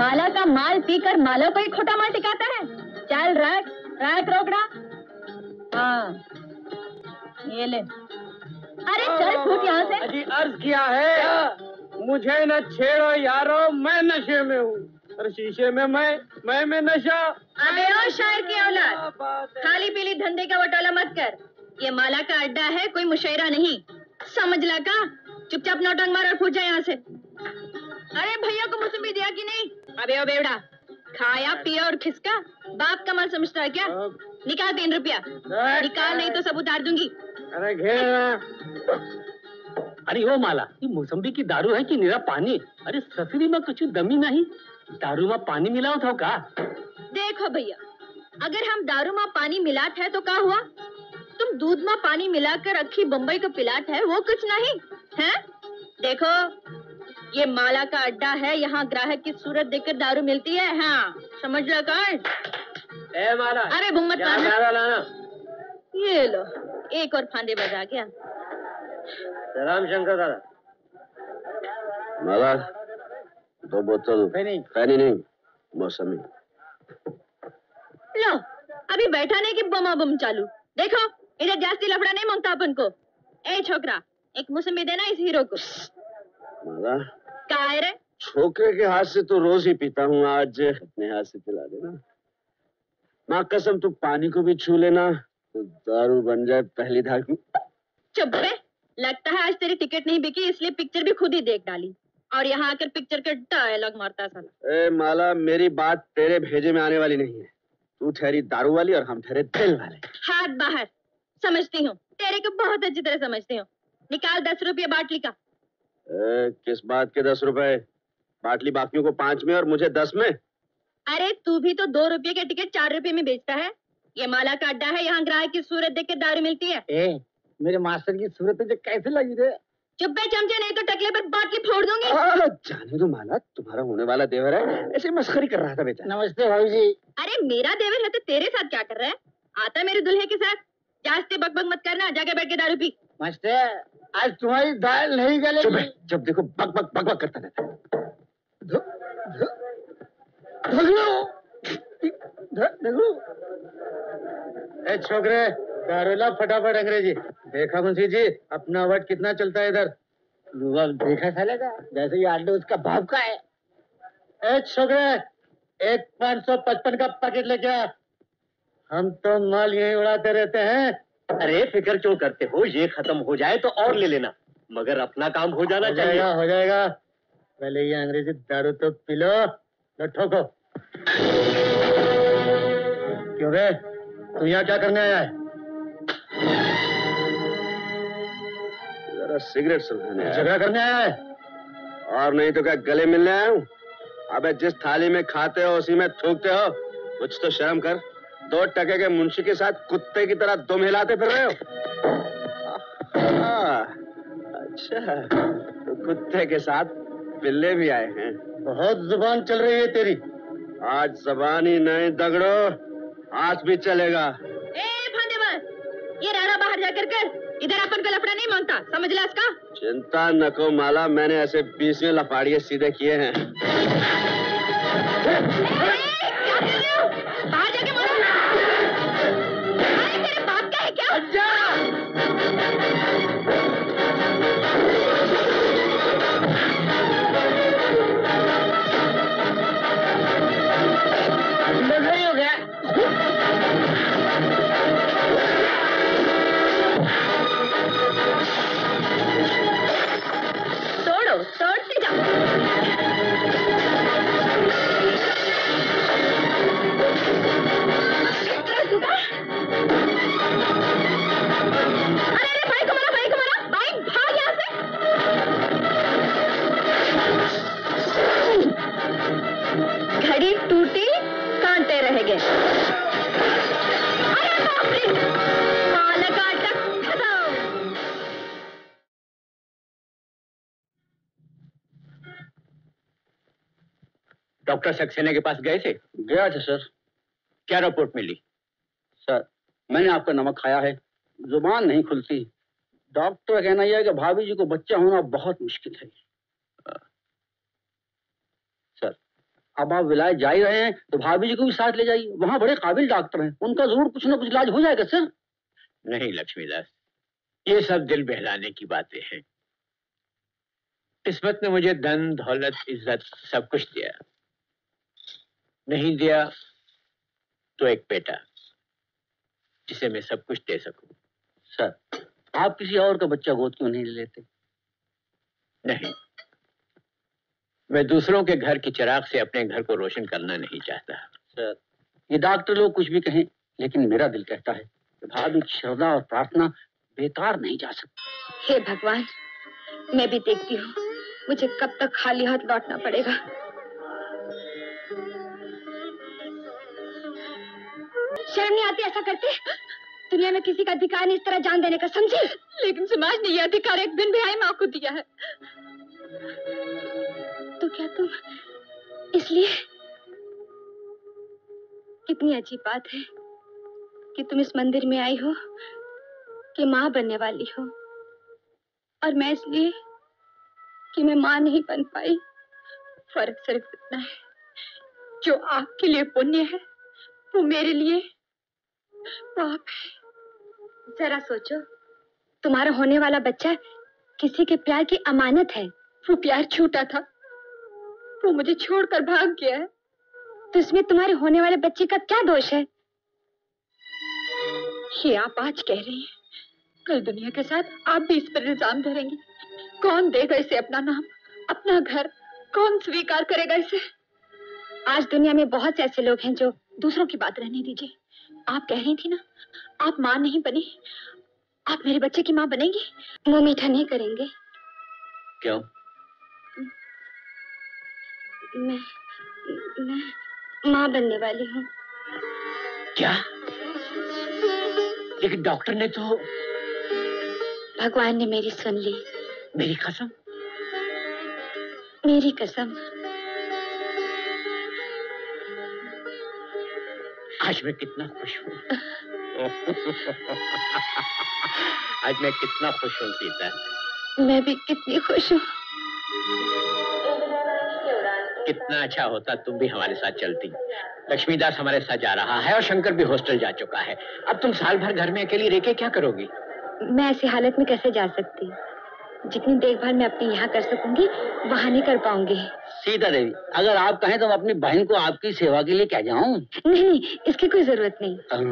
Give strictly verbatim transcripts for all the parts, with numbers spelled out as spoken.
माला का माल पीकर माला को ही खोटा माल टिकाता है। चल रख रख रोकड़ा। हाँ ये ले। अरे चल फूट यहाँ से। अजी अर्ज किया है मुझे न छेड़ो यारो, मैं नशे में हूँ। अरे शीशे में मैं मैं में नशा। अबे ओ शायर की औलाद, खाली पीली धंधे का वटोला मत कर। ये माला का अड्डा है, कोई मुशायरा नहीं, समझ ला का। चुपचाप नौटंग मार और फूट जाए यहाँ से। अरे भैया को मौसमी दिया कि नहीं? अबे ओ बेवड़ा, खाया पिया और खिसका बाप का माल समझता है क्या? निकाल तीन रुपया। निकाल नहीं तो सब उतार दूंगी। अरे अरे वो माला, ये मौसम्बी की दारू है कि निरा पानी? अरे ससुरी में कुछ दमी नहीं, दारू में पानी मिलाओ था का? देखो भैया, अगर हम दारू में पानी मिलात है तो क्या हुआ? तुम दूध में पानी मिलाकर अखी बम्बई को पिलात है, वो कुछ नहीं है। देखो ये माला का अड्डा है, यहाँ ग्राहक की सूरत देखकर दारू मिलती है। हाँ समझ लो कार्ड। ए माला, अरे बुम मत मारना। लाना ये लो, एक और फांदे बजा गया। राम शंकर दादा। माला दो बोतल पानी नहीं मौसमी। लो अभी बैठा नहीं कि बमा बम चालू। देखो इधर जास्ती लफड़ा नहीं मांगता अपन को। ए छोकरा, एक मौसमी देना इस हीरो को। माला कायरे, छोकरे के हाथ से तो रोज ही पीता हूँ, आज अपने हाथ से पिला देना। माँ कसम, तू पानी को भी छू लेना तो दारू बन जाए पहली धार की। चुप्पे, लगता है आज तेरी टिकट नहीं बिकी इसलिए पिक्चर भी खुद ही देख डाली और यहाँ आकर पिक्चर के डायलॉग मारता साला। ए माला, मेरी बात तेरे भेजे में आने वाली नहीं है। तू ठहरी दारू वाली और हम ठहरे दिल वाले। हाथ बाहर, समझती हूँ तेरे को, बहुत अच्छी तरह समझती हूँ। निकाल दस रुपये बाटली का। ए, किस बात के दस रुपए? बाटली बाकियों को पाँच में और मुझे दस में। अरे तू भी तो दो रुपए के टिकट चार रुपए में बेचता है। ये माला का अड्डा है, यहाँ ग्राहक की सूरत देख के दारू मिलती है। ए, मेरे मास्टर की सूरत तुझे कैसे लगी रे? चुप बे चमचे, नहीं तो टकले पर बाटली फोड़ दूंगी। आ, जाने दो माला, तुम्हारा होने वाला देवर है, ऐसे मस्खरी कर रहा था बेटा। नमस्ते भाभी जी। अरे मेरा देवर है तो तेरे साथ क्या कर रहा है? आता मेरे दुल्हे के साथ। जास्ते बकबक मत करना, जाके बैठ के दारू पी। मास्टर आज तुम्हारी दाल नहीं गलेगी। चुप है, जब देखो बक बक बक बक करता रहता है। छोकरे दारूला फटाफट अंग्रेजी। देखा मुंशी जी अपना वट कितना चलता है इधर? देखा साले का, जैसे ये आंडो उसका बाप का है। ए छोकरे, एक पाँच सौ पचपन का पैकेट लेके आ। हम तो माल यही उड़ाते रहते हैं। अरे फिक्र क्यों करते हो, ये खत्म हो जाए तो और ले लेना, मगर अपना काम हो जाना चाहिए। हो जाएगा, पहले ये अंग्रेजी दारू तो पिलो, न ठोको। क्यों बे, तू यहाँ क्या करने आया है? जरा सिगरेट सुलगाने आया है। झगड़ा करने आया है? और नहीं तो क्या गले मिलने आया हूँ? अबे जिस थाली में खाते हो उसी में थूकते हो, कुछ तो शर्म कर। दो टके के मुंशी के साथ कुत्ते की तरह दम हिलाते फिर रहे हो। अच्छा, तो कुत्ते के साथ बिल्ले भी आए हैं। बहुत जुबान चल रही है तेरी। आज जुबान ही नहीं दगड़ो, हाथ भी चलेगा। ए फंदेबाज, ये रारा बाहर जाकर कर, इधर अपन को लफड़ा नहीं मांगता, समझ ला इसका। चिंता न को माला, मैंने ऐसे बीस में लफाड़िए सीधे किए हैं। बाहर जाके मारो। अरे तेरे बाप का है क्या? जा। नहीं हो गया। तोड़ो, तोड़ते जाओ। अरे भाई को मारो, भाई को मारो, भाई भाग यहाँ से। घड़ी टूटी, कांटे रह गए। अरे बाप रे, माला का अड्डा खत्म। डॉक्टर सक्सेना के पास गए थे? गया था सर। क्या रिपोर्ट मिली? सर मैंने आपका नमक खाया है, जुबान नहीं खुलती। डॉक्टर का कहना यह है कि भाभी जी को बच्चा होना बहुत मुश्किल है। सर अब आप विलायत जा ही रहे हैं तो भाभी जी को भी साथ ले जाइए, वहाँ बड़े काबिल डॉक्टर हैं, उनका जरूर कुछ ना कुछ इलाज हो जाएगा सर। नहीं लक्ष्मीदास, ये सब दिल बहलाने की बातें हैं। किस्मत ने मुझे धन दौलत इज्जत सब कुछ दिया, नहीं दिया तो एक बेटा जिसे मैं सब कुछ दे सकूं। सर आप किसी और का बच्चा गोद क्यों नहीं ले लेते? नहीं, मैं दूसरों के घर की चिराग से अपने घर को रोशन करना नहीं चाहता। सर ये डॉक्टर लोग कुछ भी कहें, लेकिन मेरा दिल कहता है भाभी श्रद्धा और प्रार्थना बेकार नहीं जा सकती। हे भगवान, मैं भी देखती हूँ मुझे कब तक खाली हाथ लौटना पड़ेगा। शर्म नहीं आती ऐसा करते? दुनिया में किसी का अधिकार नहीं इस तरह जान देने का, समझे? लेकिन समाज ने यह अधिकार एक दिन भी आई माँ को दिया है। तो क्या तुम इसलिए? कितनी अजीब बात है कि तुम इस मंदिर में आई हो कि माँ बनने वाली हो, और मैं इसलिए कि मैं माँ नहीं बन पाई। फर्क सिर्फ इतना है, जो आपके लिए पुण्य है वो मेरे लिए पाप है। जरा सोचो, तुम्हारा होने वाला बच्चा किसी के प्यार की अमानत है। वो प्यार छूटा था, वो मुझे छोड़कर भाग गया है, तो इसमें तुम्हारे होने वाले बच्चे का क्या दोष है? ये आप आज कह रही हैं, कल दुनिया के साथ आप भी इस पर इल्जाम धरेंगी। कौन देगा इसे अपना नाम, अपना घर? कौन स्वीकार करेगा इसे? आज दुनिया में बहुत से ऐसे लोग हैं जो दूसरों की बात रहने दीजिए। आप कह रही थी ना आप माँ नहीं बनी, आप मेरे बच्चे की माँ बनेंगी? मुंह मीठा नहीं करेंगे? क्यों? मैं मैं माँ बनने वाली हूँ। क्या? लेकिन डॉक्टर ने तो... भगवान ने मेरी सुन ली। मेरी कसम, मेरी कसम। आज मैं कितना खुश हूँ। आज मैं कितना खुश हूँ सीता। मैं भी कितनी खुश हूँ। कितना अच्छा होता तुम भी हमारे साथ चलती। लक्ष्मीदास हमारे साथ जा रहा है और शंकर भी हॉस्टल जा चुका है। अब तुम साल भर घर में अकेली रह के क्या करोगी? मैं ऐसी हालत में कैसे जा सकती? जितनी देखभाल मैं अपने यहाँ कर सकूंगी वहाँ नहीं कर पाऊंगी। सीता देवी, अगर आप कहें तो मैं अपनी बहन को आपकी सेवा के लिए क्या जाऊँ? नहीं नहीं, इसकी कोई जरूरत नहीं। और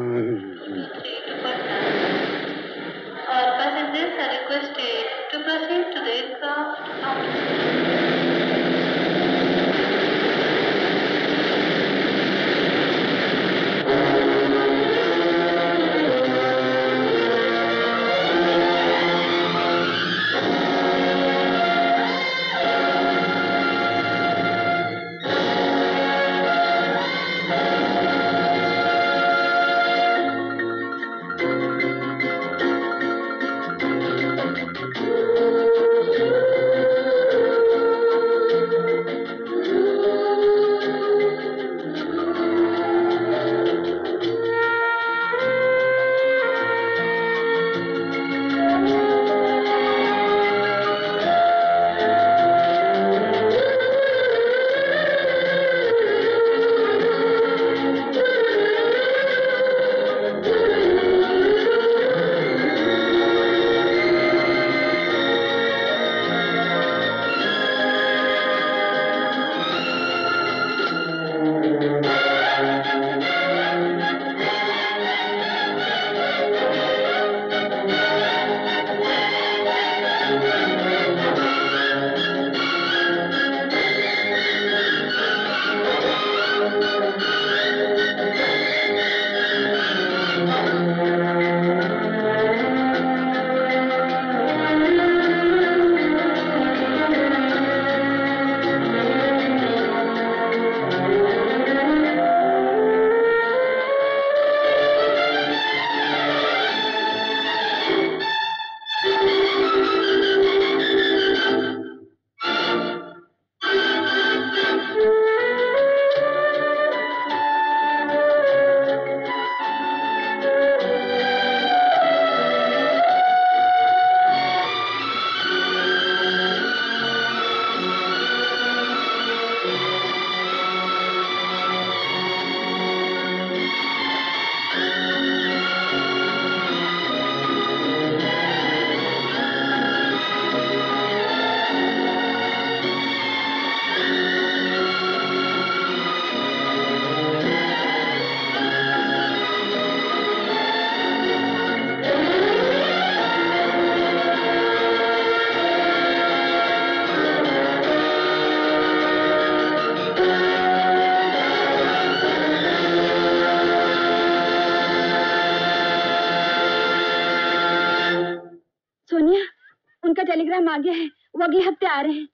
टाइम आ गया है, वो अगले हफ्ते आ रहे हैं।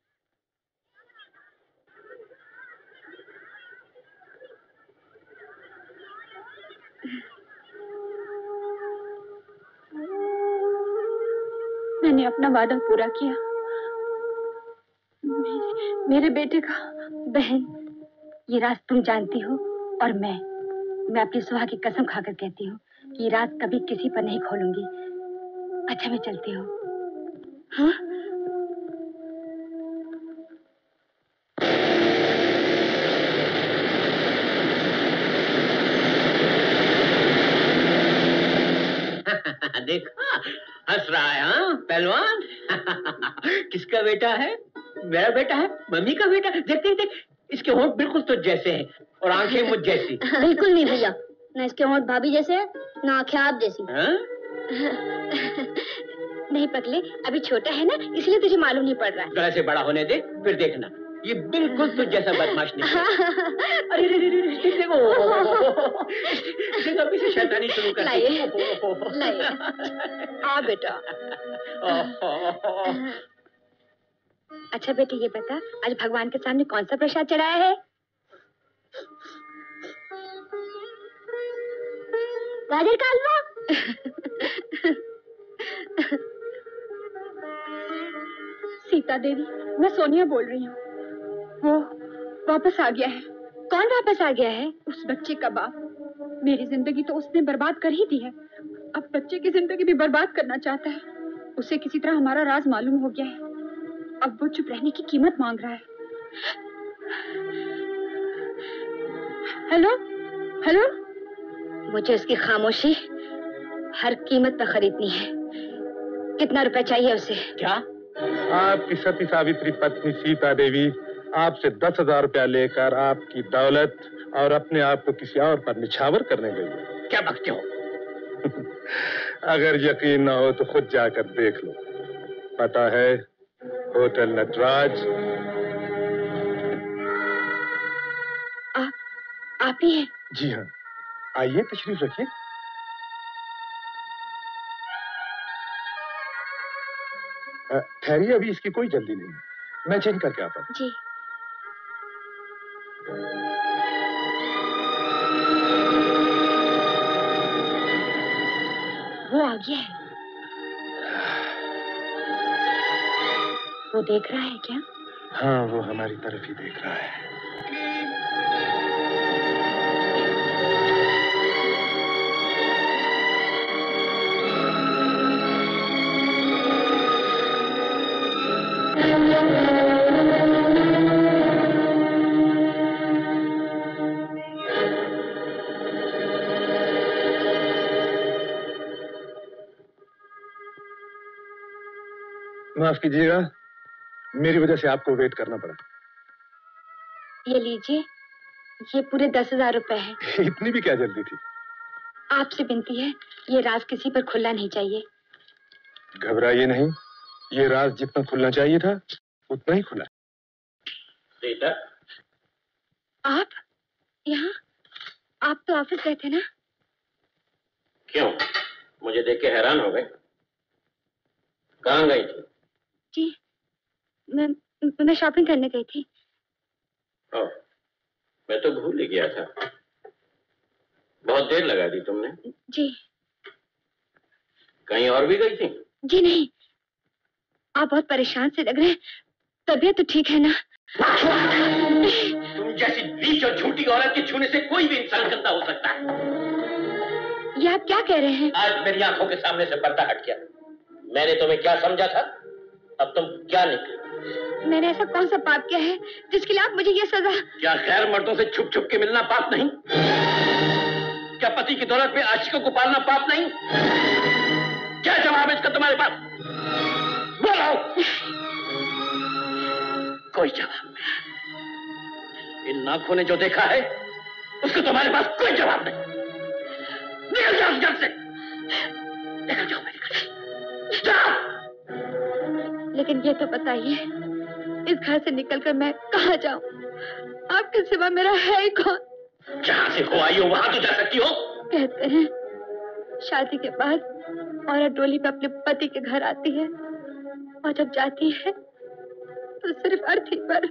मैंने अपना वादा पूरा किया। मेरे, मेरे बेटे का बहन, ये रात तुम जानती हो और मैं मैं अपनी सुहाग की कसम खाकर कहती हूँ कि ये रात कभी किसी पर नहीं खोलूंगी। अच्छा मैं चलती हूँ। हाँ देखा हंस रहा है। हाँ पहलवान किसका बेटा है? मेरा बेटा है, मम्मी का बेटा। देखते देख इसके होंठ बिल्कुल तो जैसे हैं और आंखें मुझ जैसी। बिल्कुल नहीं भैया, ना इसके होंठ भाभी जैसे ना आंखें आप जैसी। नहीं पगले, अभी छोटा है ना इसलिए तुझे मालूम नहीं पड़ रहा है। जरा से बड़ा होने दे फिर देखना, ये बिल्कुल तुझ जैसा बदमाश निकला। अरे रे रे रे देखो देखो अभी से शैतानी शुरू कर दी। आ बेटा। अच्छा बेटे ये बता, आज भगवान के सामने कौन सा प्रसाद चढ़ाया है? गाजर का हलवा। सीता देवी, मैं सोनिया बोल रही हूँ। वो वापस आ गया है। कौन वापस आ गया है? उस बच्चे का बाप। मेरी जिंदगी तो उसने बर्बाद कर ही दी है, अब बच्चे की जिंदगी भी बर्बाद करना चाहता है। उसे किसी तरह हमारा राज मालूम हो गया है, अब वो चुप रहने की कीमत मांग रहा है। हेलो हेलो, मुझे उसकी खामोशी हर कीमत पर खरीदनी है। कितना रुपए चाहिए उसे? क्या आपकी सती सावित्री पत्नी सीता देवी आपसे दस हजार रुपया लेकर आपकी दौलत और अपने आप को किसी और पर निछावर करने गई? क्या बकते हो? अगर यकीन ना हो तो खुद जाकर देख लो। पता है होटल नटराज। आप आप ही हैं? जी हाँ, आइए तशरीफ रखिए। ठहरिए, अभी इसकी कोई जल्दी नहीं, मैं चेंज करके आता हूँ। जी वो आ गया है। वो देख रहा है क्या? हाँ वो हमारी तरफ ही देख रहा है। माफ कीजिएगा, मेरी वजह से आपको वेट करना पड़ा। ये लीजिए, ये पूरे दस हजार रुपए है। इतनी भी क्या जल्दी थी? आपसे विनती है, ये राज किसी पर खुलना नहीं चाहिए। घबराइए नहीं, ये राज जितना खुलना चाहिए था उतना ही खुला। बेटा आप यहाँ, आप तो ऑफिस गए थे ना? क्यों, मुझे देख के हैरान हो गए? कहाँ गई थी? जी मैं मैं शॉपिंग करने गई थी। ओ, मैं तो भूल ही गया था। बहुत देर लगा दी तुमने। जी कहीं और भी गई थी? जी नहीं, आप बहुत परेशान से लग रहे हैं। तबीयत तो ठीक है ना? तुम जैसी नीच और झूठी औरत के छूने से कोई भी इंसान गंदा हो सकता है। ये आप क्या कह रहे हैं? आज मेरी आंखों के सामने से पर्दा हट गया। मैंने तुम्हें क्या समझा था, अब तुम क्या निकली? मैंने ऐसा कौन सा पाप किया है जिसके लिए आप मुझे ये सजा? क्या गैर मर्दों से छुप छुप के मिलना पाप नहीं? क्या पति की दौलत में आशिकों को पालना पाप नहीं? क्या जवाब है इसका तुम्हारे पास? बोलो। कोई जवाब नहीं। इन आंखों ने जो देखा है उसको तुम्हारे पास कोई जवाब नहीं। निकल जाओ घर से, निकल जाओ मेरे घर से। लेकिन ये तो बताइए, इस घर से निकलकर मैं कहाँ जाऊँ? आपके सिवा मेरा है कौन? जहाँ से हो आई हो वहाँ तो जा सकती हो। कहते हैं शादी के बाद औरत डोली पे अपने पति के घर आती है और जब जाती है तो सिर्फ अर्थी पर।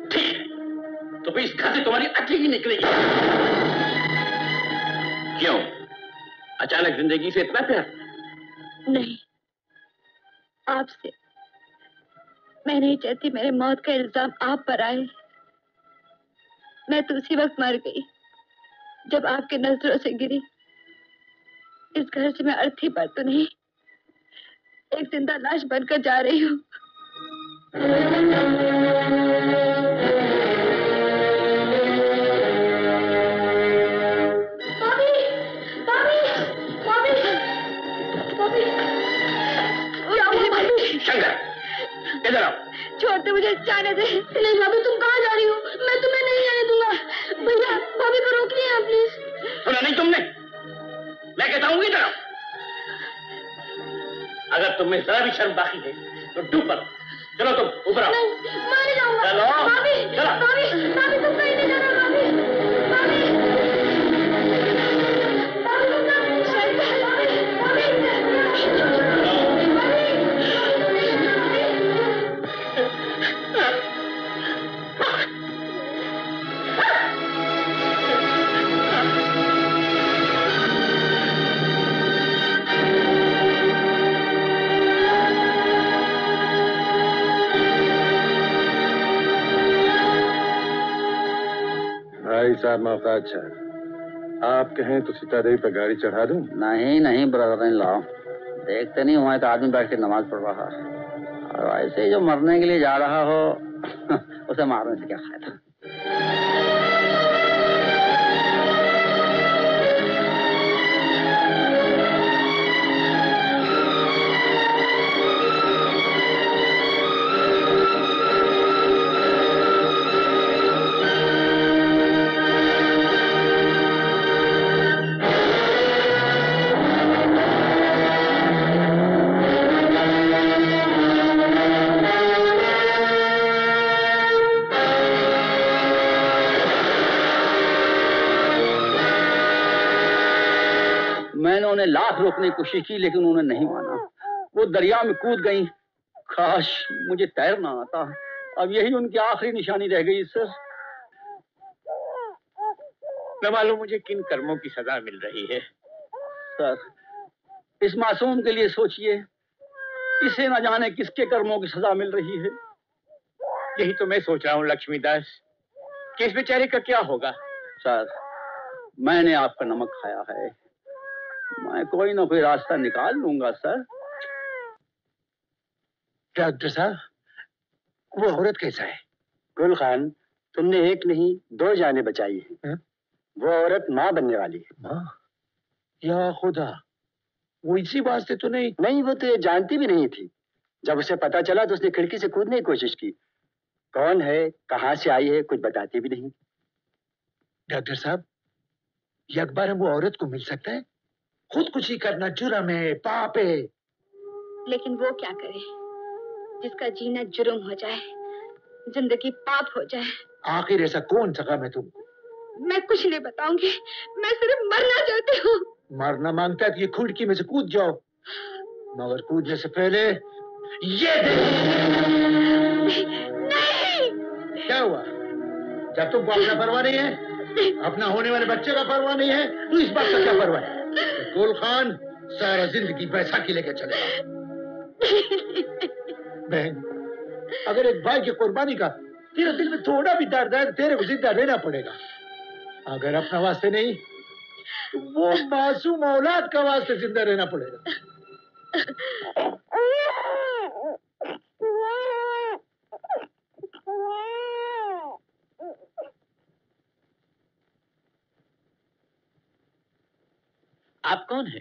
तो फिर इस घर से तुम्हारी अकल ही निकलेगी। क्यों अचानक जिंदगी से इतना प्यार? नहीं, आपसे मैं नहीं चाहती मेरे मौत का इल्जाम आप पर आए। मैं तो उसी वक्त मर गई जब आपके नजरों से गिरी। इस घर से मैं अर्थी पर तो नहीं, एक जिंदा लाश बनकर जा रही हूँ। शंकर इधर आओ। छोड़ दे मुझे, जाने दे। नहीं भाभी, तुम कहाँ जा रही हो? मैं तुम्हें नहीं जाने दूंगा। भैया भाभी को रोकिए आप प्लीज। सुना नहीं तुमने? मैं कहता हूँ इधर आओ। अगर तुम्हें जरा भी शर्म बाकी है तो डूब मत। चलो तुम ऊपर आओ। मैं नहीं जाऊंगा। चलो भाभी, चलो भाभी, भाभी तुम कहीं नहीं जाना। भाभी, भाभी, भाभी तुम ना शायद भाभी, भाभी, साहब मोहताज साहब, आप कहें तो सीतादेवी पर गाड़ी चढ़ा दूं? नहीं नहीं ब्रदर इन लॉ, देखते नहीं हुआ तो आदमी बैठ के नमाज पढ़ रहा है, और ऐसे जो मरने के लिए जा रहा हो उसे मारने से क्या फायदा। लाख रोकने की कोशिश की लेकिन उन्होंने नहीं माना। वो दरिया में कूद गई। काश मुझे तैरना आता। अब यही उनकी आखिरी निशानी रह गई। सर न मालूम मुझे किन कर्मों की सजा मिल रही है। सर इस मासूम के लिए सोचिए, इसे न जाने किसके कर्मों की सजा मिल रही है। यही तो मैं सोच रहा हूँ लक्ष्मीदास, कि इस बेचारे का क्या होगा। सर मैंने आपका नमक खाया है, मैं कोई ना कोई रास्ता निकाल लूंगा। सर डॉक्टर साहब, वो औरत कैसा है? गुल खान, तुमने एक नहीं दो जाने बचाई है। वो औरत माँ बनने वाली है। माँ? या खुदा, वो इसी वास्ते तो नहीं? नहीं, वो तो ये जानती भी नहीं थी। जब उसे पता चला तो उसने खिड़की से कूदने की कोशिश की। कौन है, कहाँ से आई है, कुछ बताती भी नहीं। डॉक्टर साहब, ये अखबार हम वो औरत को मिल सकता है? खुदकुशी करना जुर्म है, पाप है। लेकिन वो क्या करे जिसका जीना जुर्म हो जाए, जिंदगी पाप हो जाए। आखिर ऐसा कौन सका मैं तुमको? मैं कुछ नहीं बताऊंगी, मैं सिर्फ मरना चाहती हूँ। मरना मांगता है कि खिड़की में से कूद जाओ, मगर कूदने से पहले ये नहीं। नहीं। क्या हुआ? जब तुमको अपना परवाह नहीं है, अपना होने वाले बच्चे का परवाह नहीं है, तो इस बात का क्या परवाह है? गुल खान सारा जिंदगी बैसाखी लेकर चलेगा। बहन, अगर एक भाई की कुर्बानी का तेरे दिल में थोड़ा भी दर्द है, तेरे को जिंदा लेना पड़ेगा। अगर अपना वास्ते नहीं तो वो मासूम औलाद का वास्ते जिंदा रहना पड़ेगा। आप कौन है?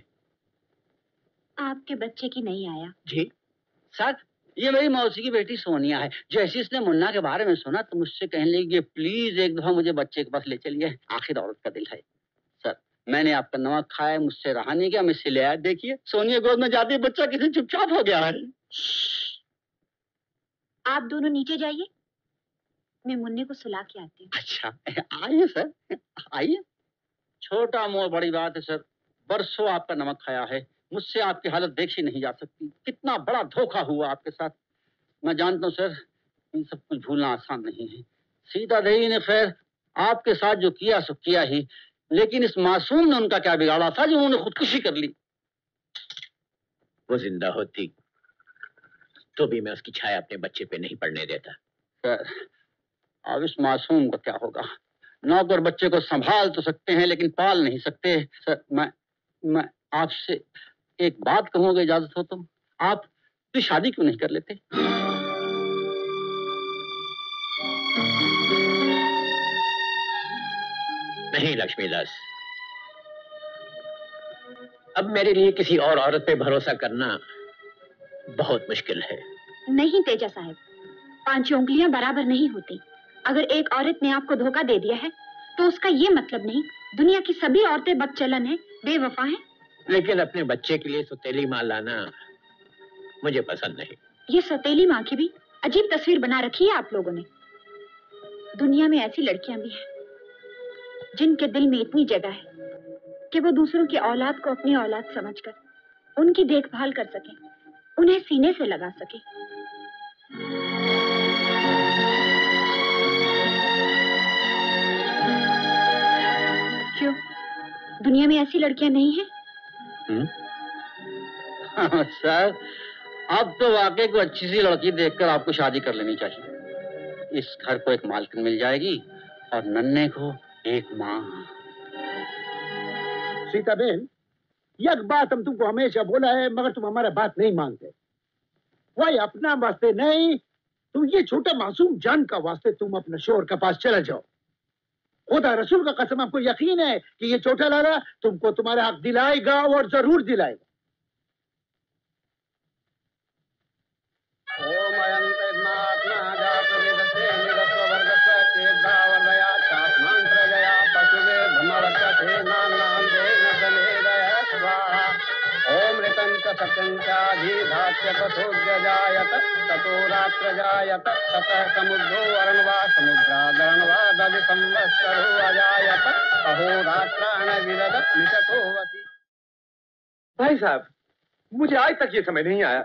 आपके बच्चे की नहीं आया जी सर, ये मेरी मौसी की बेटी सोनिया है। जैसे इसने मुन्ना के बारे में सुना तो मुझसे कहने लगी प्लीज एक दफा मुझे बच्चे के पास ले चलिए। आखिर औरत का दिल है। सर मैंने आपका नमक खाया, मुझसे रहा नहीं गया, मैं इसे ले आया। देखिए सोनिया गोद में जाती है, बच्चा किसी चुपचाप हो गया है। आप दोनों नीचे जाइए, मैं मुन्ने को सुला के आती हूँ। अच्छा आइए सर, आइए। छोटा मोह बड़ी बात है सर, बरसों आपका नमक खाया है, मुझसे आपकी हालत देखी नहीं जा सकती। कितना बड़ा धोखा हुआ आपके साथ। मैं जानता हूँ सर, इन सब कुछ भूलना आसान नहीं है। सीता देवी ने खैर आपके साथ जो किया सो किया ही, लेकिन इस मासूम ने उनका क्या बिगाड़ा था जो उन्होंने खुदकुशी कर ली? वो जिंदा होती तो भी मैं उसकी छाया अपने बच्चे पे नहीं पड़ने देता। सर, अब इस मासूम का क्या होगा? नौकर बच्चे को संभाल तो सकते हैं लेकिन पाल नहीं सकते। सर, मैं मैं आपसे एक बात कहूँगा, इजाजत हो तो? आप तो शादी क्यों नहीं कर लेते? नहीं लक्ष्मीदास, अब मेरे लिए किसी और औरत पे भरोसा करना बहुत मुश्किल है। नहीं तेजा साहब, पांचों उंगलियां बराबर नहीं होती। अगर एक औरत ने आपको धोखा दे दिया है तो उसका ये मतलब नहीं दुनिया की सभी औरतें बदचलन हैं, बेवफा हैं। लेकिन अपने बच्चे के लिए सौतेली माँ लाना मुझे पसंद नहीं। ये सौतेली माँ की भी अजीब तस्वीर बना रखी है आप लोगों ने। दुनिया में ऐसी लड़कियां भी हैं जिनके दिल में इतनी जगह है कि वो दूसरों की औलाद को अपनी औलाद समझकर उनकी देखभाल कर सके, उन्हें सीने से लगा सके। क्यों, दुनिया में ऐसी लड़कियां नहीं है? हाँ, सर, अब तो वाकई को अच्छी सी लड़की देखकर आपको शादी कर लेनी चाहिए। इस घर को एक मालकिन मिल जाएगी और नन्हे को एक माँ। सीता बहन, एक बात हम तुमको हमेशा बोला है मगर तुम हमारा बात नहीं मानते। वही अपना वास्ते नहीं, तुम ये छोटा मासूम जान का वास्ते तुम अपने शोहर के पास चले जाओ। खुदा रसूल का कसम, आपको यकीन है कि ये छोटा लाला तुमको तुम्हारा हक दिलाएगा और जरूर दिलाएगा। जायत ततो रात्र जायत ततः समुद्रो अरणवा समुद्रादरणवा दधि संवत्सरो अजायत अहोरात्राण विरदत मिततो वति। भाई साहब, मुझे आज तक ये समझ नहीं आया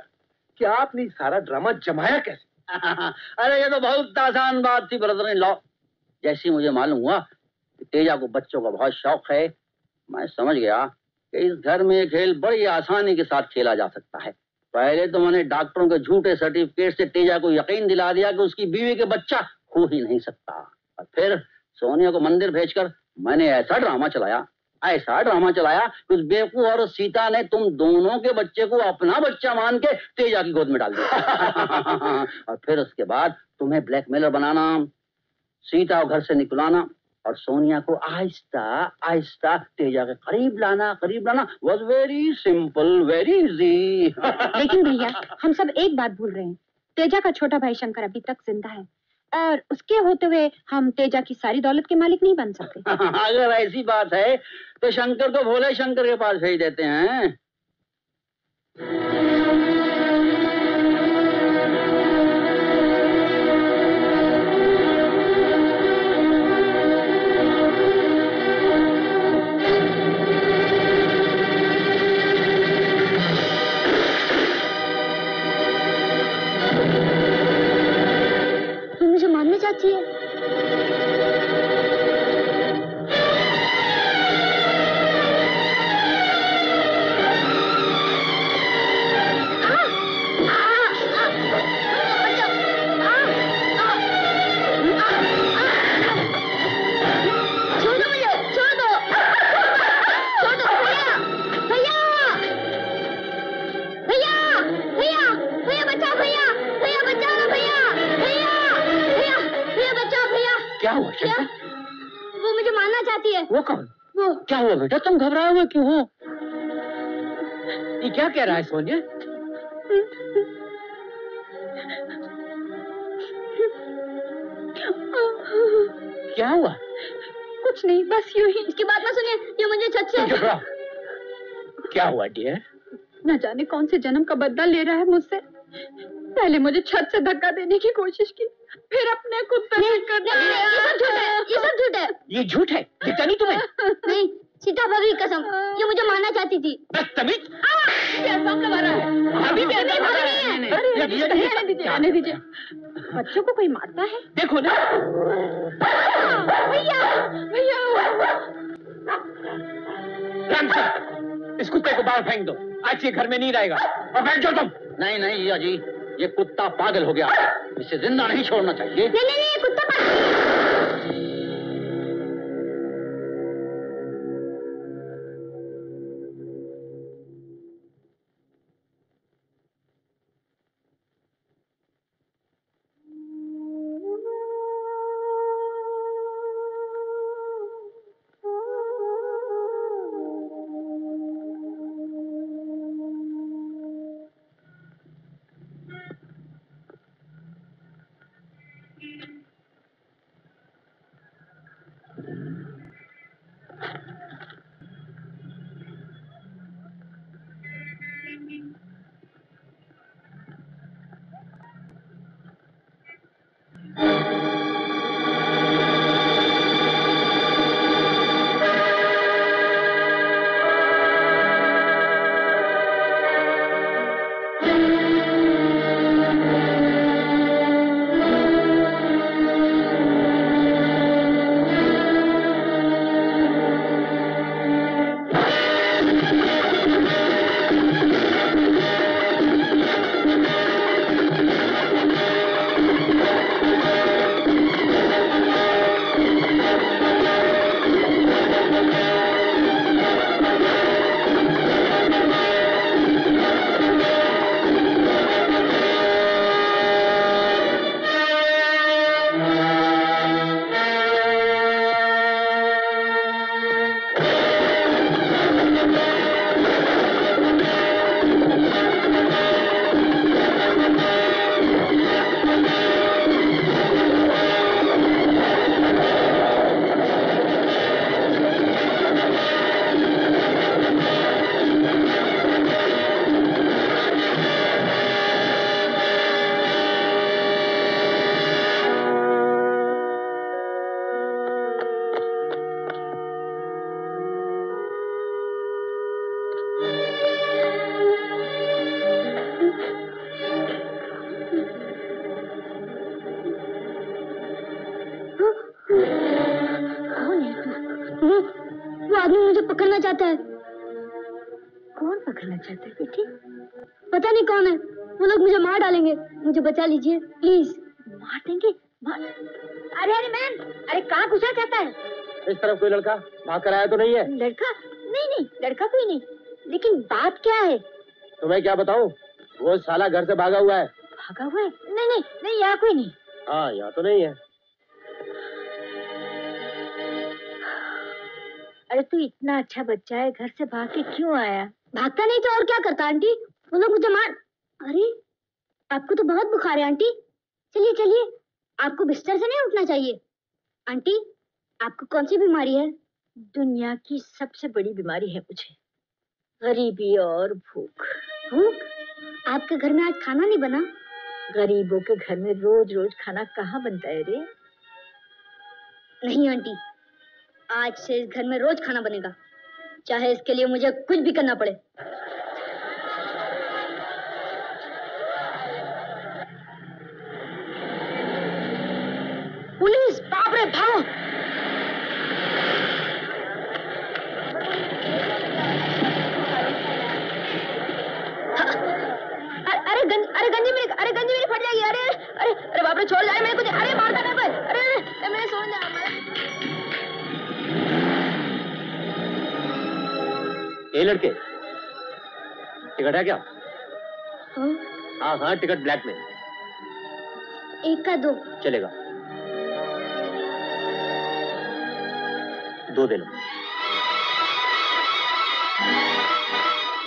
कि आपने सारा ड्रामा जमाया कैसे? अरे ये तो बहुत आसान बात थी ब्रदर इन लॉ। जैसे मुझे मालूम हुआ कि तेजा को बच्चों का बहुत शौक है, मैं समझ गया कि इस घर में खेल बड़ी आसानी के साथ खेला जा सकता है। पहले तो मैंने डॉक्टरों के झूठे सर्टिफिकेट से तेजा को यकीन दिला दिया कि उसकी बीवी के बच्चा हो ही नहीं सकता, और फिर सोनिया को मंदिर भेजकर मैंने ऐसा ड्रामा चलाया ऐसा ड्रामा चलाया कि उस बेवकूफ और उस सीता ने तुम दोनों के बच्चे को अपना बच्चा मान के तेजा की गोद में डाल दिया। और फिर उसके बाद तुम्हें ब्लैकमेलर बनाना, सीता को घर से निकलाना और सोनिया को आहिस्ता आहिस्ता तेजा के करीब लाना करीब लाना was very simple, very easy. लेकिन भैया, हम सब एक बात भूल रहे हैं, तेजा का छोटा भाई शंकर अभी तक जिंदा है और उसके होते हुए हम तेजा की सारी दौलत के मालिक नहीं बन सकते। अगर ऐसी बात है तो शंकर को भोले शंकर के पास भेज देते हैं। चाची, वो मुझे मारना चाहती है। वो कौन? वो। क्या हुआ बेटा, तुम घबराए हुए क्यों हो? ये क्या कह रहा है सोनिया? क्या हुआ? कुछ नहीं, बस यूं ही। इसकी बात ना सुनिए, ये मुझे चाचा। क्या हुआ डियर? ना जाने कौन से जन्म का बदला ले रहा है मुझसे। पहले मुझे छत से धक्का देने की कोशिश की, फिर अपने कुत्ते ने कर दिया। ये सब झूठ है, ये सब झूठ है, ये झूठ है। दिखता नहीं तुम्हें? नहीं, सीता भाभी कसम ये मुझे मारना चाहती थी। तभी आने दीजिए, बच्चों को कोई मारता है? देखो ना भैया, भैया इस कुत्ते को बाहर फेंक दो, आज ये घर में नहीं रहेगा। और बैठ जाओ तुम। नहीं नहीं अजी, ये कुत्ता पागल हो गया, इसे जिंदा नहीं छोड़ना चाहिए। नहीं नहीं ये कुत्ता पागल। बचा लीजिए प्लीज। मार देंगे मार। अरे अरे मैन, अरे कहाँ घुसा जाता है? इस तरफ कोई लड़का भाग कर आया तो नहीं है? लड़का नहीं नहीं लड़का कोई नहीं, लेकिन बात क्या है? तुम्हें क्या बताऊँ, वो साला घर से भागा हुआ है। भागा हुआ है? नहीं नहीं नहीं यहाँ कोई नहीं। हाँ यहाँ तो नहीं है। अरे तू इतना अच्छा बच्चा है, घर से भाग के क्यों आया? भागता नहीं तो और क्या करता आंटी, वो लोग मुझे मार। अरे आपको तो बहुत बुखार है आंटी, चलिए चलिए, आपको बिस्तर से नहीं उठना चाहिए। आंटी आपको कौन सी बीमारी है? दुनिया की सबसे बड़ी बीमारी है मुझे, गरीबी और भूख। भूख? आपके घर में आज खाना नहीं बना? गरीबों के घर में रोज रोज खाना कहाँ बनता है रे? नहीं आंटी, आज से इस घर में रोज खाना बनेगा, चाहे इसके लिए मुझे कुछ भी करना पड़े। पुलिस, बाप रे भागो। अरे गं, अरे गंजी मेरी, अरे गंजी मेरी फट जाएगी। अरे अरे अरे बाप रे, छोड़ जाए मेरे को, अरे मारता मेरे पर। अरे अरे मेरे सो जा। ये लड़के टिकट है क्या? हाँ हाँ टिकट ब्लैक में, एक का दो चलेगा। दो देना।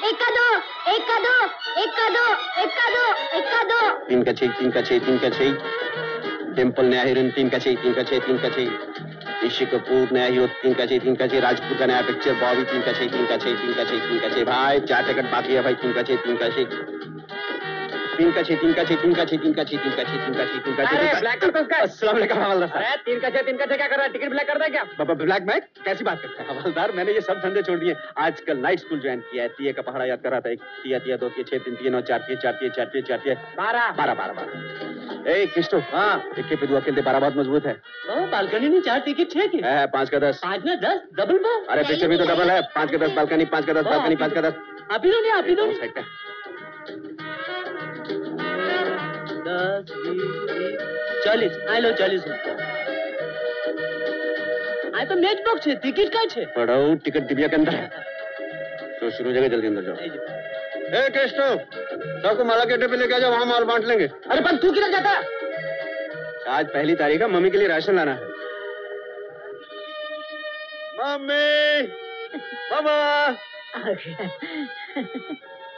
एक का दो, एक का दो, एक का दो, एक का दो, एक का दो। तीन का छह, तीन का छह, तीन का छह। डिम्पल नया हीरोइन, तीन का छह, तीन का छह, तीन का छह। ऋषि कपूर नया हीरो, तीन का छह, तीन का छह। राजपूत का नया पिक्चर बॉबी, तीन का छह, तीन का छह, तीन का छह, तीन का छह। भाई चार टिकट बाकी है भाई, तीन का छह, तीन का छह। तीन का छह, तीन का छह, तीन का छह, तीन का छह, तीन का छह, तीन का छह, तीन का छह। अरे ब्लैक कर दो उसका। अस्सलाम वालेकुम हवालदार साहब। अरे तीन का छह, तीन का छह क्या कर रहा है? टिकट ब्लैक कर रहा है क्या? ब्लैक बैग कैसी बात करता है हवालदार, मैंने ये सब धंधे छोड़ दिए। आजकल नाइट स्कूल ज्वाइन किया है, तीये का पहाड़ा याद कर रहा था। एक तिया तिया, दो तिया, छह तीन तिया नौ, चार तिया चार तिया चार तिया चार तिया बारह, बारह बारह बारह। ए किस्टो, हाँ टिक्के पे दुआ खेलते, बारह बहुत मजबूत है। बालकनी में चार टिकट छह की है, पाँच का दस, पाँच में दस डबल बो। अरे पीछे भी तो डबल है, पाँच का दस बालकनी, पाँच का दस बालकनी, पाँच का दस। आप ही आप ही दस बीस चालीस, आई लो चालीस रुपया। आई तो मैच बॉक्स है, टिकट का है। पढ़ाओ टिकट डिबिया के अंदर है, तो शुरू जगह जल्दी अंदर जाओ। ए केस्टो, सबको माला के अड्डे पे लेके आ जाओ, वहाँ माल बांट लेंगे। अरे पर तू किधर जाता? आज पहली तारीख है, मम्मी के लिए राशन लाना है। मम्मी बाबा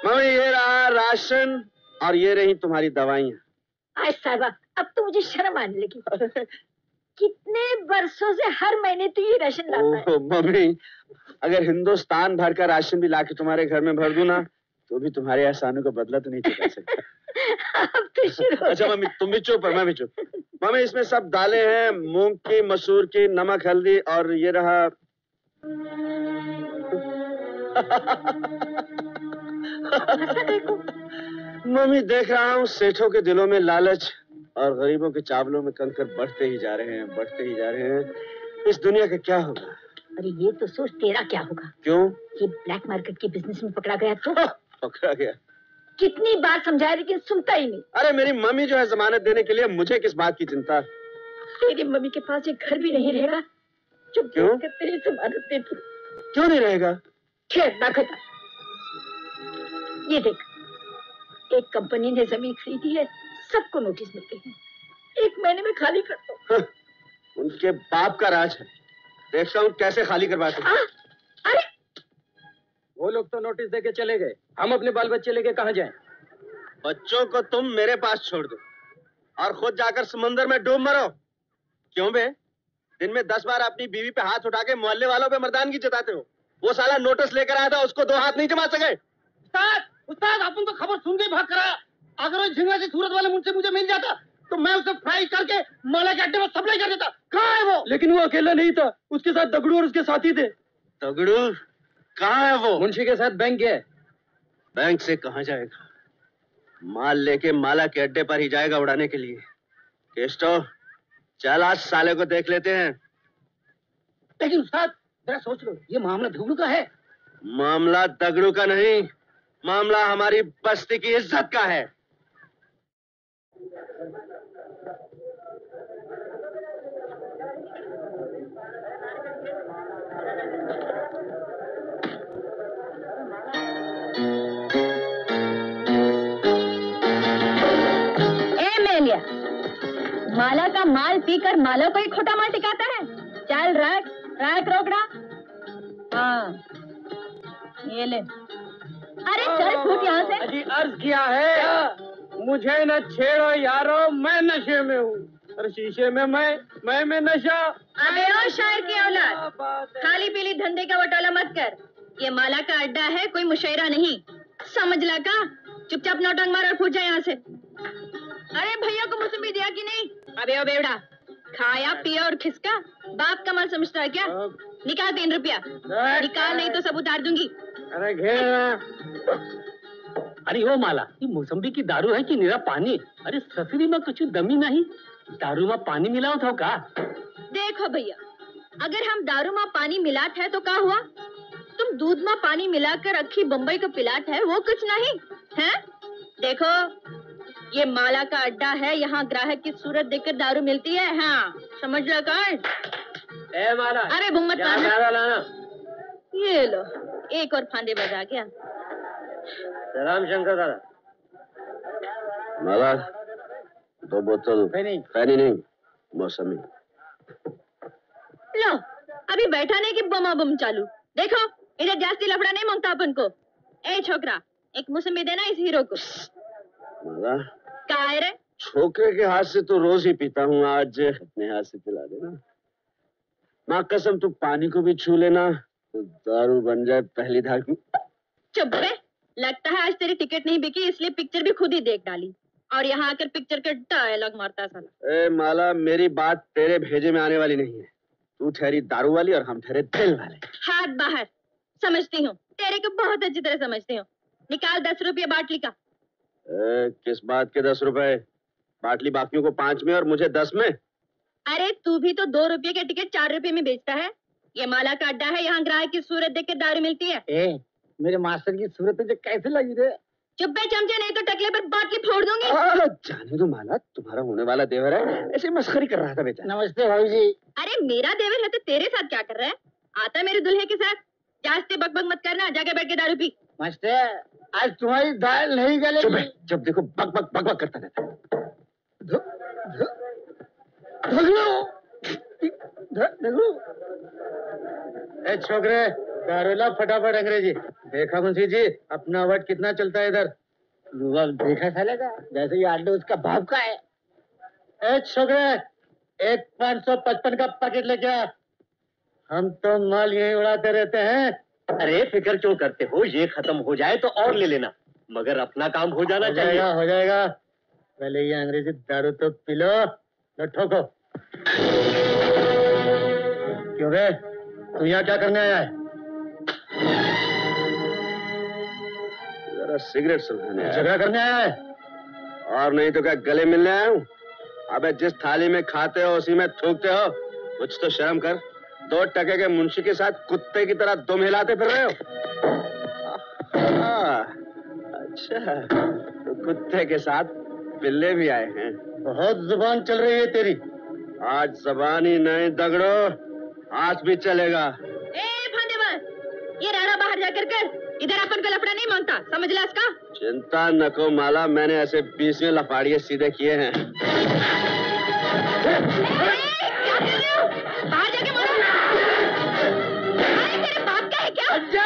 मम्मी ये रहा राशन और ये रही तुम्हारी दवाइयाँ। आज साहबा अब तो मुझे शर्म आने लगी, कितने बरसों से हर महीने तो ये राशन लाता है। मम्मी अगर हिंदुस्तान भर का राशन भी लाके तुम्हारे घर में भर दूं ना, तो भी तुम्हारे एहसानों का बदला तो नहीं चुका सकता। अब तो शुरू। अच्छा मम्मी तुम भी चुप और मैं भी चुप। मम्मी इसमें सब दालें हैं, मूंग की, मसूर की, नमक, हल्दी और ये रहा मम्मी देख रहा हूँ सेठों के दिलों में लालच और गरीबों के चावलों में कंकर बढ़ते ही जा रहे हैं, बढ़ते ही जा रहे हैं। इस दुनिया का क्या होगा? अरे ये तो सोच तेरा क्या होगा। क्यों? ये ब्लैक मार्केट के बिजनेस में पकड़ा गया तो? पकड़ा गया। कितनी बार समझाया लेकिन सुनता ही नहीं। अरे मेरी मम्मी जो है जमानत देने के लिए, मुझे किस बात की चिंता। तेरी मम्मी के पास एक घर भी नहीं रहेगा। क्यों? तेरी जमानत दे दूं। क्यों नहीं रहेगा? खेल ना खता। ये देख, एक कंपनी ने जमीन खरीदी है, सबको नोटिस मिलते हैं, एक महीने में खाली कर दो। हाँ, उनके बाप का राज है, देखता हूँ कैसे खाली करवाते हैं। अरे वो लोग तो नोटिस देके चले गए, हम अपने बाल बच्चे लेके कहाँ जाएं? बच्चों को तुम मेरे पास छोड़ दो और खुद जाकर समुंदर में डूब मरो। क्यों बे, दिन में दस बार अपनी बीवी पे हाथ उठा के मोहल्ले वालों पे मर्दानगी जताते हो। वो साला नोटिस लेकर आया था, उसको दो हाथ नहीं जमा सके। उस्ताद अपन तो खबर सुन के भाग करा। अगर वो झिंगा से सूरत वाले मुझसे मुझे मिल जाता तो मैं उसे फ्राई करके माला के अड्डे में सप्लाई कर देता। कहाँ है वो? लेकिन वो अकेला नहीं था, उसके साथ दगड़ू और उसके साथी थे। दगड़ू कहाँ है वो? मुंशी के साथ बैंक गया। बैंक से कहाँ जाएगा? माल लेके माला के अड्डे पर ही जाएगा उड़ाने के लिए। केस्टो चल आज साले को देख लेते हैं। लेकिन उस्ताद जरा सोच लो, ये मामला दगड़ू का है। मामला दगड़ू का नहीं, मामला हमारी बस्ती की इज्जत का है। ए मेलिया, माला का माल पीकर माला को ही खोटा माल टिकाता है। चल रख रख रोकड़ा। हाँ ये ले। अरे चल फूट यहाँ से। अजी अर्ज किया है, मुझे न छेड़ो यारो, मैं नशे में हूँ। अरे शीशे में मैं मैं में नशा। अबे ओ शायर की औलाद, खाली पीली धंधे का बटोला मत कर। ये माला का अड्डा है, कोई मुशेरा नहीं, समझ ला का। चुपचाप नौटंग मार और फूट जाए यहाँ से। अरे भैया को मुझसे भी दिया कि नहीं? अबे ओ बेवड़ा, खाया पिया और खिसका, बाप का माल समझता है क्या? निकाल तीन रुपया, निकाल नहीं तो सब उतार दूंगी। अरे अरे वो माला, ये मौसम्बी की दारू है कि निरा पानी? अरे ससुरी में कुछ दमी नहीं, दारू में पानी मिलाओ था का? देखो भैया, अगर हम दारू में पानी मिलात है तो क्या हुआ? तुम दूध में पानी मिलाकर अखी बम्बई को पिलात है, वो कुछ नहीं है। देखो ये माला का अड्डा है, यहाँ ग्राहक की सूरत देखकर दारू मिलती है। हाँ समझ लो कौन? ए माला, अरे घुम्मत लाना। ये लो, एक और फांदे बजा गया। सलाम शंकर दादा। माला दो बोतल पानी नहीं, मौसमी। लो अभी बैठा नहीं कि बमा बम चालू। देखो इधर जास्ती लफड़ा नहीं मांगता अपन को। ए छोकरा, एक मौसमी देना इस हीरो को। माला क्या है रे? छोकरे के हाथ से तो रोज ही पीता हूँ, आज अपने हाथ से पिला देना। माँ कसम, तू पानी को भी छू लेना तो दारू बन जाए पहली धार की। चुप बे, लगता है आज तेरी टिकट नहीं बिकी इसलिए पिक्चर भी खुद ही देख डाली और यहाँ आकर पिक्चर के डायलॉग मारता साला। ए माला, मेरी बात तेरे भेजे में आने वाली नहीं है। तू ठहरी दारू वाली और हम ठहरे दिल वाले। हाथ बाहर, समझती हूँ तेरे को बहुत अच्छी तरह समझती हूँ। निकाल दस रुपये बाटली का। ए, किस बात के दस रुपए? बाटली बाकियों को पाँच में और मुझे दस में। अरे तू भी तो दो रुपये के टिकट चार रुपये में बेचता है। ये माला का अड्डा है, यहाँ ग्राहक की सूरत देख के दारू मिलती है। ए, मेरे मास्टर की सूरत तुझे कैसे लगी रे? चुप बे चमचे, नहीं तो टकले पर बाटली फोड़ दूंगी। आ, जाने दो माला, तुम्हारा होने वाला देवर है, ऐसे मस्खरी कर रहा था बेटा। नमस्ते भाई जी। अरे मेरा देवर है तो तेरे साथ क्या कर रहा है? आता मेरे दुल्हे के साथ, जास्ते बकबक मत करना, जाके बैठ के दारू पी। मास्टर आज तुम्हारी दाल नहीं गलेगी। जब देखो बक बक बक बक करता रहता। छोकरे दारूला फटाफट अंग्रेजी। देखा मुंशी जी अपना अवार्ड कितना चलता है इधर? देखा साले का, जैसे ये आलू उसका बाप का है। ए छोकरे एक पाँच सौ पचपन का पैकेट लेके आ। हम तो माल यहीं उड़ाते रहते हैं। अरे फिक्र क्यों करते हो, ये खत्म हो जाए तो और ले लेना, मगर अपना काम हो जाना हो चाहिए। हो जाएगा, पहले ये अंग्रेजी दारू तो पिलो न ठोको। क्यों रे तू यहाँ क्या करने आया है? सिगरेट सुलगाने आया, झगड़ा करने आया है? और नहीं तो क्या गले मिलने आया हूँ? अबे जिस थाली में खाते हो उसी में थूकते हो, कुछ तो शर्म कर। दो टके के मुंशी के साथ कुत्ते की तरह दुम हिलाते फिर रहे हो। अच्छा तो कुत्ते के साथ बिल्ले भी आए हैं। बहुत जुबान चल रही है तेरी आज। जुबान ही नहीं दगड़ो, हाथ भी चलेगा। ए ये रारा बाहर जाकर कर, इधर अपन को लफड़ा नहीं मांगता, समझ ला इसका। चिंता न को माला, मैंने ऐसे बीस में लफाड़िए सीधे किए हैं। क्या कर रहे हो? बाहर जाके मारो। अरे तेरे बाप का है क्या? अच्छा।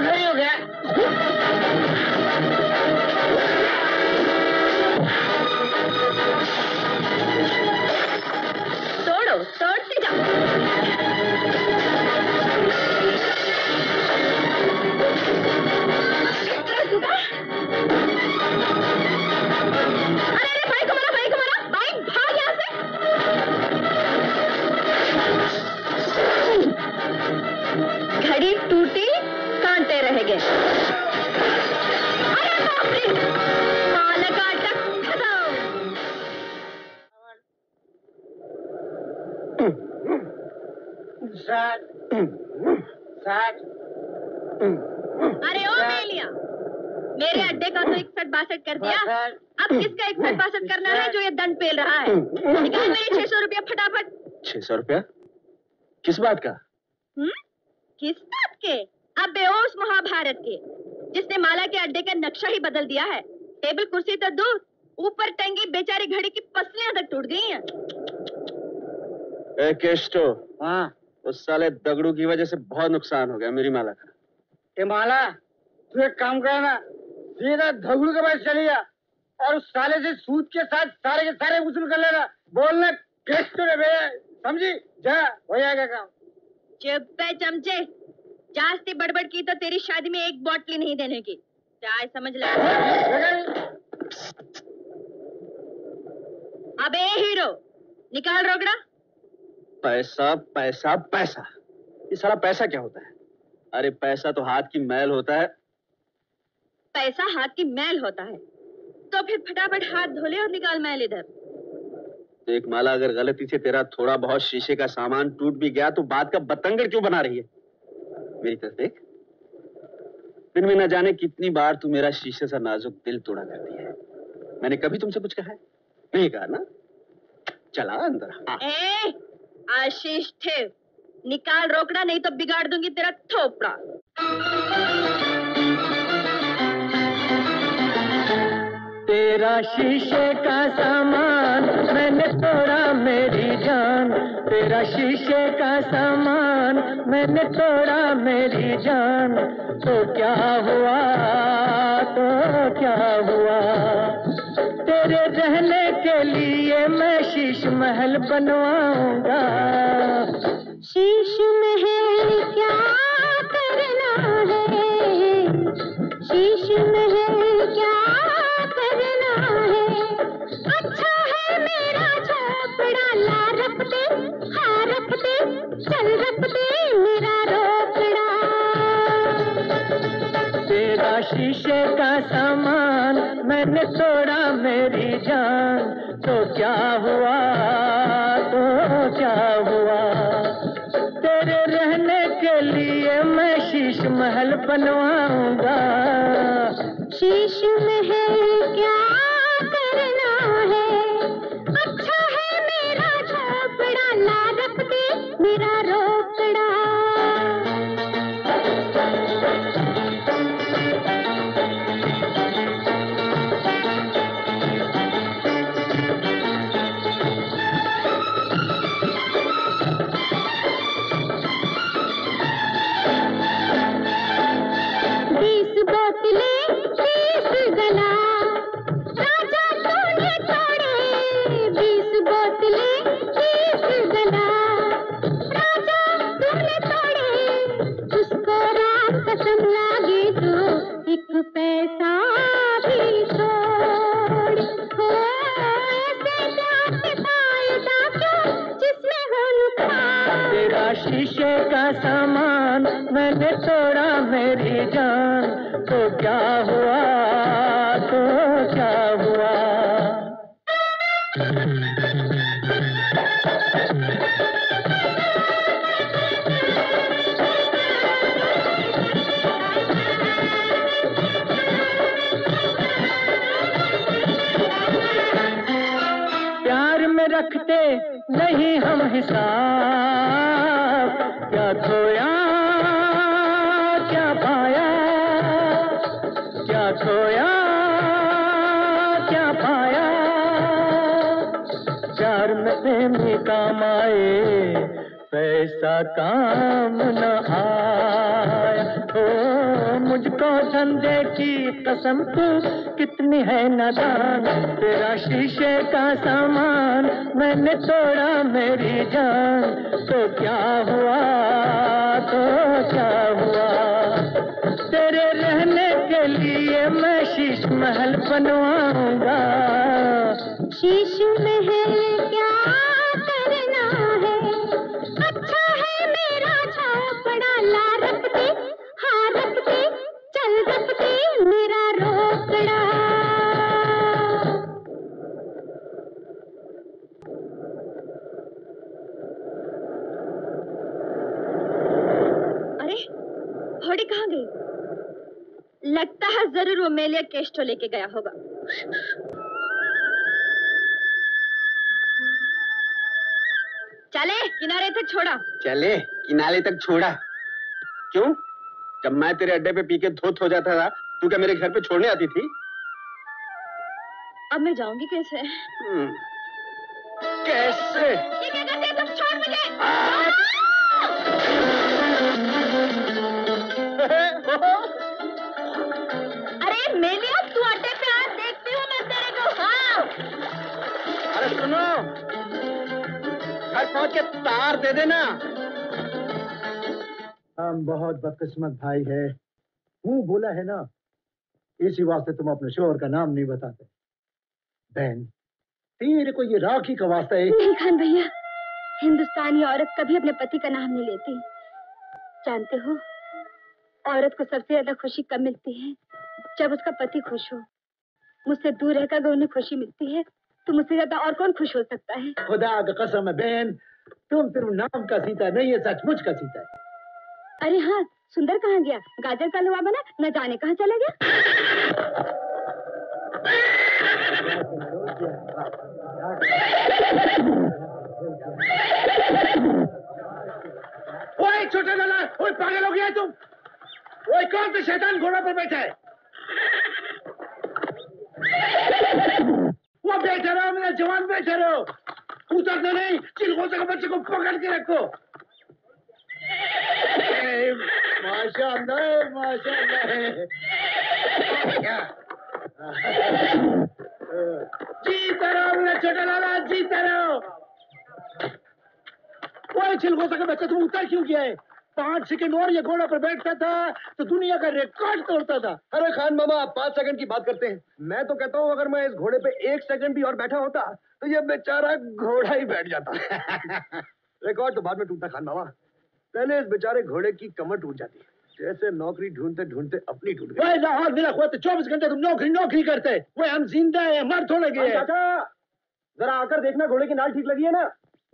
नहीं हो गया। तोड़ते जाओ। अरे अरे भाई को मारा, भाई को मारा, भाई भाग यहाँ से। घड़ी टूटी कांटे रह गए। अरे बाप रे, माला का अटक। साथ, साथ, अरे ओ मेलिया, मेरे अड्डे का तो इकसठ बासठ कर दिया, अब किसका इकसठ बासठ करना है जो ये दंड पेल रहा है? निकाल मेरे छह सौ रुपया फटाफट। छह सौ रुपया किस बात का? हम्म, किस बात के? अब बेओस महाभारत के, जिसने माला के अड्डे का नक्शा ही बदल दिया है। टेबल कुर्सी तो दूर, ऊपर टंगी बेचारी घड़ी की पसलियां तक टूट गई हैं। केष्टो, हाँ उस साले दगड़ू की वजह से बहुत नुकसान हो गया मेरी माला का। ए माला, तू एक काम कर ना, सीधा दगड़ू के पास चली जा और उस साले से सूद के साथ सारे के सारे वसूल कर लेना। बोलना केष्टो ने भेजा, समझी? जा, हो जाएगा काम। चुप पे चमचे, जास्ती बड़बड़ की तो तेरी शादी में एक बोतली नहीं देने की। चाय समझ ला। अबे हीरो, निकाल रोकड़ा। पैसा पैसा पैसा, ये सारा पैसा क्या होता है? अरे पैसा तो हाथ की मैल होता है। पैसा हाथ की मैल होता है तो फिर फटाफट हाथ धो ले और निकाल मैल इधर। देख माला, अगर गलती से तेरा थोड़ा बहुत शीशे का सामान टूट भी गया तो बात का बतंगड़ क्यों बना रही है? मेरी तरफ देख, दिन में न जाने कितनी बार तू मेरा शीशे सा नाजुक दिल तोड़ा करती है। मैंने कभी तुमसे कुछ कहा है? नहीं कहा ना। चला अंदर। हाँ। ए! आशीष थे, निकाल रोकड़ा नहीं तो बिगाड़ दूंगी तेरा थोपड़ा। तेरा शीशे का सामान मैंने तोड़ा मेरी जान। तेरा शीशे का सामान मैंने तोड़ा मेरी जान। तो क्या हुआ, तो क्या हुआ तेरे रहने के लिए मैं शीश महल बनवाऊंगा। शीश महल क्या करना है, शीश महल क्या करना है। अच्छा है मेरा झोपड़ा, ला रख दे, हा रख दे, चल रख दे मेरा रोपड़ा। तेरा शीशे का सामान मैंने तोड़ा मेरी जान, तो क्या हुआ, तो क्या हुआ। तेरे रहने के लिए मैं शीश महल बनवाऊंगा। शीश महल क्या करना है, अच्छा है मेरा झोपड़ा, ला रख दे मेरा रोपड़ा। शीशे का सामान मैंने तोड़ा मेरी जान, तो क्या हुआ, तो क्या हुआ। प्यार में रखते नहीं हम हिसाब, क्या खोया क्या पाया, क्या खोया क्या पाया। प्यार में प्रेमी काम आए, पैसा काम न आया। ओ मुझको धंधे की कसम, तू कितनी है नादान। तेरा शीशे का सामान मैंने तोड़ा मेरी जान, तो क्या हुआ, तो क्या हुआ। तेरे रहने के लिए मैं शीश महल बनवाऊंगा। शीश महल क्या करना है, अच्छा है मेरा झोपड़ा, ला रख दे, हा रख दे, चल रख दे मेरा रोपड़ा। कहाँ गई? लगता है जरूर वो मेले केस्टो लेके गया होगा। चले किनारे तक छोड़ा, चले किनारे तक छोड़ा। क्यों? जब मैं तेरे अड्डे पे पी के धोत हो जाता था, तू क्या मेरे घर पे छोड़ने आती थी? अब मैं जाऊंगी कैसे? कैसे? ये क्या करते हैं तुम? छोड़ मुझे। अरे मेले अब तू अड्डे पे आ, देखती हूँ मैं तेरे को। हाँ। अरे सुनो, घर पहुँच के तार दे देना। हम बहुत बदकिस्मत भाई है, हूँ बोला है ना, इसी वास्ते तुम अपने शोहर का नाम नहीं बताते। बहन तेरे को ये राखी का वास्ता है। नहीं खान भैया, हिंदुस्तानी औरत कभी अपने पति का नाम नहीं लेती। जानते हो औरत को सबसे ज्यादा खुशी कब मिलती है? जब उसका पति खुश हो। मुझसे दूर रहकर अगर उन्हें खुशी मिलती है, तो मुझसे ज्यादा और कौन खुश हो सकता है। खुदा की कसम है बहन, तुम सिर्फ नाम का सीता नहीं है, सचमुच का सीता है। अरे हाँ, सुंदर कहाँ गया? गाजर का हलवा बना, न जाने कहाँ चला गया। ओए छोटे लाला, ओए पागल हो गया तुम? वो कौन से शैतान घोड़ा पर बैठा है? वो बैठे रहो मेरा जवान, बैठे रहो, उतरने नहीं। चिलगोजे के बच्चे को पकड़ के रखो। माशाल्लाह माशाल्लाह, जी तरह मेरा छोटे लाला जीता रहो। छिलकों से बच्चा तुम उतर क्यों गया है? पांच सेकंड और ये घोड़ा पर बैठता था तो दुनिया का रिकॉर्ड तोड़ता था। अरे खान मामा, आप पांच सेकंड की बात करते हैं। मैं तो कहता हूँ अगर मैं इस घोड़े पे एक सेकंड भी और बैठा होता तो ये बेचारा घोड़ा ही बैठ जाता। रिकॉर्ड तो बाद में टूटता खान मामा, पहले इस बेचारे घोड़े की कमर टूट जाती है। जैसे नौकरी ढूंढते ढूंढते अपनी टूट गई। लाहौर मेरा खुद चौबीस घंटे तुम नौकरी नौकरी करते। वही हम जिंदा है, मर थोड़े गए। जरा आकर देखना घोड़े की नाल ठीक लगी है ना?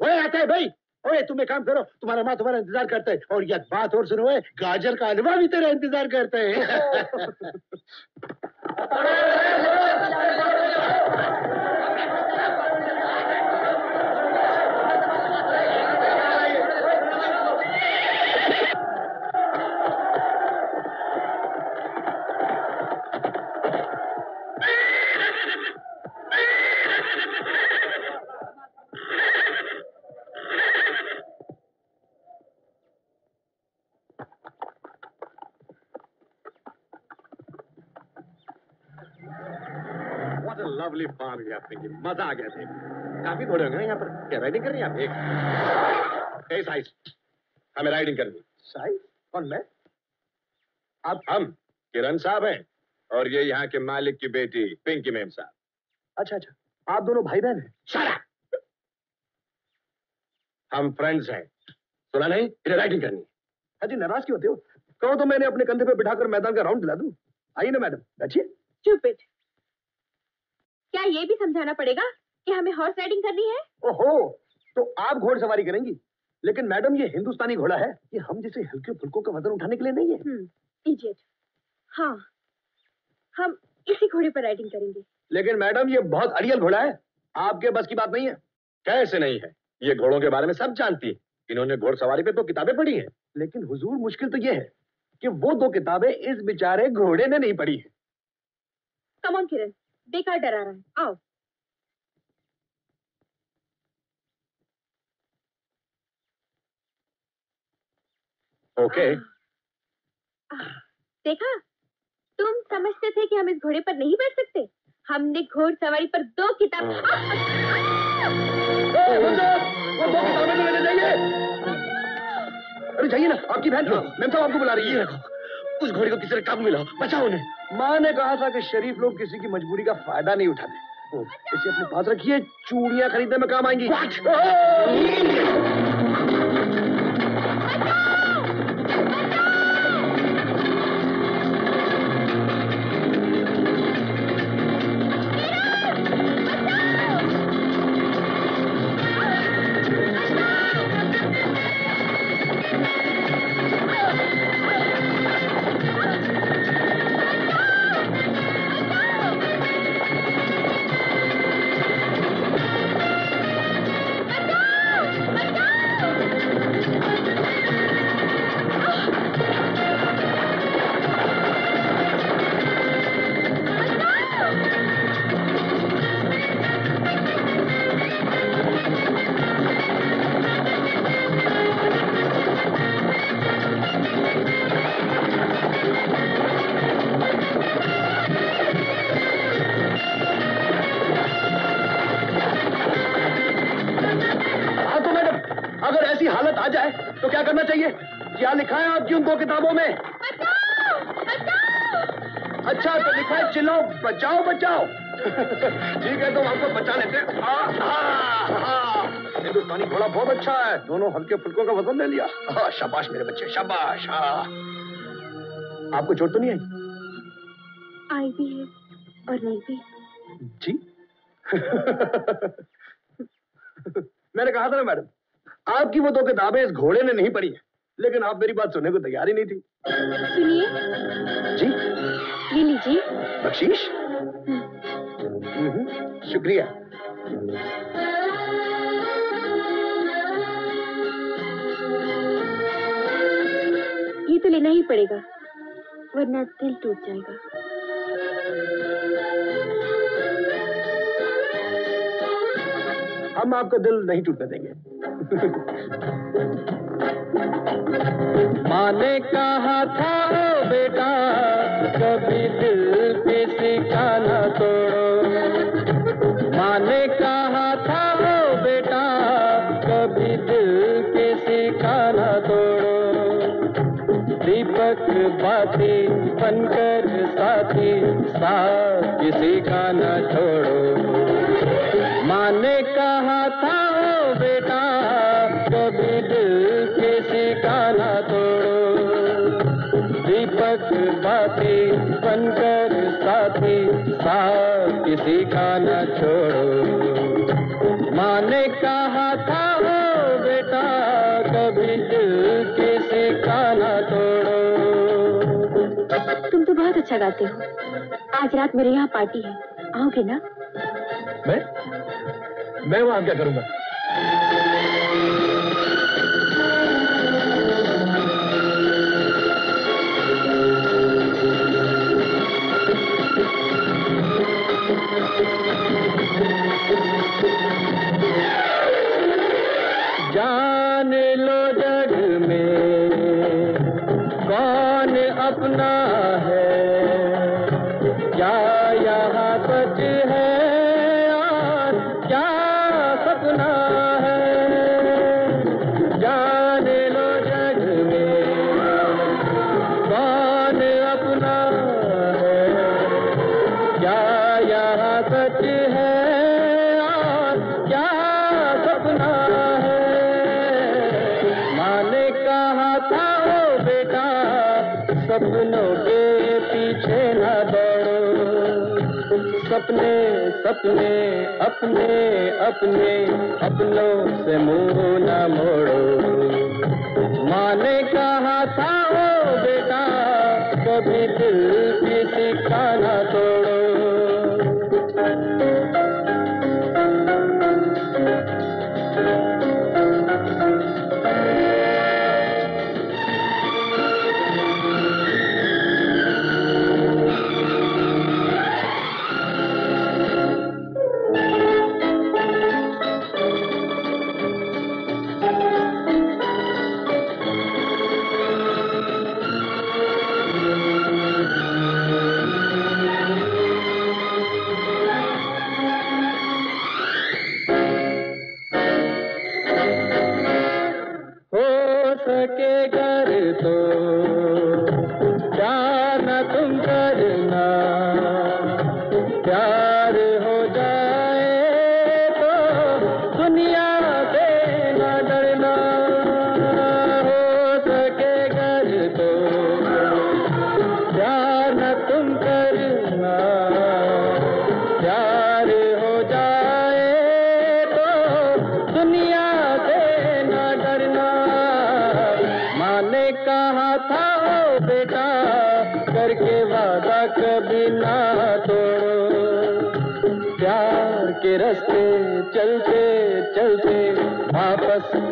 वही आता है भाई। ओए तुम एक काम करो, तुम्हारा माँ तुम्हारा इंतजार करता है। और यह बात और सुनो, है गाजर का हलवा भी तेरा इंतजार करता है। लवली फार्म है आपने की, मजा आ गया थे। काफी घोड़े होंगे यहाँ पर। क्या राइडिंग कर रही हैं आप? एक ए साइज, हमें राइडिंग करनी। साइज कौन? मैं? आप? हम किरण साहब हैं और ये यहाँ के मालिक की बेटी पिंकी मैम साहब। अच्छा अच्छा, आप दोनों भाई बहन हैं? सारा हम फ्रेंड्स हैं। सुना नहीं, इन्हें राइडिंग करनी। हाँ जी, नाराज क्यों होते हो? कहो तो मैंने अपने कंधे पे बिठाकर मैदान का राउंड दिला दूं। आइए ना मैडम, बैठिए। चुप बैठ। क्या ये भी समझाना पड़ेगा कि हमें हॉर्स राइडिंग करनी है? ओहो, तो आप घोड़सवारी करेंगी? लेकिन मैडम ये हिंदुस्तानी घोड़ा है, ये हम जैसे हल्के फुल्कों का वजन उठाने के लिए नहीं है। इडियट। हाँ, हम इसी घोड़े पर राइडिंग करेंगे। लेकिन मैडम ये बहुत अड़ियल घोड़ा है, आपके बस की बात नहीं है। कैसे नहीं है? ये घोड़ों के बारे में सब जानती है, इन्होंने घोड़सवारी पे तो किताबें पढ़ी है। लेकिन हुजूर, मुश्किल तो ये है कि वो दो किताबें इस बेचारे घोड़े ने नहीं पढ़ी है। कम ऑन किरण, बेकार डरा रहा है। आओ। ओके। देखा, तुम समझते थे कि हम इस घोड़े पर नहीं बैठ सकते? हमने घोड़सवारी पर दो किताब। वो दो किताबें लेने जाइए। अरे जाइए ना, आपकी बहन मैम साहब आपको बुला रही है। उस घोड़े को किसी ने काबू में लाओ, बचाओ उन्हें। माँ ने कहा था कि शरीफ लोग किसी की मजबूरी का फायदा नहीं उठाते। इसे अपने पास रखिए, चूड़ियां खरीदने में काम आएंगी। किताबों में बचाओ, बचाओ। अच्छा तो लिखा है चिल्लाओ बचाओ बचाओ। ठीक है तो हमको बचा लेते हैं। हिंदुस्तानी घोड़ा बहुत अच्छा है, दोनों हल्के फुल्कों का वजन ले लिया। हाँ, शाबाश मेरे बच्चे, शाबाश। हाँ, आपको चोट तो नहीं आई? आई भी है और नहीं भी। जी। मैंने कहा था ना मैडम, आपकी वो दो किताबें इस घोड़े ने नहीं पढ़ी है। लेकिन आप मेरी बात सुनने को तैयार ही नहीं थी। सुनिए। जी। ये लीजिए। बख्शीश। शुक्रिया। ये तो लेना ही पड़ेगा, वरना दिल टूट जाएगा। हम आपका दिल नहीं टूटने देंगे। माँ ने कहा था बेटा कभी दिल किसी का ना तोड़ो। माँ ने कहा साथी बनकर साथी साथ किसी का न छोड़ो। माँ ने कहा था ओ बेटा कभी दिल किसी का न तोड़ो। दीपक बाती बनकर साथी साथ किसी का न छोड़ो। माँ ने कहा था ओ बेटा कभी दिल किसी का न तोड़ो। तुम तो बहुत अच्छा गाते हो। आज रात मेरे यहाँ पार्टी है, आओगे ना? मैं मैं वहां क्या करूंगा? जान लो जग में कौन अपना है, क्या यहाँ सच है अपने सपने अपने अपने अपनों से मुंह न मोड़ो। माँ ने कहा था ओ बेटा कभी दिल किसी का न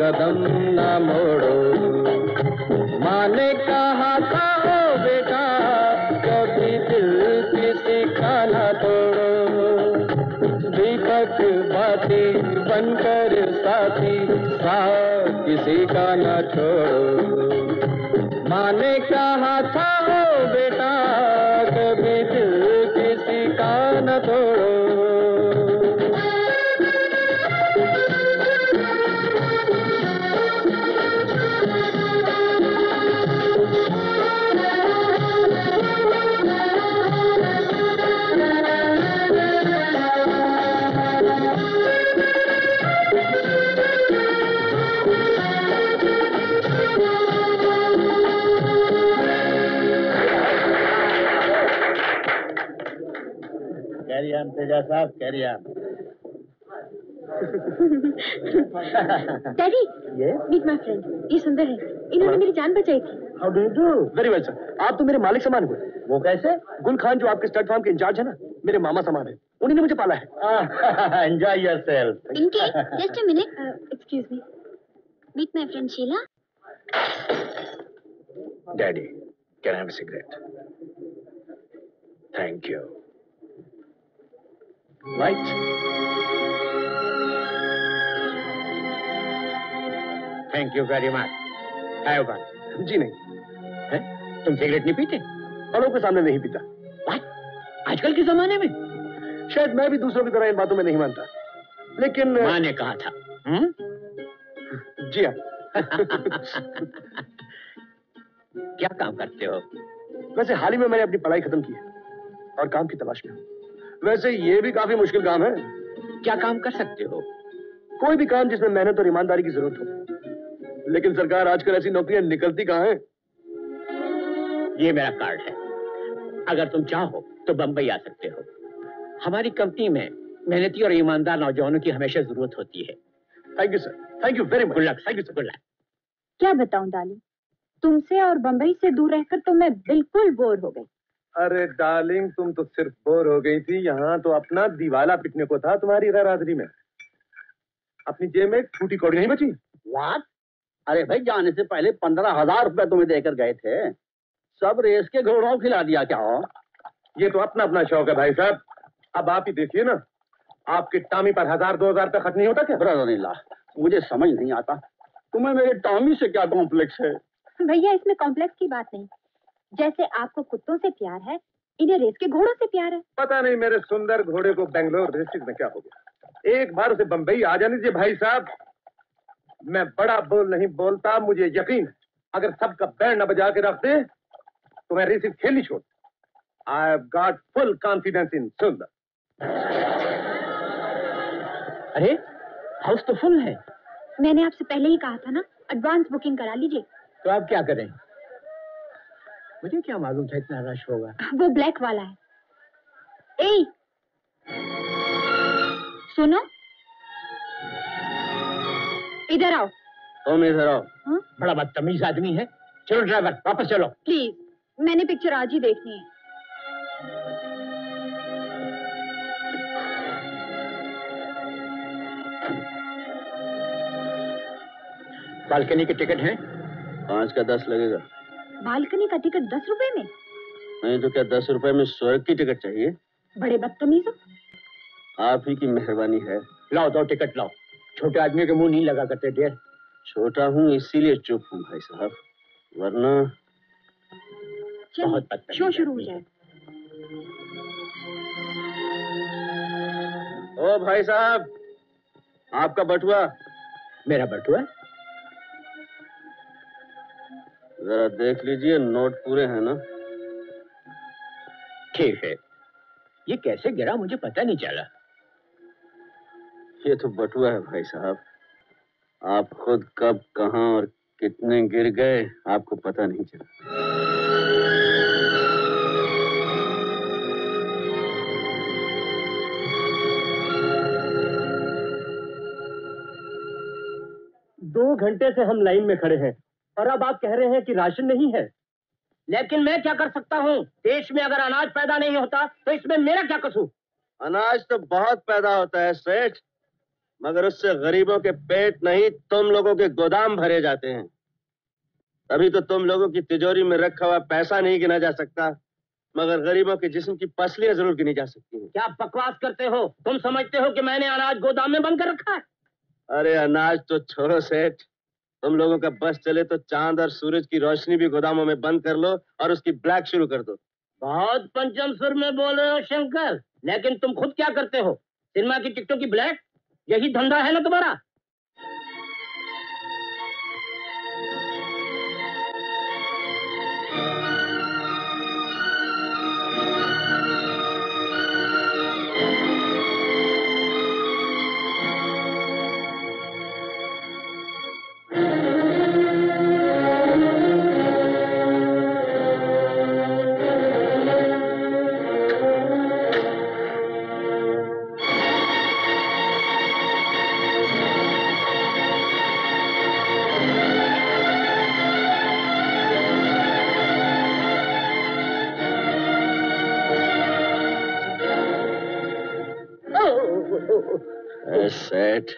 कदम न मोड़ो। माँ ने कहा था ओ बेटा कभी दिल किसी का न तोड़ो। दीपक बाती बनकर साथी साथ किसी का न छोड़ो। माँ ने कहा था ओ बेटा कभी दिल किसी का न तोड़ो। साहब कह रही आप डैडी मीट माय फ्रेंड, ये सुंदर है, इन्होंने मेरी जान बचाई थी। How do you do? Very well sir, आप तो मेरे मालिक समान हो। वो कैसे? गुल खान जो आपके स्टड फार्म के इंचार्ज है ना, मेरे मामा समान है, उन्हीं ने मुझे पाला है। Enjoy yourself. इनके just a minute, excuse me, meet my friend Sheila. Daddy can I have a cigarette? Thank you. Right. Thank you very much. Have one. जी नहीं, हैं? तुम सिगरेट नहीं पीते? बड़ों के सामने नहीं पीता। What? आजकल के जमाने में? शायद मैं भी दूसरों की तरह इन बातों में नहीं मानता, लेकिन माँ ने कहा था। हम्म? जी हाँ। क्या काम करते हो? वैसे हाल ही में मैंने अपनी पढ़ाई खत्म की है और काम की तलाश में। वैसे ये भी काफी मुश्किल काम है। क्या काम कर सकते हो? कोई भी काम जिसमें मेहनत और ईमानदारी की जरूरत हो। लेकिन सरकार आजकल ऐसी नौकरियां निकलती कहाँ हैं? ये मेरा कार्ड है, अगर तुम चाहो तो बंबई आ सकते हो। हमारी कंपनी में मेहनती और ईमानदार नौजवानों की हमेशा जरूरत होती है। Thank you sir, thank you very much. Thank you sir, good luck. क्या बताऊं डार्लिंग, तुमसे और बंबई से दूर रहकर तो मैं बिल्कुल बोर हो गई। अरे डार्लिंग, तुम तो सिर्फ बोर हो गई थी, यहाँ तो अपना दीवाला पिटने को था तुम्हारी रारादरी में। अपनी जेब में छूटी कौड़ी नहीं बची? वाह, अरे भाई जाने से पहले पंद्रह हजार रुपए तुम्हें देकर गए थे, सब रेस के घोड़ों खिला दिया क्या हो? ये तो अपना अपना शौक है भाई साहब, अब आप ही देखिए ना, आपके टामी पर हजार दो हजार तक खर्च नहीं होता क्या? बरादरीला, मुझे समझ नहीं आता तुम्हें मेरे टामी से क्या कॉम्प्लेक्स है? भैया इसमें कॉम्प्लेक्स की बात नहीं, जैसे आपको कुत्तों से प्यार है, इन्हें रेस के घोड़ों से प्यार है। पता नहीं मेरे सुंदर घोड़े को बेंगलोर डिस्ट्रिक्ट में क्या हो गया, एक बार उसे बंबई आ जाने दीजिए भाई साहब। मैं बड़ा बोल नहीं बोलता, मुझे यकीन है अगर सबका बैंड न बजा के रख दे तो मैं रेसिंग खेलनी छोड़। I have got full confidence in Sundar. अरे हाउस तो फुल है। मैंने आपसे पहले ही कहा था ना, एडवांस बुकिंग करा लीजिए। तो आप क्या करें? मुझे क्या मालूम था इतना रश होगा। वो ब्लैक वाला है। ए, सुनो, इधर आओ। तुम इधर आओ। हाँ? बड़ा बदतमीज आदमी है। चलो ड्राइवर, वापस चलो। प्लीज, मैंने पिक्चर आज ही देखनी है। बालकनी के टिकट हैं? पाँच का दस लगेगा। बालकनी का टिकट दस रुपए में? नहीं तो क्या दस रुपए में स्वर्ग की टिकट चाहिए? बड़े बदतमीज हो। आप ही की मेहरबानी है। लाओ दो टिकट लाओ। छोटे आदमी के मुंह नहीं लगा करते डियर। छोटा हूँ इसीलिए चुप हूँ भाई साहब, वरना बहुत बदतमीज। शो शुरू हो जाए। ओ भाई साहब, आपका बटुआ। मेरा बटुआ? जरा देख लीजिए नोट पूरे हैं ना। ठीक है, ये कैसे गिरा मुझे पता नहीं चला। ये तो बटुआ है भाई साहब, आप खुद कब कहाँ और कितने गिर गए आपको पता नहीं चला। दो घंटे से हम लाइन में खड़े हैं और अब आप कह रहे हैं कि राशन नहीं है। लेकिन मैं क्या कर सकता हूँ, देश में अगर अनाज पैदा नहीं होता तो इसमें मेरा क्या कसूर? अनाज तो बहुत पैदा होता है सेठ, मगर उससे गरीबों के पेट नहीं तुम लोगों के गोदाम भरे जाते हैं। अभी तो तुम लोगों की तिजोरी में रखा हुआ पैसा नहीं गिना जा सकता, मगर गरीबों के जिस्म की पसलियां जरूर गिनी जा सकती है। क्या बकवास करते हो? तुम समझते हो कि मैंने अनाज गोदाम में बंद कर रखा है? अरे अनाज तो छोड़ो सेठ, तुम लोगों का बस चले तो चांद और सूरज की रोशनी भी गोदामों में बंद कर लो और उसकी ब्लैक शुरू कर दो। बहुत पंचम सुर में बोल रहे हो शंकर, लेकिन तुम खुद क्या करते हो? सिनेमा की टिकटों की ब्लैक, यही धंधा है ना तुम्हारा? सेठ,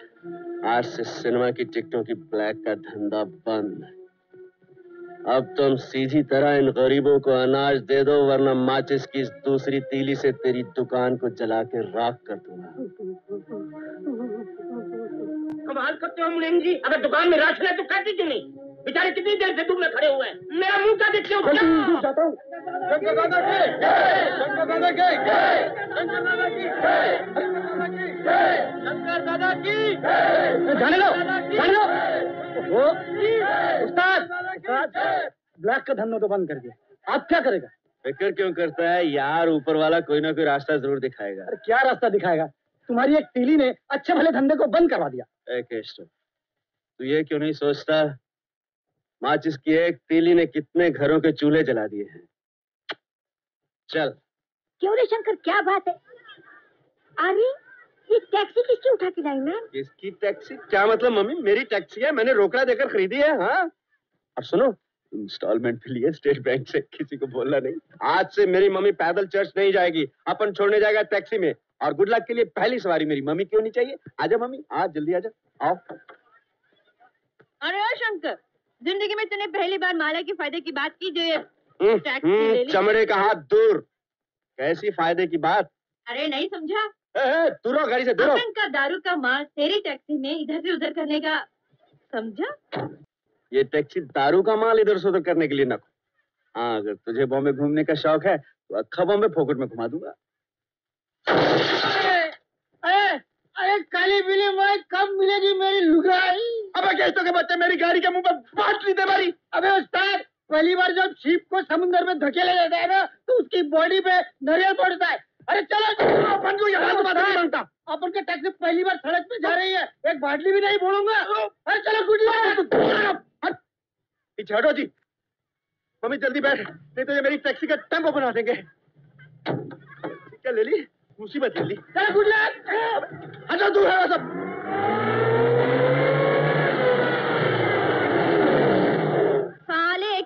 आज से सिनेमा की टिकटों की ब्लैक का धंधा बंद। अब तुम सीधी तरह इन गरीबों को अनाज दे दो, वरना माचिस की इस दूसरी तीली से तेरी दुकान को जला के राख कर दूंगा। कमाल करते हो मुनीम जी, अगर दुकान में राशन है तो कहती क्यों नहीं? बेचारे कितनी देर से धूप में खड़े हुए हैं, मेरा मुंह क्या देखते हो? जाता हूँ। शंकर दादा की जय, शंकर दादा की जय, शंकर दादा की जय, शंकर दादा की जय। जाने दो, जाने दो। वो उस्ताद, ब्लैक का धंधा तो बंद कर दिया, आप क्या करेगा? फिक्र क्यों करता है यार, ऊपर वाला कोई ना कोई रास्ता जरूर दिखाएगा। अरे क्या रास्ता दिखाएगा, तुम्हारी एक तीली ने अच्छे भले धंधे को बंद करवा दिया। ए केशव, तू ये क्यों नहीं सोचता माच इसकी एक तीली ने कितने घरों के चूल्हे जला दिए हैं। चल। क्यों रे शंकर, क्या बात है? अरे ये टैक्सी किसकी उठा के लाई मैम? किसकी टैक्सी? क्या मतलब मम्मी, मेरी टैक्सी है, मैंने रोकड़ा देकर खरीदी है। हाँ, और सुनो, इंस्टॉलमेंट पे लिए स्टेट बैंक से, किसी को बोलना नहीं। आज से मेरी मम्मी पैदल चर्च नहीं जाएगी, अपन छोड़ने जाएगा टैक्सी में। और गुड लक के लिए पहली सवारी मेरी मम्मी की होनी चाहिए। आजा मम्मी, आज जल्दी आजा, आओ। अरे शंकर, जिंदगी में तूने पहली बार माला के फायदे की बात की, जो चमड़े का हाथ दूर, कैसी फायदे की बात? अरे नहीं समझा, दूरो गाड़ी से, दूरो। का दारू का माल तेरी टैक्सी में इधर से उधर करने का, समझा? ये टैक्सी दारू का माल इधर से उधर करने के लिए ना। हाँ, अगर तुझे बॉम्बे घूमने का शौक है तो अक्खा बॉम्बे फोकट में घुमा दूंगा। अरे, अरे, अरे काली बिल्ली माँ, कब मिलेगी मेरी लुगाई? अबे कैसों के बच्चे, मेरी गाड़ी के मुंह पर बात नहीं दे मारी। अबे उस्ताद, पहली बार जब शिप को समुद्र में धकेला जाता है ना तो उसकी बॉडी पे नरियल पड़ता है। अरे चलो, अपन को यहाँ तो बात नहीं मानता। अपन के टैक्सी पहली बार सड़क पे जा रही है, एक बाटली भी नहीं बोलूंगा। अरे चलो गुड लक, पीछे हटो जी। मम्मी जल्दी बैठ, नहीं तो ये मेरी टैक्सी का टेम्पो बना देंगे। क्या ले ली, मुसीबत ले ली। चलो गुड लक, हटो दूर है सब।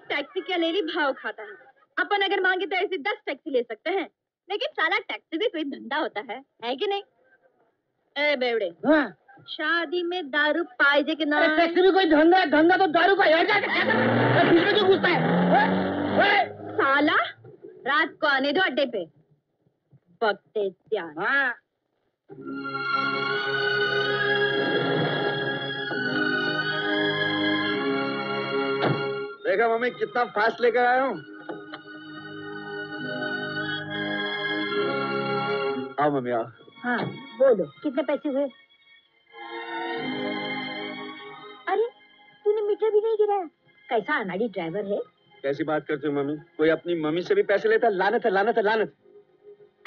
टैक्सी क्या ले ली, भाव खाता है। अपन अगर मांगे तो ऐसे दस टैक्सी ले सकते हैं, लेकिन साला टैक्सी भी कोई धंधा होता है, है कि नहीं? ए बेवड़े, शादी में दारू पाइजे के नाम। टैक्सी भी कोई धंधा है, धंधा तो दारू का है। क्यों घुसता है साला, रात को आने दो अड्डे पे, बकते देखा। मम्मी कितना फास्ट लेकर आया हूँ। आओ मम्मी आओ। हाँ बोलो, कितने पैसे हुए? अरे तूने मीटर भी नहीं गिराया, कैसा अनाड़ी ड्राइवर है। कैसी बात करते हो मम्मी, कोई अपनी मम्मी से भी पैसे लेता? लानत है, लानत है, लानत।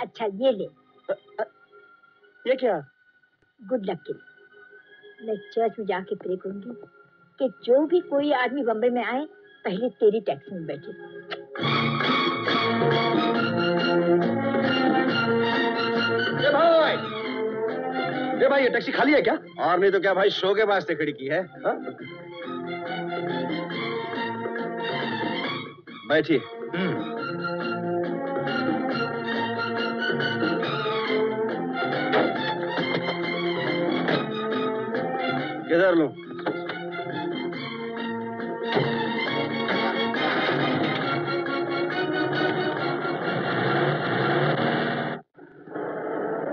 अच्छा ये ले। आ, आ, ये क्या? गुड लक के लिए। मैं चर्च में जाके प्रे करूंगी कि जो भी कोई आदमी बम्बई में आए पहले तेरी टैक्सी में बैठे। ये भाई, ये भाई, ये टैक्सी खाली है क्या? और नहीं तो क्या भाई, शो के वास्ते खड़ी की है। बैठिए। किधर लूं?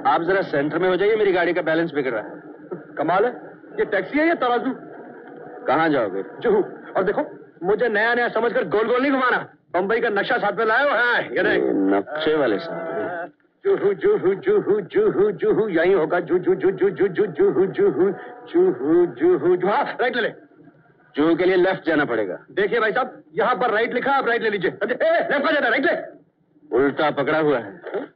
आप जरा सेंटर में हो जाइए, मेरी गाड़ी का बैलेंस बिगड़ रहा है। कमाल है, ये टैक्सी है या तराजू? कहाँ जाओगे? जुहू। और देखो, मुझे नया नया समझकर गोल गोल नहीं घुमाना। बम्बई का नक्शा साथ में लाया है, ये देख। नक्शे वाले साहब। जुहू जुहू जुहू जुहू जुहू, यही होगा। जू जू जू जू जू जू जुहू जुहू जुहू जुहू जुहा, राइट ले ले। जुहू के लिए लेफ्ट जाना पड़ेगा। देखिए भाई साहब, यहाँ पर राइट लिखा, आप राइट ले लीजिए। लेफ्ट जाना, राइट ले। उल्टा पकड़ा हुआ है।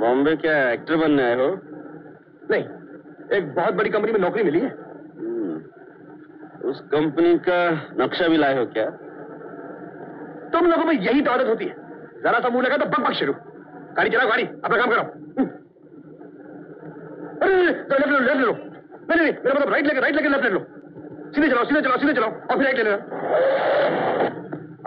बॉम्बे क्या एक्टर बनने आए हो? नहीं, एक बहुत बड़ी कंपनी में नौकरी मिली है। उस कंपनी का नक्शा भी लाए हो क्या? तुम लोगों में यही तो आदत होती है, जरा सा मुंह लगा तो बकबक शुरू। गाड़ी चलाओ, गाड़ी अपना काम करो। अरे लेफ्ट ले लो, लेफ्ट ले लो। नहीं नहीं, मेरा मतलब राइट लेके, राइट लेके लेफ्ट ले लो। सीधे चलाओ, सीधे चलाओ, सीधे चलाओ और फिर राइट ले लेना।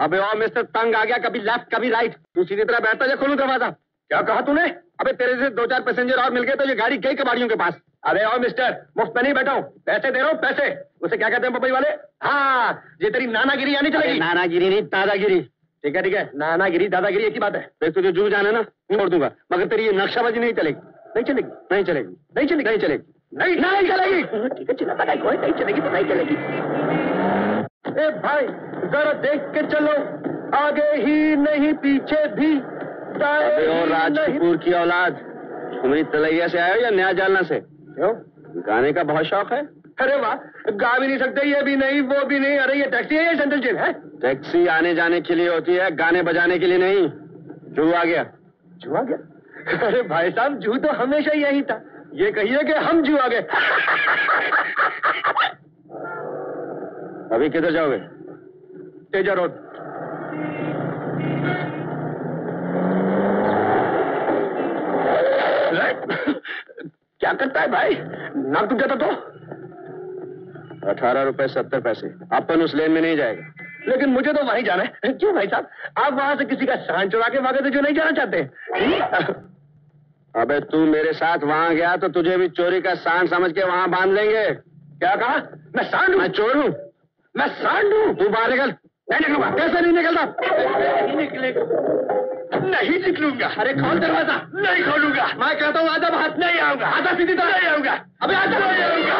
अबे और मिस्टर, तंग आ गया, कभी लेफ्ट कभी राइट। तू सीधी तरह बैठता है, खोलू दरवाजा। क्या कहा तूने? अबे तेरे से दो चार पैसेंजर और मिल गए तो ये गाड़ी गई कबाड़ियों के पास। अरे और मिस्टर, मुफ्त में नहीं बैठा हूँ, पैसे दे रहा हूँ। पैसे उसे क्या कहते हैं बम्बई वाले? हाँ, ये तेरी नानागिरी यानी चलेगी। नानागिरी नहीं, दादागिरी। ठीक है ठीक है, नानागिरी दादागिरी एक ही बात है। देख तुझे जू जाना ना, छोड़ दूंगा, मगर तेरी ये नक्शाबाजी नहीं चलेगी। नहीं चलेगी, नहीं चलेगी, नहीं चलेगी, नहीं चलेगी, नहीं नहीं चलेगी। ठीक है, चिल्लाता है, नहीं चलेगी तो नहीं चलेगी। ए भाई जरा देख के चलो, आगे ही नहीं पीछे भी। राज कपूर की औलाद, तुम्हारी तलैया से आए हो या नया जालना से? क्यों, गाने का बहुत शौक है? अरे वाह, गा भी नहीं सकते, ये भी नहीं, वो भी नहीं। अरे ये टैक्सी है या सेंट्रल जेल है? टैक्सी आने जाने के लिए होती है, गाने बजाने के लिए नहीं। जू आ गया, जू आ गया। अरे भाई साहब, जू तो हमेशा यही था, ये कहिए कि हम जू आ गए। अभी किधर जाओगे? तेजा रोड। क्या करता है भाई, नाक टूट जाता तो। अठारह रुपए सत्तर पैसे। अपन उस लेन में नहीं जाएगा। लेकिन मुझे तो वहीं जाना है। क्यों भाई साहब, आप वहां से किसी का सामान चुरा के भागे थे जो नहीं जाना चाहते? अबे तू मेरे साथ वहां गया तो तुझे भी चोरी का सांड समझ के वहां बांध लेंगे। क्या कहा? मैं सांड हूँ, मैं चोर हूँ, मैं सांड हूँ। तू बाहर निकल। नहीं निकलूंगा। कैसे नहीं निकलता? नहीं निकलेगा, नहीं निकलूंगा। अरे खोल दरवाजा। नहीं खोलूंगा। मैं कहता हूँ आधा हाथ नहीं आऊंगा, आधा सीधी तरह नहीं आऊंगा। अभी आधा नहीं आऊंगा।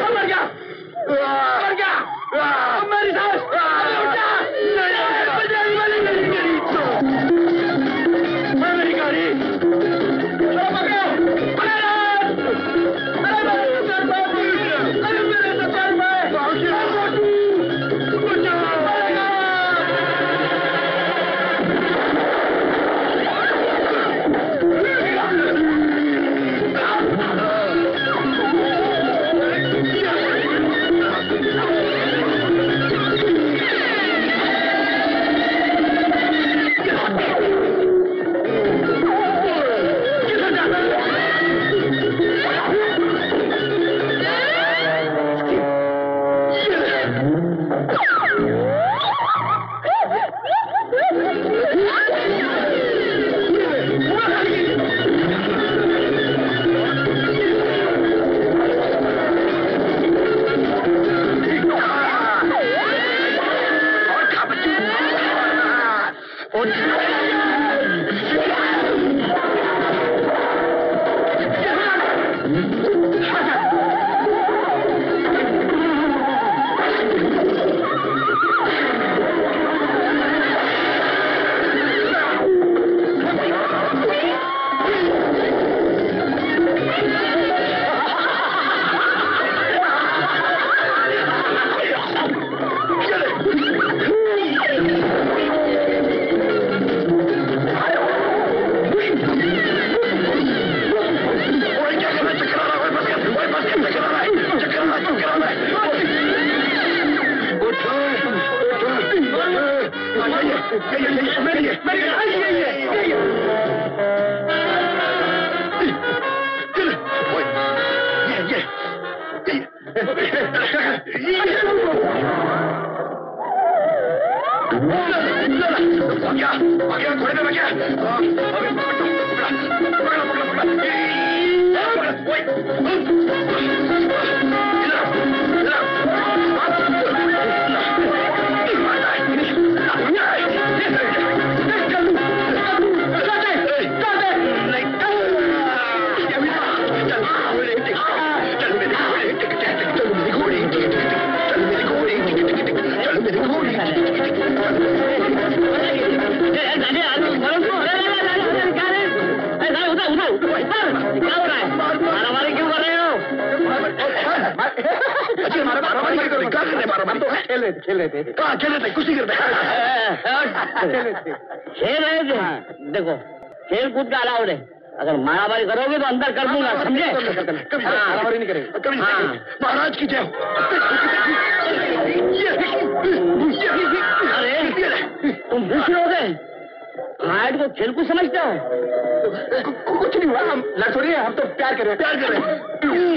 मर गया, मर गया मेरी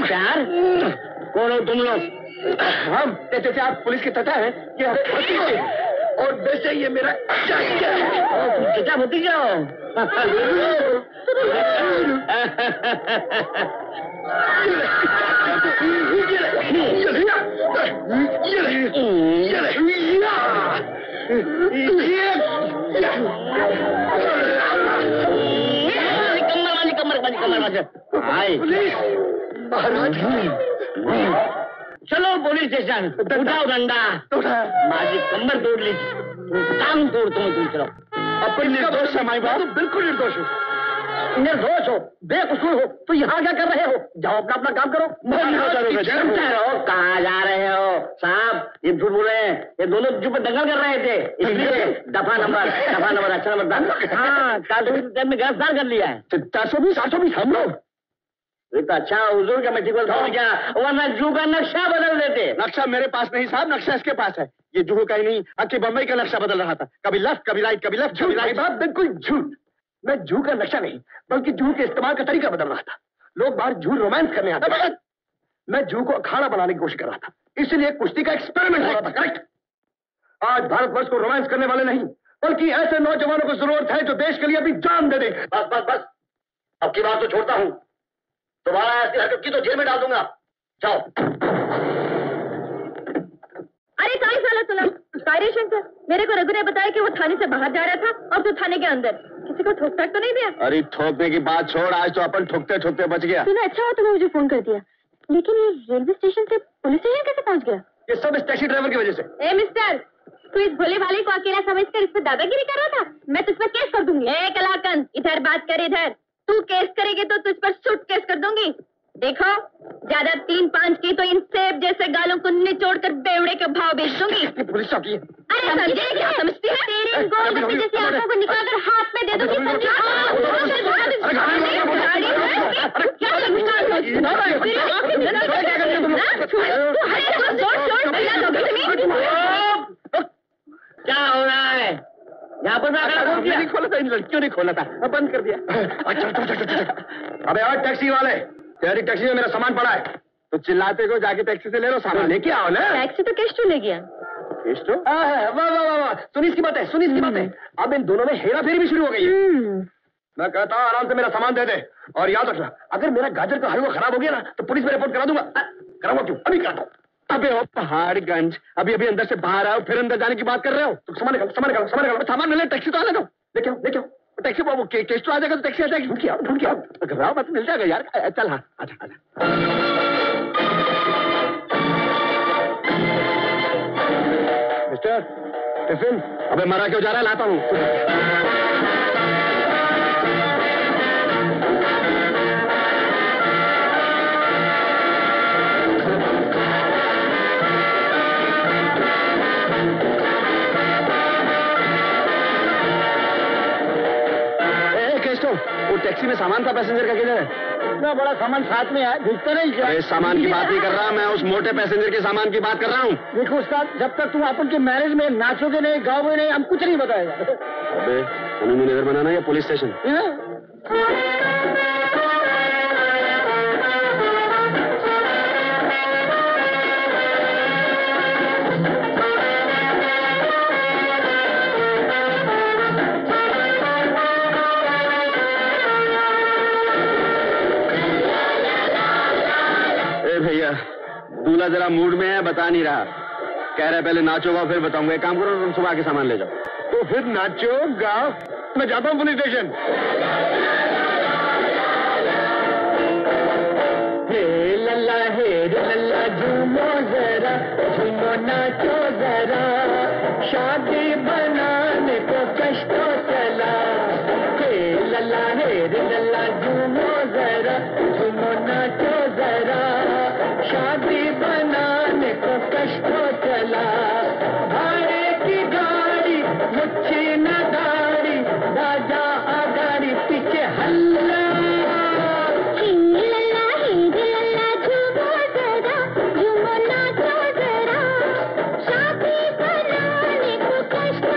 सास। निर्दोष हो, बेकसूर हो, तो यहाँ क्या कर रहे हो? जाओ अपना अपना काम करो। कहाँ जा रहे हो साहब? ये झूठ बोल रहे हैं, ये दोनों चुप दंगल कर रहे थे, इसलिए दफा नंबर दफा नंबर अच्छा नंबर हाँ टाइम में गिरफ्तार कर लिया है। चार सौ बीस आठ सौ बीस हम लोग तो अच्छा हुजूर का मैं ठीक था क्या? वरना जू का नक्शा बदल देते। नक्शा मेरे पास नहीं साहब, नक्शा इसके पास है। ये जू का ही नहीं, अक्की बम्बई का नक्शा बदल रहा था, कभी लेफ्ट कभी राइट कभी लेफ्ट कभी राइट। साहब बिल्कुल झूठ, मैं जू का नक्शा नहीं बल्कि जू के इस्तेमाल का तरीका बदल रहा था। लोग बाहर जू रोमांस करने आते थे, मैं जू को अखाड़ा बनाने की कोशिश कर रहा था, इसलिए कुश्ती का एक्सपेरिमेंट हो रहा था। करेक्ट। आज भारतवर्ष को रोमांस करने वाले नहीं बल्कि ऐसे नौजवानों को जरूरत है जो देश के लिए अपनी जान दे दे। बस बस बस, अब की बात तो छोड़ता हूँ, दोबारा ऐसी हरकत की तो जेल में डाल दूंगा। जाओ। अरे काई साला सुना, सारे शंकर मेरे को रघु ने बताया कि वो थाने से बाहर जा रहा था और तू थाने के अंदर। किसी को ठोक तो नहीं दिया? अरे ठोकने की बात छोड़, आज तो अपन ठोकते ठोकते बच गया। सुना, अच्छा हुआ तुमने मुझे फोन कर दिया। लेकिन ये रेलवे स्टेशन से पुलिस स्टेशन कैसे पहुँच गया? ये सब इस टैक्सी ड्राइवर की वजह से। ए मिस्टर, तू इस भोले भाले को अकेला समझ कर इस पर दादागिरी कर रहा था? मैं तुझ पर केस कर दूंगी। ए कलाकंद, इधर बात कर, इधर। तू केस करेगी तो तुझ पर शूट केस कर दूंगी। देखो, ज्यादा तीन पांच की तो इन सेब जैसे गालों को निचोड़ कर बेवड़े के भाव बेच दूंगी। पुलिस है। अरे समझे क्या समझती है? तेरी गोलगप्पे जैसी आंखों को निकालकर हाथ में दे दूंगी। क्या हो रहा है यहाँ पर? नहीं खोला था इन लड़कियों ने, खोला था, बंद कर दिया। अच्छा अच्छा, अबे और टैक्सी वाले, तेरी टैक्सी में मेरा सामान पड़ा है, तो चिल्लाते को जाके टैक्सी से ले लो सामान। लेके आओ ना। टैक्सी तो केस्टो ले गया। केस्टो? वाह वाह वाह, सुनी इसकी बातें, सुनी इसकी बातें। अब इन दोनों में हेरा फेरी भी शुरू हो गई है। मैं कहता हूँ आराम से मेरा सामान दे दे, और याद रखना अगर मेरा गाजर का हलवा खराब हो गया ना तो पुलिस में रिपोर्ट करा दूंगा। कराऊंगा क्यों? अभी कराता हूँ। अबे ओ पहाड़गंज, अभी अभी अंदर से बाहर आओ फिर अंदर जाने की बात कर रहे हो। तो सामान निकालो, सामान निकालो, सामान निकालो। सामान मिले, टैक्सी तो आने दो। देखो देखो टैक्सी वो के, केस तो आ जाएगा तो टैक्सी आ जाएगी। ढूंढ के आओ, ढूंढ के आओ, अगर राव मत मिल जाएगा यार। चल हाँ, अच्छा अच्छा। मिस्टर टिफिन, अबे मरा क्यों जा रहा है? लाता हूँ। वो टैक्सी में सामान था पैसेंजर का, किधर है? इतना बड़ा सामान साथ में है, दिखता नहीं क्या? अरे सामान की बात नहीं कर रहा मैं, उस मोटे पैसेंजर के सामान की बात कर रहा हूँ। देखो उस्ताद, जब तक तुम अपन के मैरिज में नाचोगे नहीं, गाओगे नहीं, हम कुछ नहीं बताएगा। अबे हनीमून इधर बनाना है या पुलिस स्टेशन? भैया दूल्हा जरा मूड में है, बता नहीं रहा, कह रहा है पहले नाचोगा फिर बताऊंगा। एक काम करो तुम सुबह आके सामान ले जाओ। तो फिर नाचोगा? मैं जाता हूँ पुलिस स्टेशन। हे लल्ला हे लल्ला झूमो जरा, झूमो नाचो जरा, शादी बनाने को कश्तो चला। हे लल्ला हे लल्ला झूमो जरा, झूमो नाचो जरा, शादी बनाने को कश्तो चला। भाड़े की गाड़ी मुच्छी न दाड़ी, राजा आगाड़ी पीछे हल्ला। हिलला हिलला झूमो जरा, झूमो नाचो जरा, शादी बनाने को कश्तो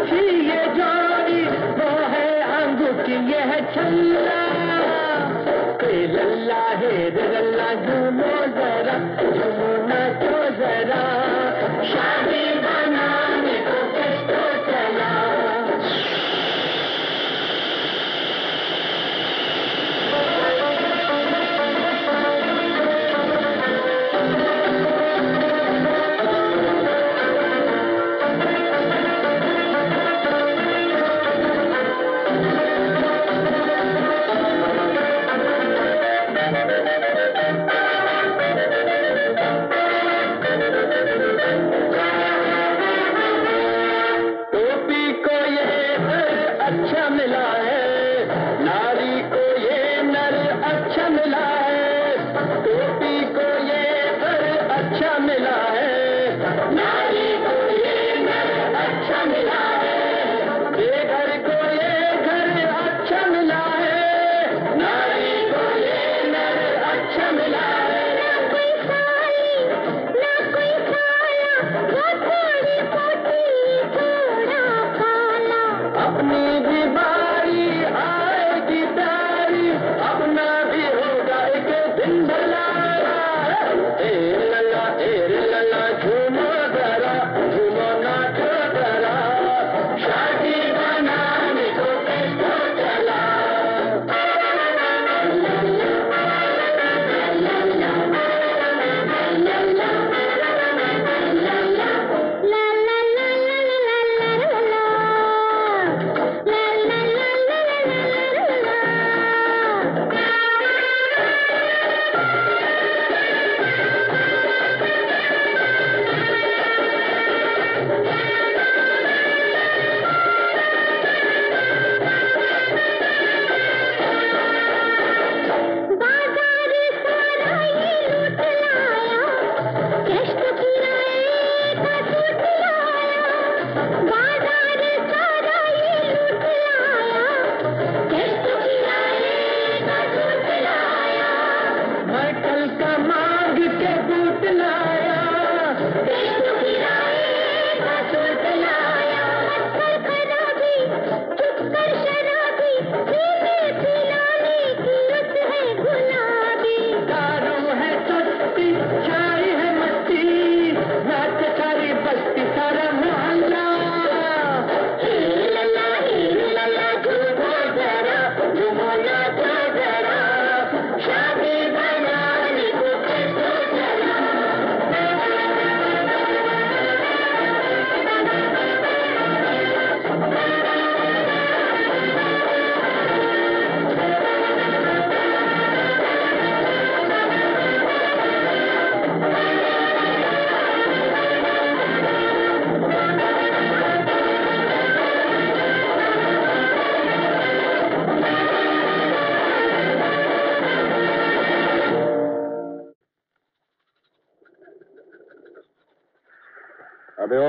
अच्छी ये जोड़ी वो है अंगूठी ये है छल्ला हे लल्ला हे लल्ला झूमो जरा झूमो नाचो जरा शादी बनाने को किसको चला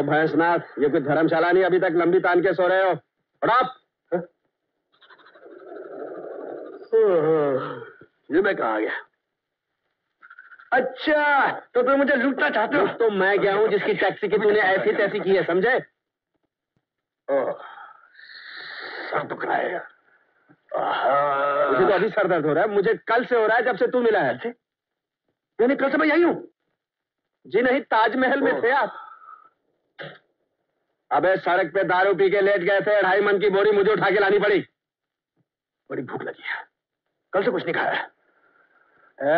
भैंसनाथ, ये कोई धर्मशाला नहीं, अभी तक लंबी तान के सो रहे हो। ये मैं कहाँ गया? अच्छा, तो तुम मुझे लूटना चाहते हो? तो मैं गया हूँ जिसकी टैक्सी की तूने ऐसी तैसी की है, समझे? ओह, सर दुखाएगा। मुझे तो अभी सर दर्द हो रहा है, मुझे कल से हो रहा है जब से तू मिला है। मैंने कल से मैं यही हूँ। जी नहीं, ताजमहल में थे आप। अबे सड़क पे दारू पी के लेट गए थे, ढाई मन की बोरी मुझे उठा के लानी पड़ी। बड़ी भूख लगी है, कल से कुछ नहीं खाया।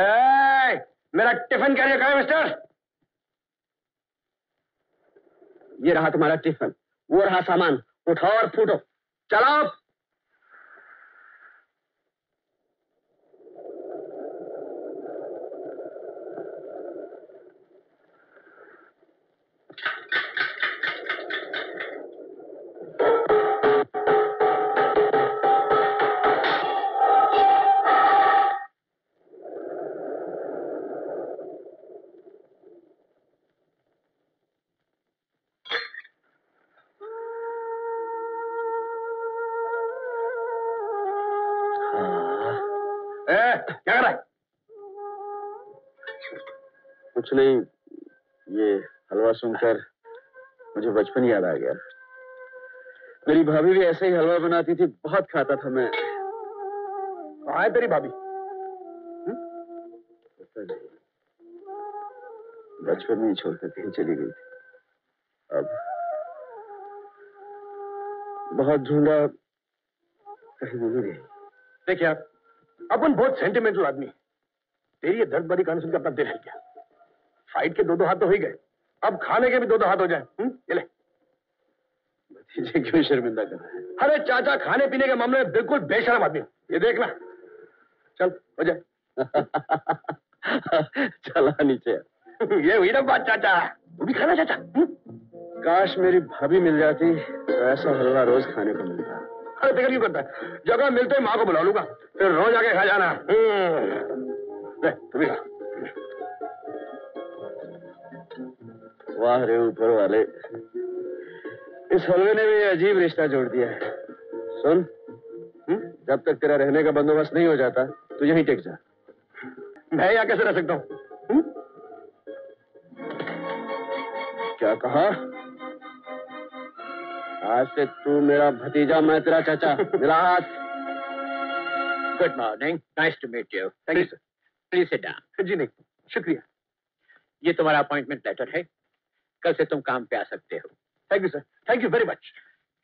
ए, मेरा टिफिन कैरियर कहाँ है मिस्टर? ये रहा तुम्हारा टिफिन, वो रहा सामान, उठाओ और फूटो। चलाओ। कुछ नहीं, ये हलवा सुनकर मुझे बचपन याद आ गया। मेरी भाभी भी ऐसे ही हलवा बनाती थी, बहुत खाता था मैं। कहाँ है तेरी भाभी? बचपन में ही छोड़कर कहीं चली गई थी। अब बहुत ढूंढा, कहीं मिल गई। देखिए आप, अपन बहुत सेंटिमेंटल आदमी है। तेरी ये दर्द भरी कहानी सुनकर अपना दिल हिल गया। फाइट के दो दो हाथ तो हो ही गए, अब खाने के भी दो दो हाथ हो जाए। हम्म, ये ले। भतीजे क्यों शर्मिंदा कर रहे हैं? अरे चाचा, खाने पीने के मामले में बिल्कुल बेशर्म आदमी, ये देखना। चल हो जाए। चला नीचे। ये हुई ना बात चाचा, वो भी खाना चाचा। हुँ? काश मेरी भाभी मिल जाती तो ऐसा हलवा रोज खाने को मिलता। अरे फिक्र क्यों करता है, जगह मिलते ही माँ को बुला लूंगा, फिर रोज आके खा जाना। तुम्हें वाह रे ऊपर वाले, इस हलवे ने भी अजीब रिश्ता जोड़ दिया है। सुन, जब तक तेरा रहने का बंदोबस्त नहीं हो जाता तो यहीं टिक जा। मैं यहाँ कैसे रह सकता हूँ? क्या कहा? आज से तू मेरा भतीजा, मैं तेरा चाचा। मिला हाथ। Good morning, nice to meet you. Thank you sir. Please sit down. जी नहीं, शुक्रिया। ये तुम्हारा अपॉइंटमेंट लेटर है, कल से तुम काम पे आ सकते हो। Thank you sir, thank you very much.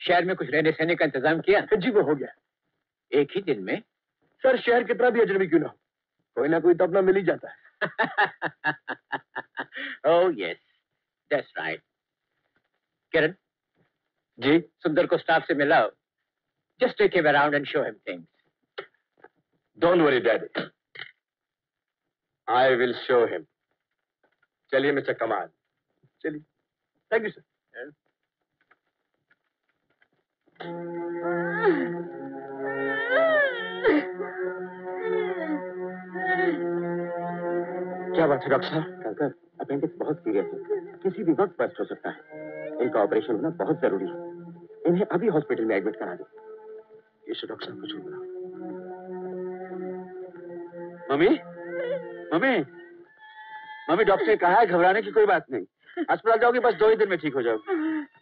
शहर में कुछ रहने सहने का इंतजाम किया? जी वो हो गया। एक ही दिन में? सर शहर कितना भी अजनबी क्यों ना हो, कोई ना कोई तो अपना मिल ही जाता है। Oh yes, that's right. Kiran ji, Sundar को स्टाफ से मिलाओ। Just take him around and show him things. Don't worry daddy, I will show him. चलिए मिस्टर कमाल, चलिए। Thank you sir. क्या बात है डॉक्टर साहब? कंकर अपेंडिक्स बहुत सीरियस है, किसी भी वक्त बस्ट हो सकता है। इनका ऑपरेशन होना बहुत जरूरी है। इन्हें अभी हॉस्पिटल में एडमिट करा दो। इसे डॉक्टर साहब को छोड़ दो। मम्मी, मम्मी, मम्मी, डॉक्टर ने कहा है घबराने की कोई बात नहीं। अस्पताल जाओगी बस, दो ही दिन में ठीक हो जाओगी।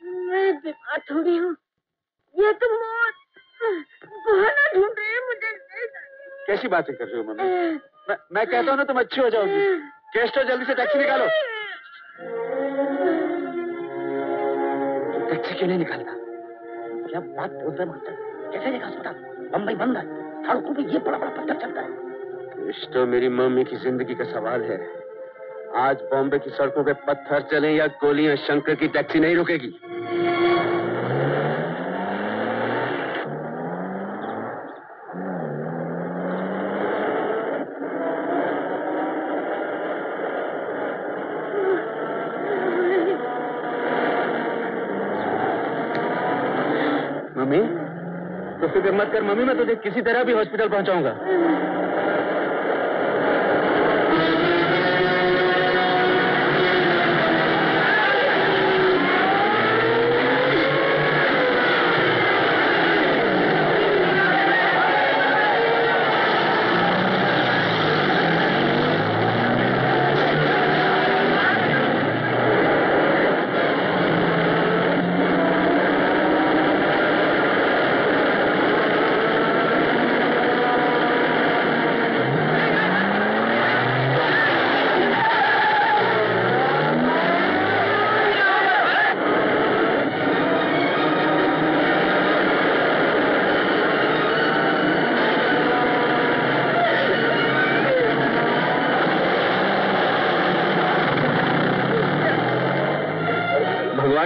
मैं बीमार थोड़ी हूँ, ये तो मौत बहाना ढूंढ रही है मुझे। कैसी बातें कर रही हो मम्मी? मैं, मैं कहता हूँ ना तुम अच्छी हो जाओगी। केस्टर जल्दी से टैक्सी निकालो। टैक्सी क्यों नहीं निकालता? क्या बात बोल रहे मास्टर, कैसे निकाल सकता? बम्बई बंद है, सड़कों पर ये बड़ा बड़ा पत्थर चलता है। इस तो मेरी मम्मी की जिंदगी का सवाल है। आज बॉम्बे की सड़कों पे पत्थर चले या गोलियां, शंकर की टैक्सी नहीं रुकेगी। मम्मी तो फिक्र मत कर मम्मी, मैं तुझे किसी तरह भी हॉस्पिटल पहुंचाऊंगा।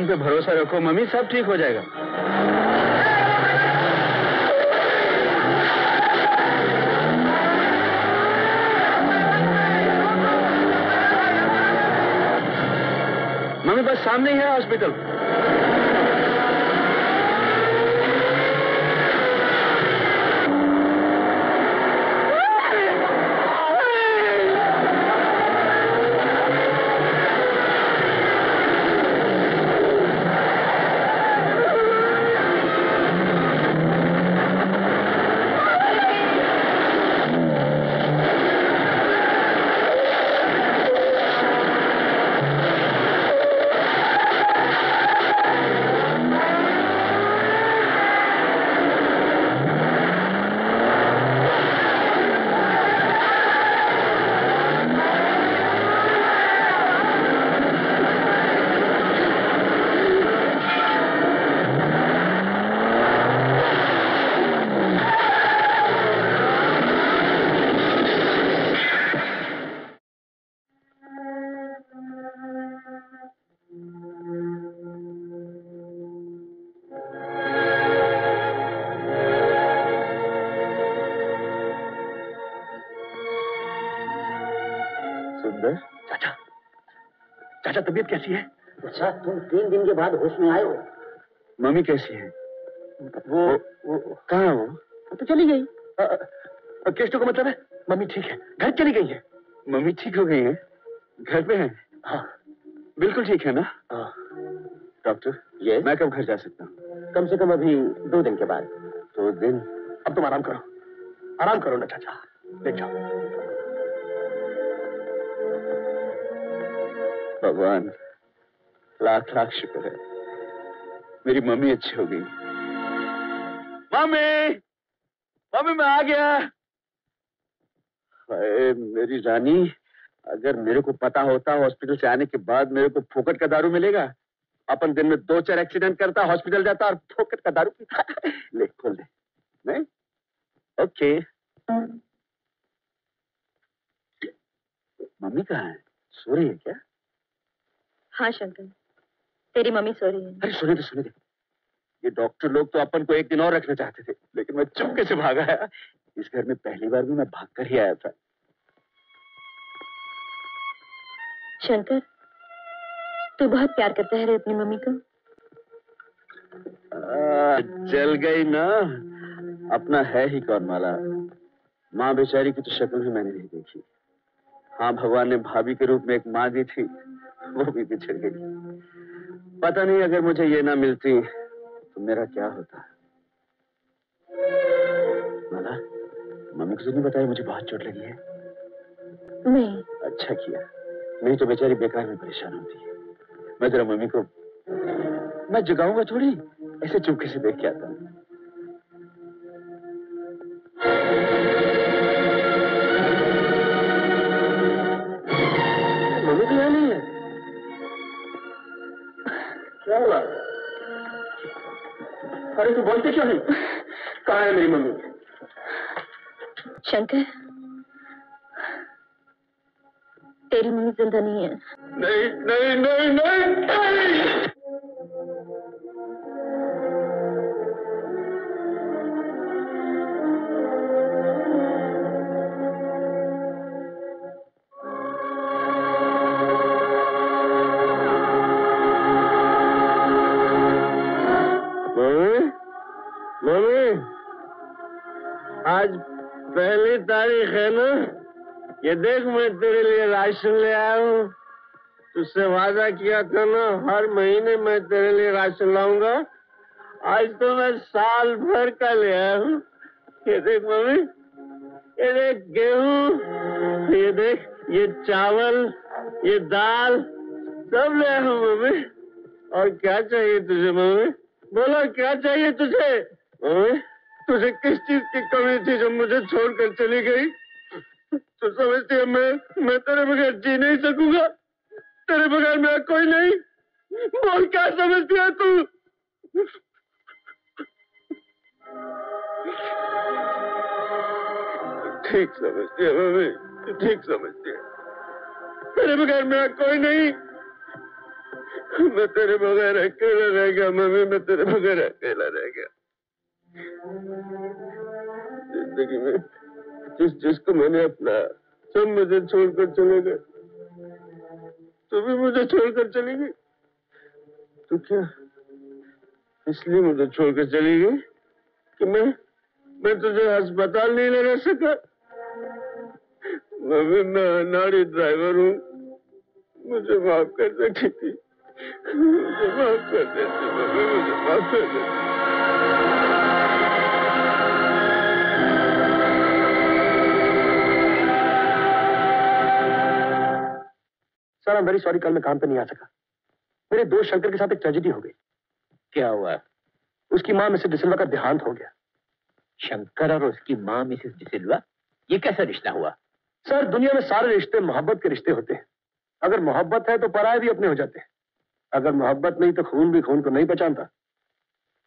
पे भरोसा रखो मम्मी, सब ठीक हो जाएगा। मम्मी बस सामने ही है हॉस्पिटल। चाचा तबीयत कैसी है? अच्छा तुम तीन दिन के बाद होश में आए हो। मम्मी कैसी है? वो वो कहाँ है? वो तो चली गई। केस्टो का मतलब है मम्मी ठीक है, घर चली गई है। मम्मी ठीक हो गई है, घर पे है। हाँ बिल्कुल ठीक है ना? डॉक्टर ये मैं कब घर जा सकता हूँ? कम से कम अभी दो दिन के बाद। दो दिन? अब तुम आराम करो, आराम करो ना चाचा। देख जाओ भगवान, लाख लाख शुक्र है मेरी मम्मी अच्छी हो गई। मम्मी, मम्मी मैं आ गया। अरे मेरी रानी, अगर मेरे को पता होता हॉस्पिटल से आने के बाद मेरे को फोकट का दारू मिलेगा। अपन दिन में दो चार एक्सीडेंट करता, हॉस्पिटल जाता और फोकट का दारू पीता। ले खोल दे। नहीं ओके। मम्मी कहाँ है? सो रही है क्या? हाँ शंकर, तेरी मम्मी सो रही है। अरे सुने दे सुने दे, ये डॉक्टर लोग तो अपन को एक दिन और रखना चाहते थे, लेकिन मैं चुपके से भागा आया। इस घर में पहली बार भी मैं भाग कर ही आया था। शंकर, तू बहुत प्यार करता है रे अपनी मम्मी को। आ, जल गई ना, अपना है ही कौन माला। माँ बेचारी की तो शक्ल भी मैंने नहीं देखी। हाँ भगवान ने भाभी के रूप में एक माँ दी थी, वो भी बिछड़ गई। पता नहीं अगर मुझे ये ना मिलती तो मेरा क्या होता। माला, मम्मी को नहीं बताया मुझे बहुत चोट लगी है? नहीं। अच्छा किया, नहीं तो बेचारी बेकार में परेशान होती है। मैं जरा मम्मी को, मैं जगाऊंगा थोड़ी, ऐसे चुपके से देख के आता हूँ। अरे तू बोलते क्यों नहीं? कहाँ है मेरी मम्मी? शंकर, तेरी मम्मी जिंदा नहीं है। नहीं नहीं नहीं नहीं, ये देख मैं तेरे लिए राशन ले आया हूँ। तुझसे वादा किया था ना हर महीने मैं तेरे लिए राशन लाऊंगा, आज तो मैं साल भर का ले आया हूँ। ये देख मम्मी, ये देख गेहूँ, ये देख ये चावल, ये दाल, सब ले आया हूँ मम्मी। और क्या चाहिए तुझे मम्मी? बोलो क्या चाहिए तुझे? मम्मी तुझे किस चीज की कमी थी जो मुझे छोड़कर चली गई? तो समझती है मैं मैं तेरे बगैर जी नहीं सकूंगा, तेरे बगैर मेरा कोई नहीं। बोल क्या समझती है तू? ठीक समझती है मम्मी, ठीक समझती है। तेरे बगैर मेरा कोई नहीं, मैं तेरे बगैर अकेला रह गया मम्मी, मैं तेरे बगैर अकेला रह गया। जिंदगी में जिस जिसको मैंने अपना, सब मुझे छोड़कर चले गए। तू भी मुझे छोड़कर चली गई। तू क्या इसलिए मुझे छोड़कर चली गई कि मैं मैं तुझे अस्पताल नहीं ले जा सका? मैं भी मैं अनाड़ी ड्राइवर हूँ, मुझे माफ कर देती थी, मुझे माफ कर देती, मुझे माफ कर देती। I'm very sorry, कल मैं काम पे नहीं आ सका। मेरे दोस्त शंकर के साथ एक ट्रेजेडी हो गई। क्या हुआ? उसकी माँ मिसेस डिसिल्वा का देहांत हो गया। शंकर और उसकी माँ मिसेस डिसिल्वा, ये कैसा रिश्ता हुआ? सर दुनिया में सारे रिश्ते मोहब्बत के रिश्ते होते हैं। अगर मोहब्बत है तो पराये भी अपने हो जाते हैं, अगर मोहब्बत नहीं तो खून भी खून को नहीं पहचानता।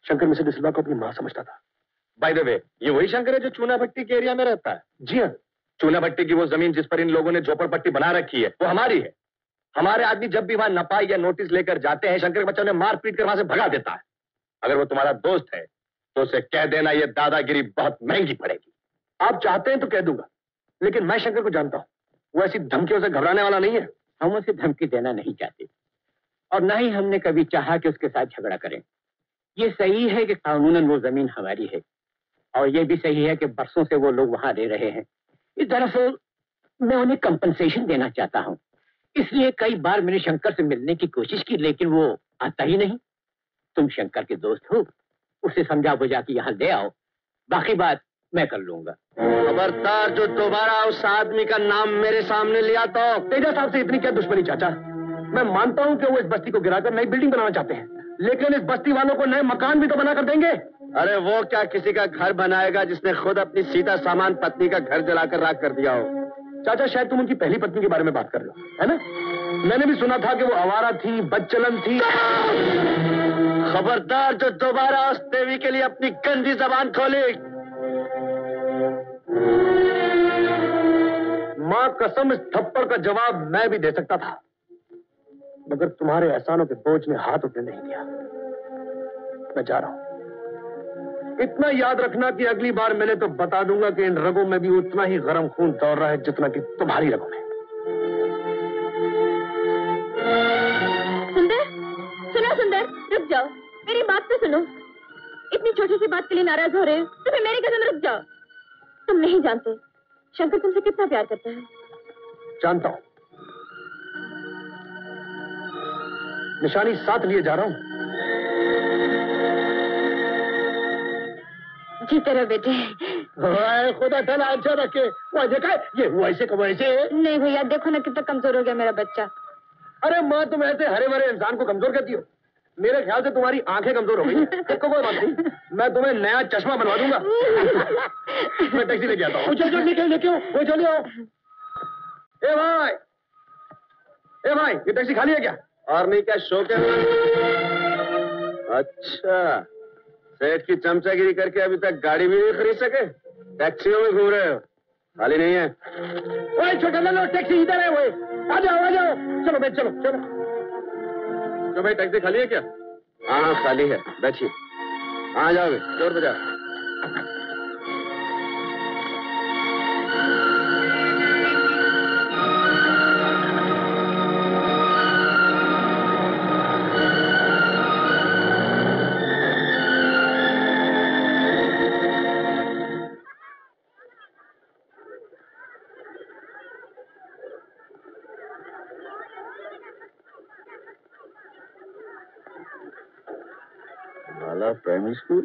शंकर मिसेस डिसिल्वा को अपनी माँ समझता था। बाय द वे, ये वही शंकर है जो चूना भट्टी के एरिया में रहता है? जी हाँ, चूना भट्टी की वो जमीन जिस पर इन लोगों ने झोपड़पट्टी बना रखी है वो हमारी है। हमारे आदमी जब भी वहां नपाई या नोटिस लेकर जाते हैं, शंकर के बच्चों ने मार पीट कर वहां से भगा देता है। अगर वो तुम्हारा दोस्त है तो उसे कह देना ये दादागिरी बहुत महंगी पड़ेगी। आप चाहते हैं तो कह दूंगा, लेकिन मैं शंकर को जानता हूँ, वो ऐसी धमकियों से घबराने वाला नहीं है। हम उसे धमकी देना नहीं चाहते, और ना ही हमने कभी चाहा कि उसके साथ झगड़ा करें। ये सही है कि कानूनन वो जमीन हमारी है और ये भी सही है कि बरसों से वो लोग वहां रह रहे हैं। इस दरअसल मैं उन्हें कंपनसेशन देना चाहता हूँ, इसलिए कई बार मैंने शंकर से मिलने की कोशिश की लेकिन वो आता ही नहीं। तुम शंकर के दोस्त हो, उसे समझा बुझा के यहाँ ले आओ, बाकी बात मैं कर लूंगा। खबरदार जो दोबारा उस आदमी का नाम मेरे सामने लिया तो। तेजा साहब से इतनी क्या दुश्मनी चाचा? मैं मानता हूँ कि वो इस बस्ती को गिराकर नई बिल्डिंग बनाना चाहते हैं, लेकिन इस बस्ती वालों को नए मकान भी तो बना कर देंगे। अरे वो क्या किसी का घर बनाएगा जिसने खुद अपनी सीता सामान पत्नी का घर जलाकर राख कर दिया हो? चाचा शायद तुम उनकी पहली पत्नी के बारे में बात कर रहे हो, है ना? मैंने भी सुना था कि वो आवारा थी, बदचलन थी। खबरदार जो दोबारा उस देवी के लिए अपनी गंदी जबान खोली। मां कसम इस थप्पड़ का जवाब मैं भी दे सकता था, मगर तुम्हारे एहसानों के बोझ ने हाथ उठने नहीं दिया। मैं जा रहा हूं। इतना याद रखना कि अगली बार मैंने तो बता दूंगा कि इन रगों में भी उतना ही गर्म खून दौड़ रहा है जितना कि तुम्हारी रगों में। सुंदर, सुनो सुंदर, रुक जाओ, मेरी बात तो सुनो। इतनी छोटी सी बात के लिए नाराज हो रहे हैं तो फिर मेरे कदम रुक जाओ। तुम नहीं जानते शंकर तुमसे कितना प्यार करता है। जानता हूं, निशानी साथ लिए जा रहा हूं। जीते रहो बेटे। खुदा तला अच्छा रखे। वो देखा ये हुआ ऐसे कब ऐसे? नहीं भैया देखो ना कितना कमजोर हो गया मेरा बच्चा। अरे माँ तुम ऐसे हरे भरे इंसान को कमजोर कहती हो? मेरे ख्याल से तुम्हारी आंखें कमजोर हो गई। देखो कोई बात नहीं, मैं तुम्हें नया चश्मा बनवा दूंगा। मैं टैक्सी लेके आता हूँ। चलो निकल लेके आओ, वो चले आओ। ए भाई, ए भाई, ये टैक्सी खाली है क्या? और नहीं क्या शौक है? अच्छा, सेठ की चमचागिरी करके अभी तक गाड़ी भी नहीं खरीद सके, टैक्सियों में घूम रहे हो। खाली नहीं है? ओए छोटा लालो, टैक्सी इधर है। वो आ जाओ, आ जाओ, चलो भाई, चलो चलो। तो भाई टैक्सी खाली है क्या? हाँ खाली है, बैठिए। आ जाओगे जोर बजा। Primary school.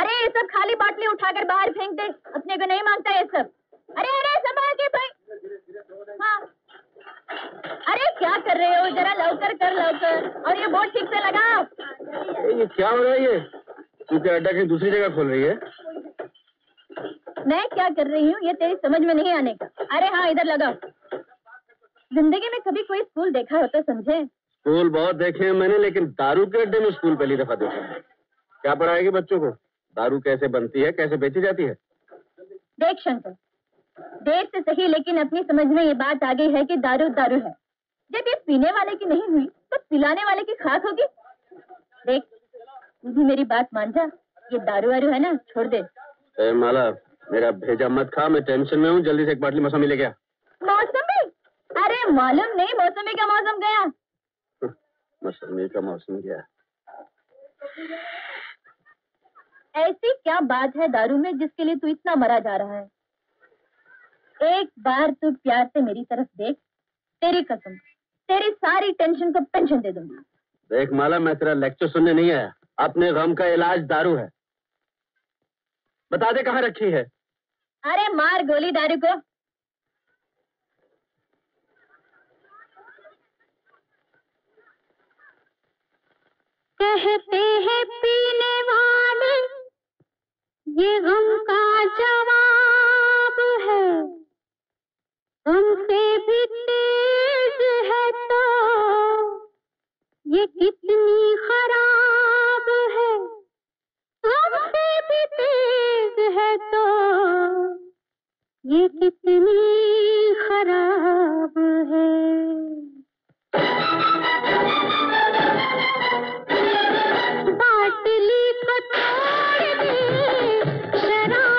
अरे ये सब खाली बाटली उठाकर बाहर फेंक दे, अपने को नहीं मांगता ये सब। अरे अरे सब आके भाई। हाँ अरे क्या कर रहे हो, जरा लवकर कर लवकर, और ये बोर्ड ठीक से लगाओ। ये क्या हो रहा है? ये क्योंकि अड्डा की दूसरी जगह खोल रही है। मैं क्या कर रही हूँ ये तेरी समझ में नहीं आने का। अरे हाँ इधर लगाओ। जिंदगी में कभी कोई स्कूल देखा हो तो समझे। स्कूल बहुत देखे हैं मैंने, लेकिन दारू के अड्डे में स्कूल पहली दफा देखा है। क्या पढ़ाएगी बच्चों को? दारू कैसे बनती है, कैसे बेची जाती है? देख शंकर, देर से सही लेकिन अपनी समझ में ये बात आ गई है कि दारू दारू है। जब ये पीने वाले की नहीं हुई तो पिलाने वाले की खाक होगी। देख तू भी मेरी बात मान जा, ये दारू वारू है ना छोड़ दे। ए माला मेरा भेजा मत खा, मैं टेंशन में हूँ। जल्दी से एक बाटली मौसमी ले गया। मौसमी? अरे मालूम नहीं मौसमी का मौसम गया। मौसमी का मौसम क्या? ऐसी क्या बात है दारू में जिसके लिए तू इतना मरा जा रहा है? एक बार तू प्यार से मेरी तरफ देख, तेरी कसम तेरी सारी टेंशन को पेंशन दे दूंगी। देख माला मैं तेरा लेक्चर सुनने नहीं आया, अपने गम का इलाज दारू है। बता दे कहाँ रखी है? अरे मार गोली दारू को। कहते हैं पीने वाले ये गम का जवाब है, गम से भी तेज है तो ये कितनी खराब है, गम से भी तेज है तो ये कितनी खराब है। बाटली को तोड़ दे शराब।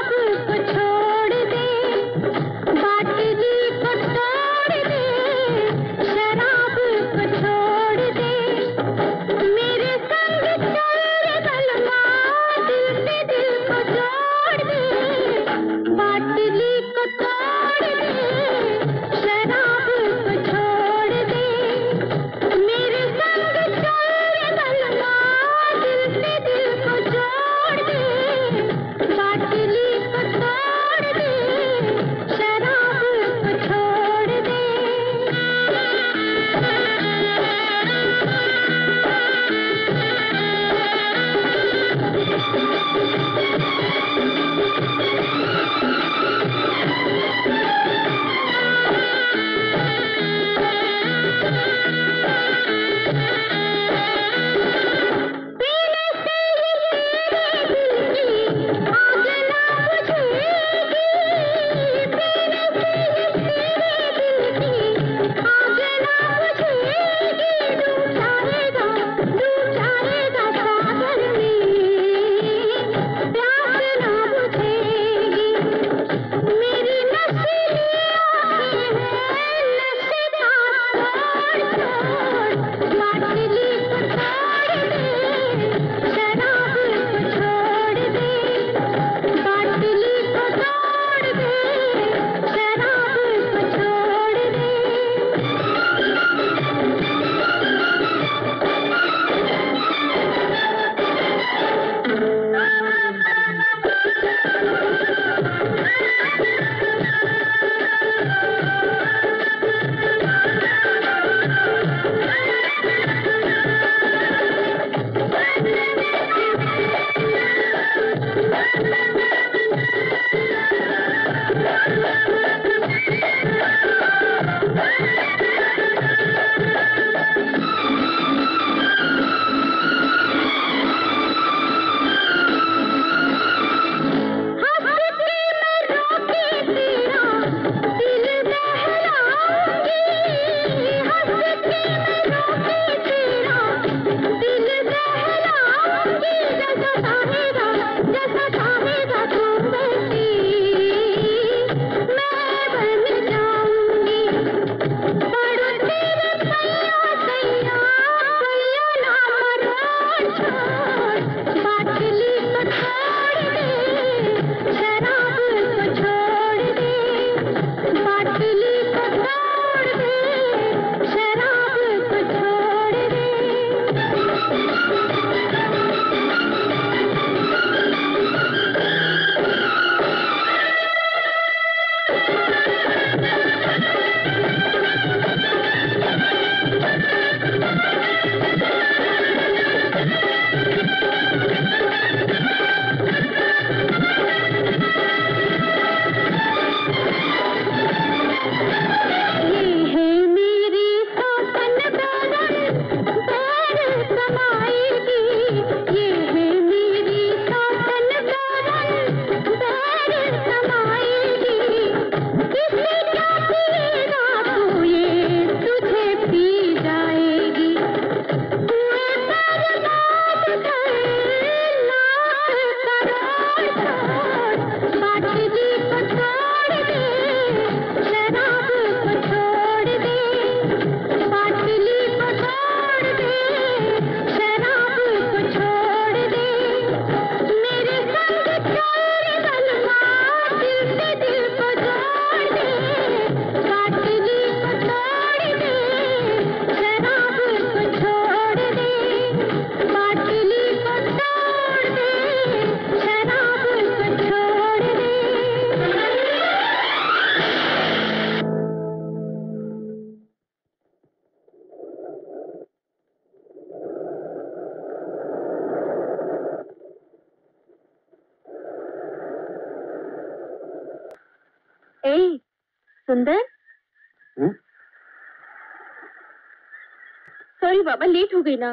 बाबा लेट हो गई ना।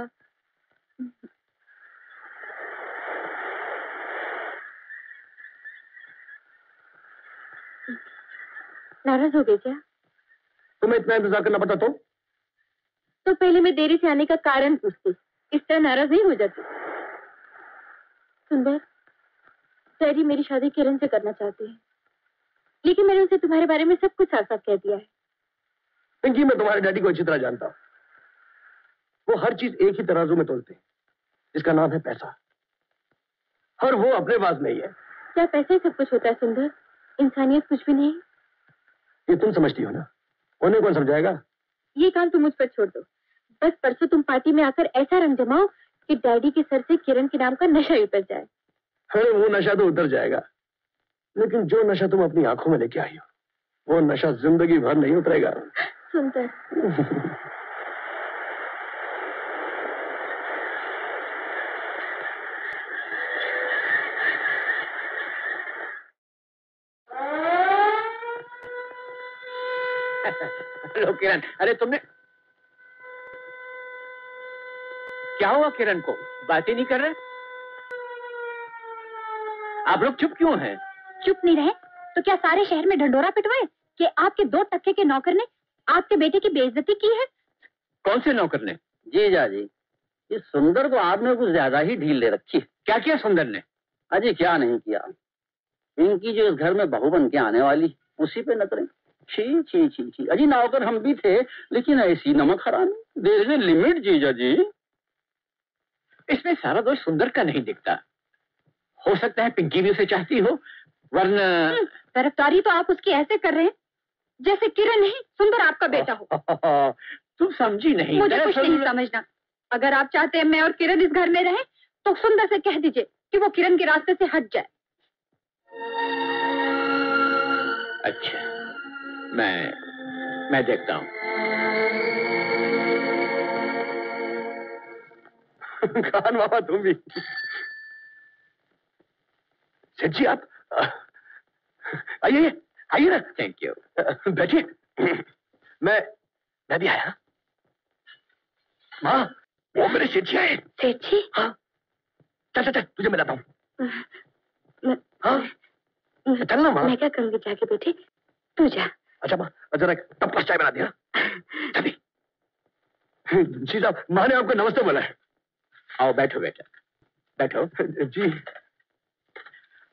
नाराज हो गए क्या? तुम्हें इतना इंतजार करना पड़ता तो तो पहले मैं देरी से आने का कारण पूछती, इस तरह नाराज नहीं हो जाती। सुंदर, तेरी मेरी शादी किरण से करना चाहती है, लेकिन मैंने उसे तुम्हारे बारे में सब कुछ साफ साफ कह दिया है। पिंकी, मैं तुम्हारे डैडी को अच्छी तरह जानता हूँ। वो हर चीज एक ही तराजू में तोलते हैं, जिसका नाम है पैसा, और वो अपने पास नहीं है। क्या पैसा ही सब कुछ होता है सुंदर? इंसानियत कुछ भी नहीं? ये तुम समझती हो ना, उन्हें कौन समझाएगा? ये काम तुम मुझ पर छोड़ दो। बस परसों तुम पार्टी में आकर ऐसा रंग जमाओ कि डैडी के सर से किरण के नाम का नशा ही उतर जाए। अरे वो नशा तो उतर जाएगा, लेकिन जो नशा तुम अपनी आंखों में लेके आई हो, वो नशा जिंदगी भर नहीं उतरेगा। सुंदर किरण, अरे तुमने क्या हुआ? किरण को बातें नहीं कर रहे आप लोग, चुप क्यों हैं? चुप नहीं रहे तो क्या सारे शहर में ढंढोरा पिटवाए कि आपके दो टक्के के नौकर ने आपके बेटे की बेइज्जती की है। कौन से नौकर ने? जीजा जी, इस सुंदर को आपने कुछ ज्यादा ही ढील दे रखी है। क्या किया सुंदर ने? अजी क्या नहीं किया, इनकी जो इस घर में बहू बन के आने वाली उसी पे नजरें। छी छी छी छी अजी, नौकर हम भी थे, लेकिन ऐसी नमक हरामी, देयर इज अ लिमिट। जीजा जी, इसमें सारा दोष सुंदर का नहीं दिखता। हो सकता है पिंकी भी उसे चाहती हो, वरना तरफदारी तो आप उसकी ऐसे कर रहे हैं जैसे किरण नहीं सुंदर आपका बेटा हो। तुम समझी नहीं। मुझे कुछ नहीं समझना। अगर आप चाहते हैं मैं और किरण इस घर में रहे तो सुंदर से कह दीजिए कि वो किरण के रास्ते से हट जाए। अच्छा, मैं मैं देखता हूँ। खान बाबा तुम भी सच्ची? आप आइए आइए ना। Thank you. बैठिए। मैं मैं भी आया। माँ, वो मेरे सेठी है। सेठी? हाँ। चल चल चल, तुझे मिलाता हूँ। हाँ चल ना। माँ मैं क्या करूँगी जाके, बेटे तू जा। अच्छा माँ, जरा टप क्लास चाय बना दिया। जी साहब, माँ ने आपको नमस्ते बोला है। आओ बैठो बेटा, बैठो। जी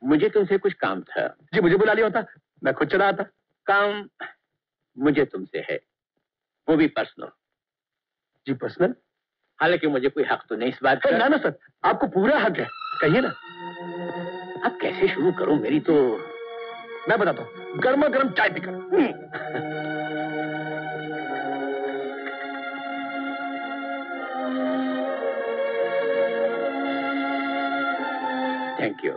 मुझे तुमसे कुछ काम था। जी मुझे बुला लिया होता, मैं खुद चला आता। काम मुझे तुमसे है, वो भी पर्सनल। जी पर्सनल? हालांकि मुझे कोई हक तो नहीं इस बात का। ना ना सर, आपको पूरा हक है, कहिए ना। अब कैसे शुरू करूँ? मेरी तो, मैं बताता हूँ, गर्मा गर्म चाय पीकर। Thank you.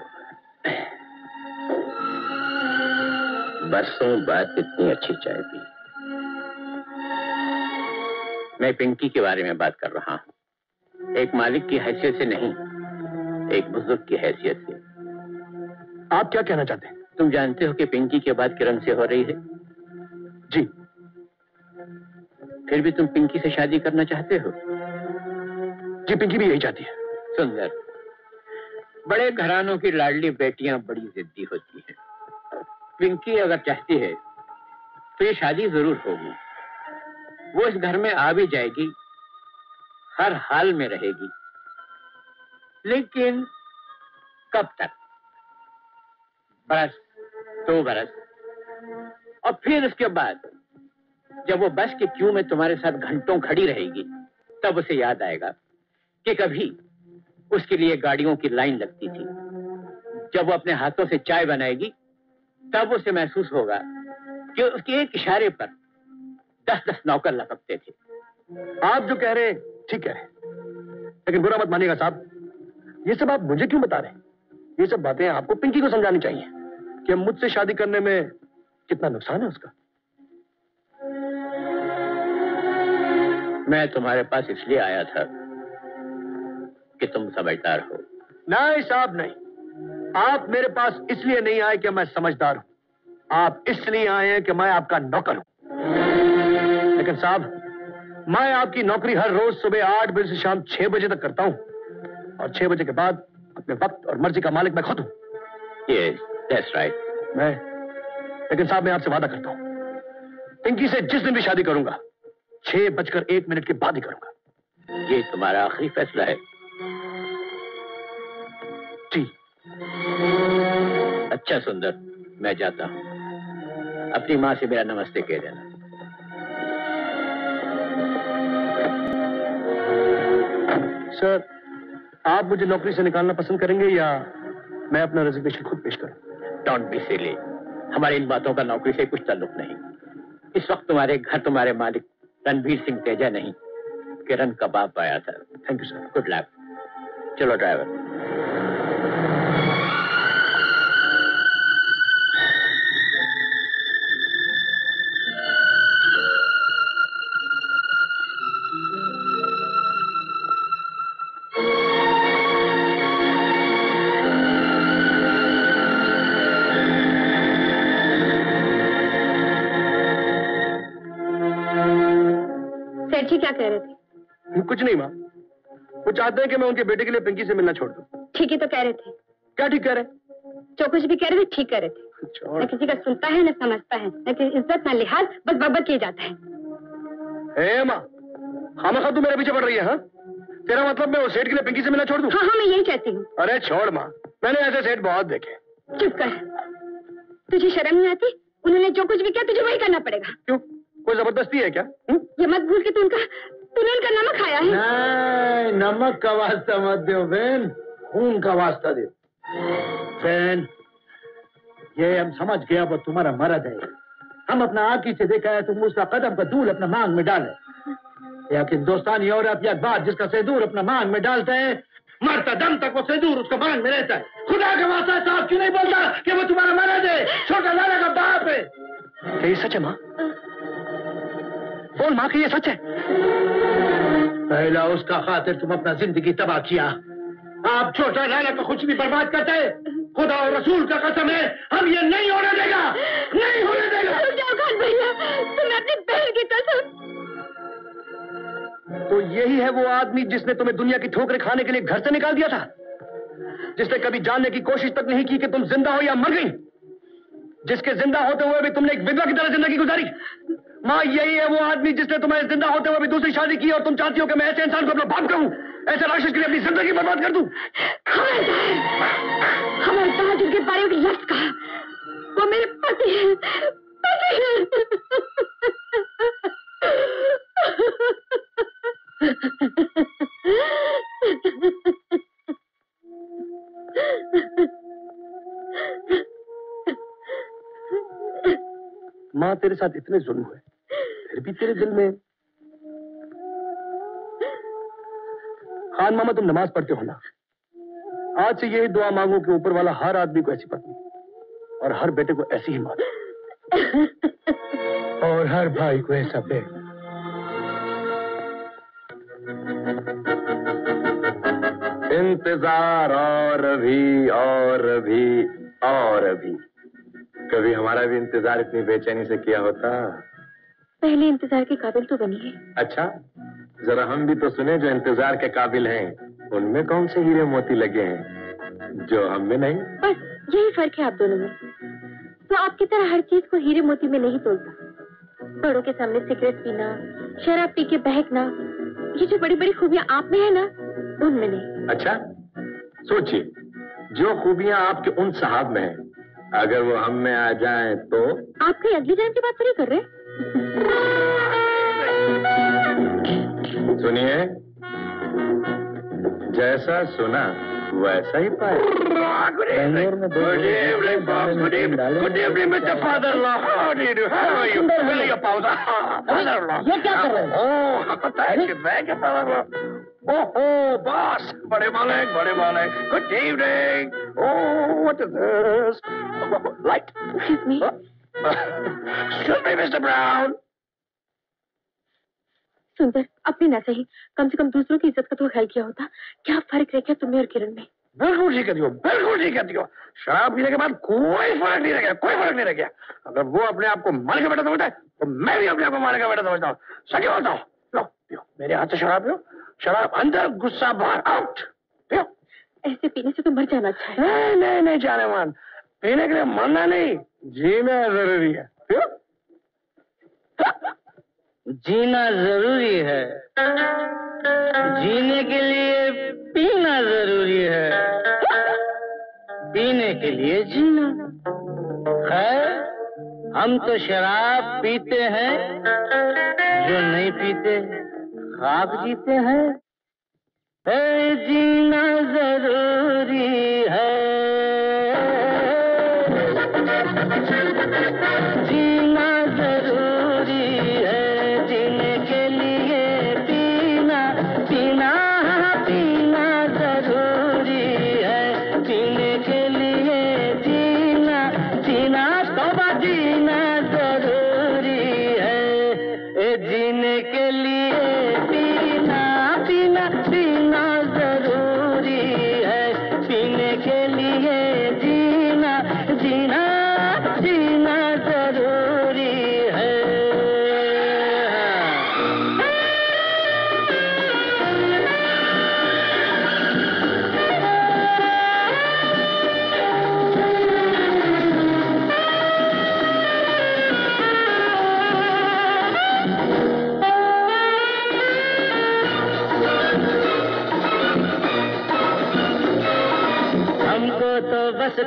बरसों बाद इतनी अच्छी चाय पी। मैं पिंकी के बारे में बात कर रहा हूँ, एक मालिक की हैसियत से नहीं, एक बुजुर्ग की हैसियत से। आप क्या कहना चाहते हैं? तुम जानते हो कि पिंकी के बाद किरण से हो रही है। जी। फिर भी तुम पिंकी से शादी करना चाहते हो? ये पिंकी भी यही चाहती है। सुंदर, बड़े घरानों की लाडली बेटियां बड़ी जिद्दी होती हैं। पिंकी अगर चाहती है तो ये शादी जरूर होगी। वो इस घर में आ भी जाएगी, हर हाल में रहेगी, लेकिन कब तक? बरस, दो बरस, और फिर उसके बाद जब वो बस की क्यू में तुम्हारे साथ घंटों खड़ी रहेगी, तब उसे याद आएगा कि कभी उसके लिए गाड़ियों की लाइन लगती थी। जब वो अपने हाथों से चाय बनाएगी, तब उसे महसूस होगा कि उसके एक इशारे पर दस दस नौकर लपकते थे। आप जो कह रहे हैं ठीक है, लेकिन बुरा मत मानिएगा साहब, ये सब आप मुझे क्यों बता रहे हैं? ये सब बातें आपको पिंकी को समझानी चाहिए कि मुझसे शादी करने में कितना नुकसान है उसका। मैं तुम्हारे पास इसलिए आया था कि तुम समझदार हो। नहीं साहब नहीं, आप मेरे पास इसलिए नहीं आए कि मैं समझदार हूं, आप इसलिए आए हैं कि मैं आपका नौकर हूं। लेकिन साहब, मैं आपकी नौकरी हर रोज सुबह आठ बजे से शाम छह बजे तक करता हूं, और छह बजे के बाद अपने वक्त और मर्जी का मालिक मैं खुद हूं। yes, that's right. मैं, लेकिन साहब मैं आपसे वादा करता हूं, पिंकी से जिस दिन भी शादी करूंगा, छह बजकर एक मिनट के बाद ही करूंगा। ये तुम्हारा आखिरी फैसला है? ठीक। अच्छा सुंदर, मैं जाता हूं, अपनी माँ से मेरा नमस्ते कह देना। सर, आप मुझे नौकरी से निकालना पसंद करेंगे या मैं अपना रेजिग्नेशन खुद पेश करूं? डोंट बी सिली, हमारी इन बातों का नौकरी से कुछ ताल्लुक नहीं। इस वक्त तुम्हारे घर तुम्हारे मालिक रणवीर सिंह तेजा नहीं, किरण का बाप आया था। Thank you sir, good luck. चलो ड्राइवर। क्या कह रहे थे? कुछ नहीं माँ, वो चाहते हैं कि मैं उनके बेटे के लिए पिंकी से मिलना छोड़ दूं। ठीक ही तो कह रहे थे। क्या ठीक कह रहे? जो कुछ भी कह रहे थे ठीक कह रहे थे। न किसी का सुनता है, न समझता है, न किसी इज्जत, न लिहाज, बस बब्बर किए जाता है। ए माँ, खामखा तू मेरे पीछे पड़ रही है। हा? तेरा मतलब मैं उस सेठ के लिए पिंकी से मिलना छोड़ दूं? हाँ हाँ, मैं यही कहती हूँ। अरे छोड़ माँ, मैंने ऐसे सेठ बहुत देखे। चुप कर, तुझे शर्म नहीं आती? उन्होंने जो कुछ भी किया तुझे वही करना पड़ेगा। क्यों, कोई जबरदस्ती है क्या? हुँ? ये मत भूल के तू उनका तूने उनका नमक खाया है। नहीं, नमक का वास्ता मत दो बहन, खून का वास्ता दो बहन। ये हम समझ गया वो तुम्हारा मर्द है, हम अपना आंखी से देखा है। तुम उसका कदम का धूल अपना मांग में डाले, लेकिन दोस्तानी औरत या बात जिसका सिंदूर अपना मांग में डालता है, मरता दम तक वो सिंदूर उसका मांग में रहता है। खुदा के वास्ता साहब, क्यों नहीं बोलता कि वो तुम्हारा मर्द है, छोटा लाला का बाप है। क्या ये सच है माँ? बोल माँ कि ये सच है? पहला उसका खातिर तुम अपना जिंदगी तबाह किया। आप छोटा लाला का कुछ भी बर्बाद करते हैं। खुदा और रसूल का कसम है, हम ये नहीं होने देगा, नहीं होने देगा। रुक जाओ खान भैया, तुम्हें अपनी बहन की कसम। तो यही है वो आदमी जिसने तुम्हें दुनिया की ठोकरें खाने के लिए घर से निकाल दिया था, जिसने कभी जानने की कोशिश तक नहीं की कि तुम जिंदा हो या मर गई, जिसके जिंदा होते हुए भी तुमने एक विधवा की तरह जिंदगी गुजारी। माँ, यही है वो आदमी जिसने तुम्हें जिंदा होते हुए भी दूसरी शादी की, और तुम चाहती हो कि मैं ऐसे इंसान को अपना बाप कहूं, ऐसे राक्षस के लिए अपनी जिंदगी बर्बाद कर दूं। हमारे ताज के बारे में लफ्ज़ कहा, वो मेरे पति हैं, पति हैं। माँ, तेरे साथ इतने जुल्म हुए, फिर भी तेरे दिल में खान मामा, तुम नमाज पढ़ते हो ना? आज से यही दुआ मांगो कि ऊपर वाला हर आदमी को ऐसी पत्नी और हर बेटे को ऐसी ही माँ और हर भाई को ऐसा बेटा। इंतजार और भी और भी और भी। कभी हमारा भी इंतजार इतनी बेचैनी से किया होता। पहले इंतजार के काबिल तो बनी है। अच्छा, जरा हम भी तो सुने जो इंतजार के काबिल हैं। उनमें कौन से हीरे मोती लगे हैं जो हम में नहीं? बस यही फर्क है आप दोनों में। तो आपकी तरह हर चीज को हीरे मोती में नहीं तोलता। बड़ों के सामने सिगरेट पीना, शराब पी के बहकना, ये जो बड़ी बड़ी खूबियाँ आप में है ना, उनमें नहीं। अच्छा सोचिए, जो खूबियाँ आपके उन साहब में है, अगर वो हम में आ जाएं तो? आप कोई अगली जान की बात तो नहीं कर रहे? सुनिए, जैसा सुना वैसा ही पाए। ये क्या कर रहे हैं? ओहो बॉस, बड़े मालिक, बड़े मालिक, good evening. Oh what is this? Light. Excuse me. Excuse me mister Brown. Sundar, अपनी ना सही, कम से कम दूसरों की इज्जत का तो ख्याल किया होता। क्या फर्क रह गया तुम्हें और किरण में? बिल्कुल ठीक कहती हो, बिल्कुल ठीक कहती हो। शराब पीने के बाद कोई फर्क नहीं रह गया, कोई फर्क नहीं रह गया। अगर वो अपने आप को मर के बैठा समझता है तो मैं भी अपने आप को मारे का बैठा समझता हूँ। सही बोलता हूँ। लो पियो, मेरे हाथ से शराब पियो। शराब अंदर, गुस्सा बाहर, आउट। पियो। ऐसे पीने से तो मर जाना अच्छा है। नहीं नहीं नहीं जाने मान, पीने के लिए मरना नहीं, जीना जरूरी है। पियो, जीना जरूरी है, जीने के लिए पीना जरूरी है, पीने के लिए जीना। खैर, हम तो शराब पीते हैं, जो नहीं पीते खाक जीते हैं। है जीना जरूरी है, जीना जरूरी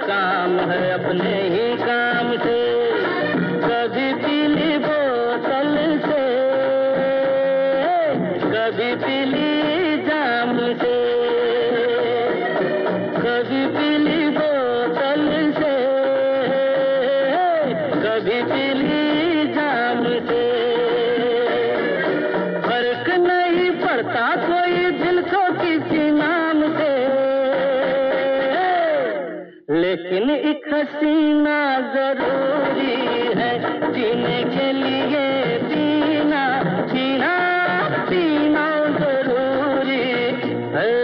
काम है अपने ही काम से, कभी पीली बोतल से, कभी पीली जाम से, कभी पीली बोतल से, कभी पीली जाम से। फर्क नहीं पड़ता कोई दिल को किसी नाम से, लेकिन एक हसीना जरूरी है, जीने के लिए पीना, पीना पीना जरूरी है।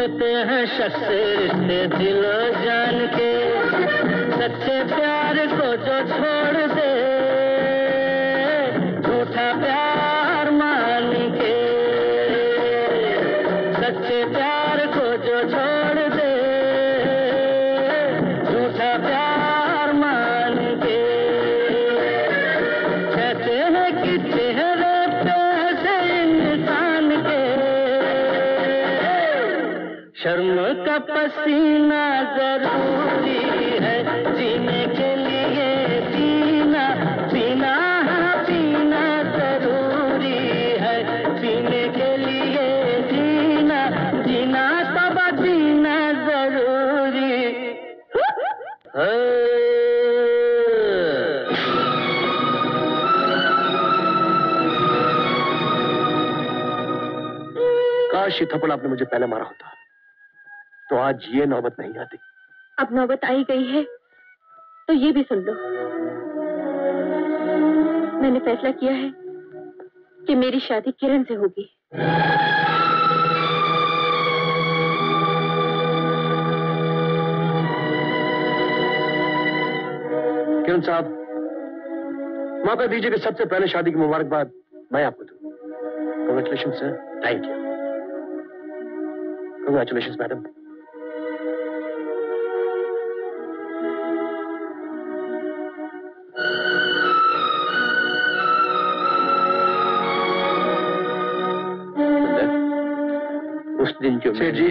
टूटते हैं शख्से रिश्ते दिलों जान के, सच्चे प्यार को जो छोड़ दे झूठा प्यार मान के, सच्चे प्यार को जो छोड़ दे झूठा प्यार मान के। कहते हैं कि चेहरे पे से इंसान के शर्म का पसीना जरूरी है, जीने के लिए जीना पीना पीना जरूरी है, जीने के लिए जीना जीना तब जीना जरूरी है। काश ये थप्पड़ आपने मुझे पहले मारा होता तो आज ये नौबत नहीं आती। अब नौबत आई गई है तो ये भी सुन लो, मैंने फैसला किया है कि मेरी शादी किरण से होगी। किरण साहब, मां कह दीजिए कि सबसे पहले शादी की मुबारकबाद मैं आपको दूं। Congratulation sir. Thank you. Congratulation madam. उस दिन जो सेठ जी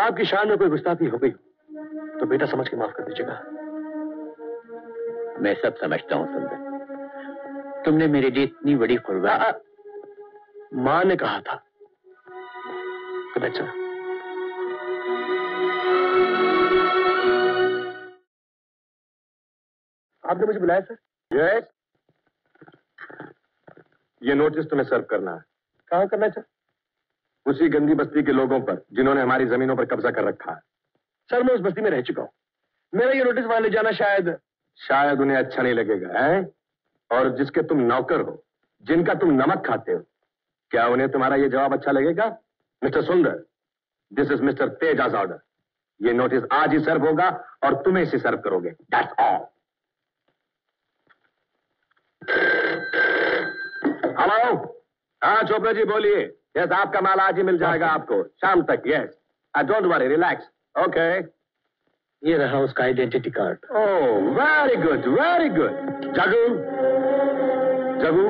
आपकी शान में कोई गुस्ताखी हो गई तो बेटा समझ के माफ कर दीजिएगा। मैं सब समझता हूं सुंदर, तुमने मेरे लिए इतनी बड़ी कुर्बानी। मां ने कहा था कि बच्चा आपने मुझे बुलाया सर। यस, ये नोटिस तुम्हें सर्व करना है। कहाँ करना है सर? उसी गंदी बस्ती के लोगों पर जिन्होंने हमारी जमीनों पर कब्जा कर रखा है। सर मैं उस बस्ती में रह चुका हूँ, मेरा ये नोटिस वहां ले जाना शायद शायद उन्हें अच्छा नहीं लगेगा है? और जिसके तुम नौकर हो, जिनका तुम नमक खाते हो, क्या उन्हें तुम्हारा ये जवाब अच्छा लगेगा? Mister Sundar, this is mister तेजाज order. ये नोटिस आज ही सर्व होगा और तुम्हें इसे सर्व करोगे। That's all. हेलो, हाँ चोपड़ा जी बोलिए। यस, आपका माल आज ही मिल जाएगा आपको शाम तक। Yes, I don't worry, relax. Okay, ये रहा उसका identity card. Oh very good, very good. Jagu Jagu,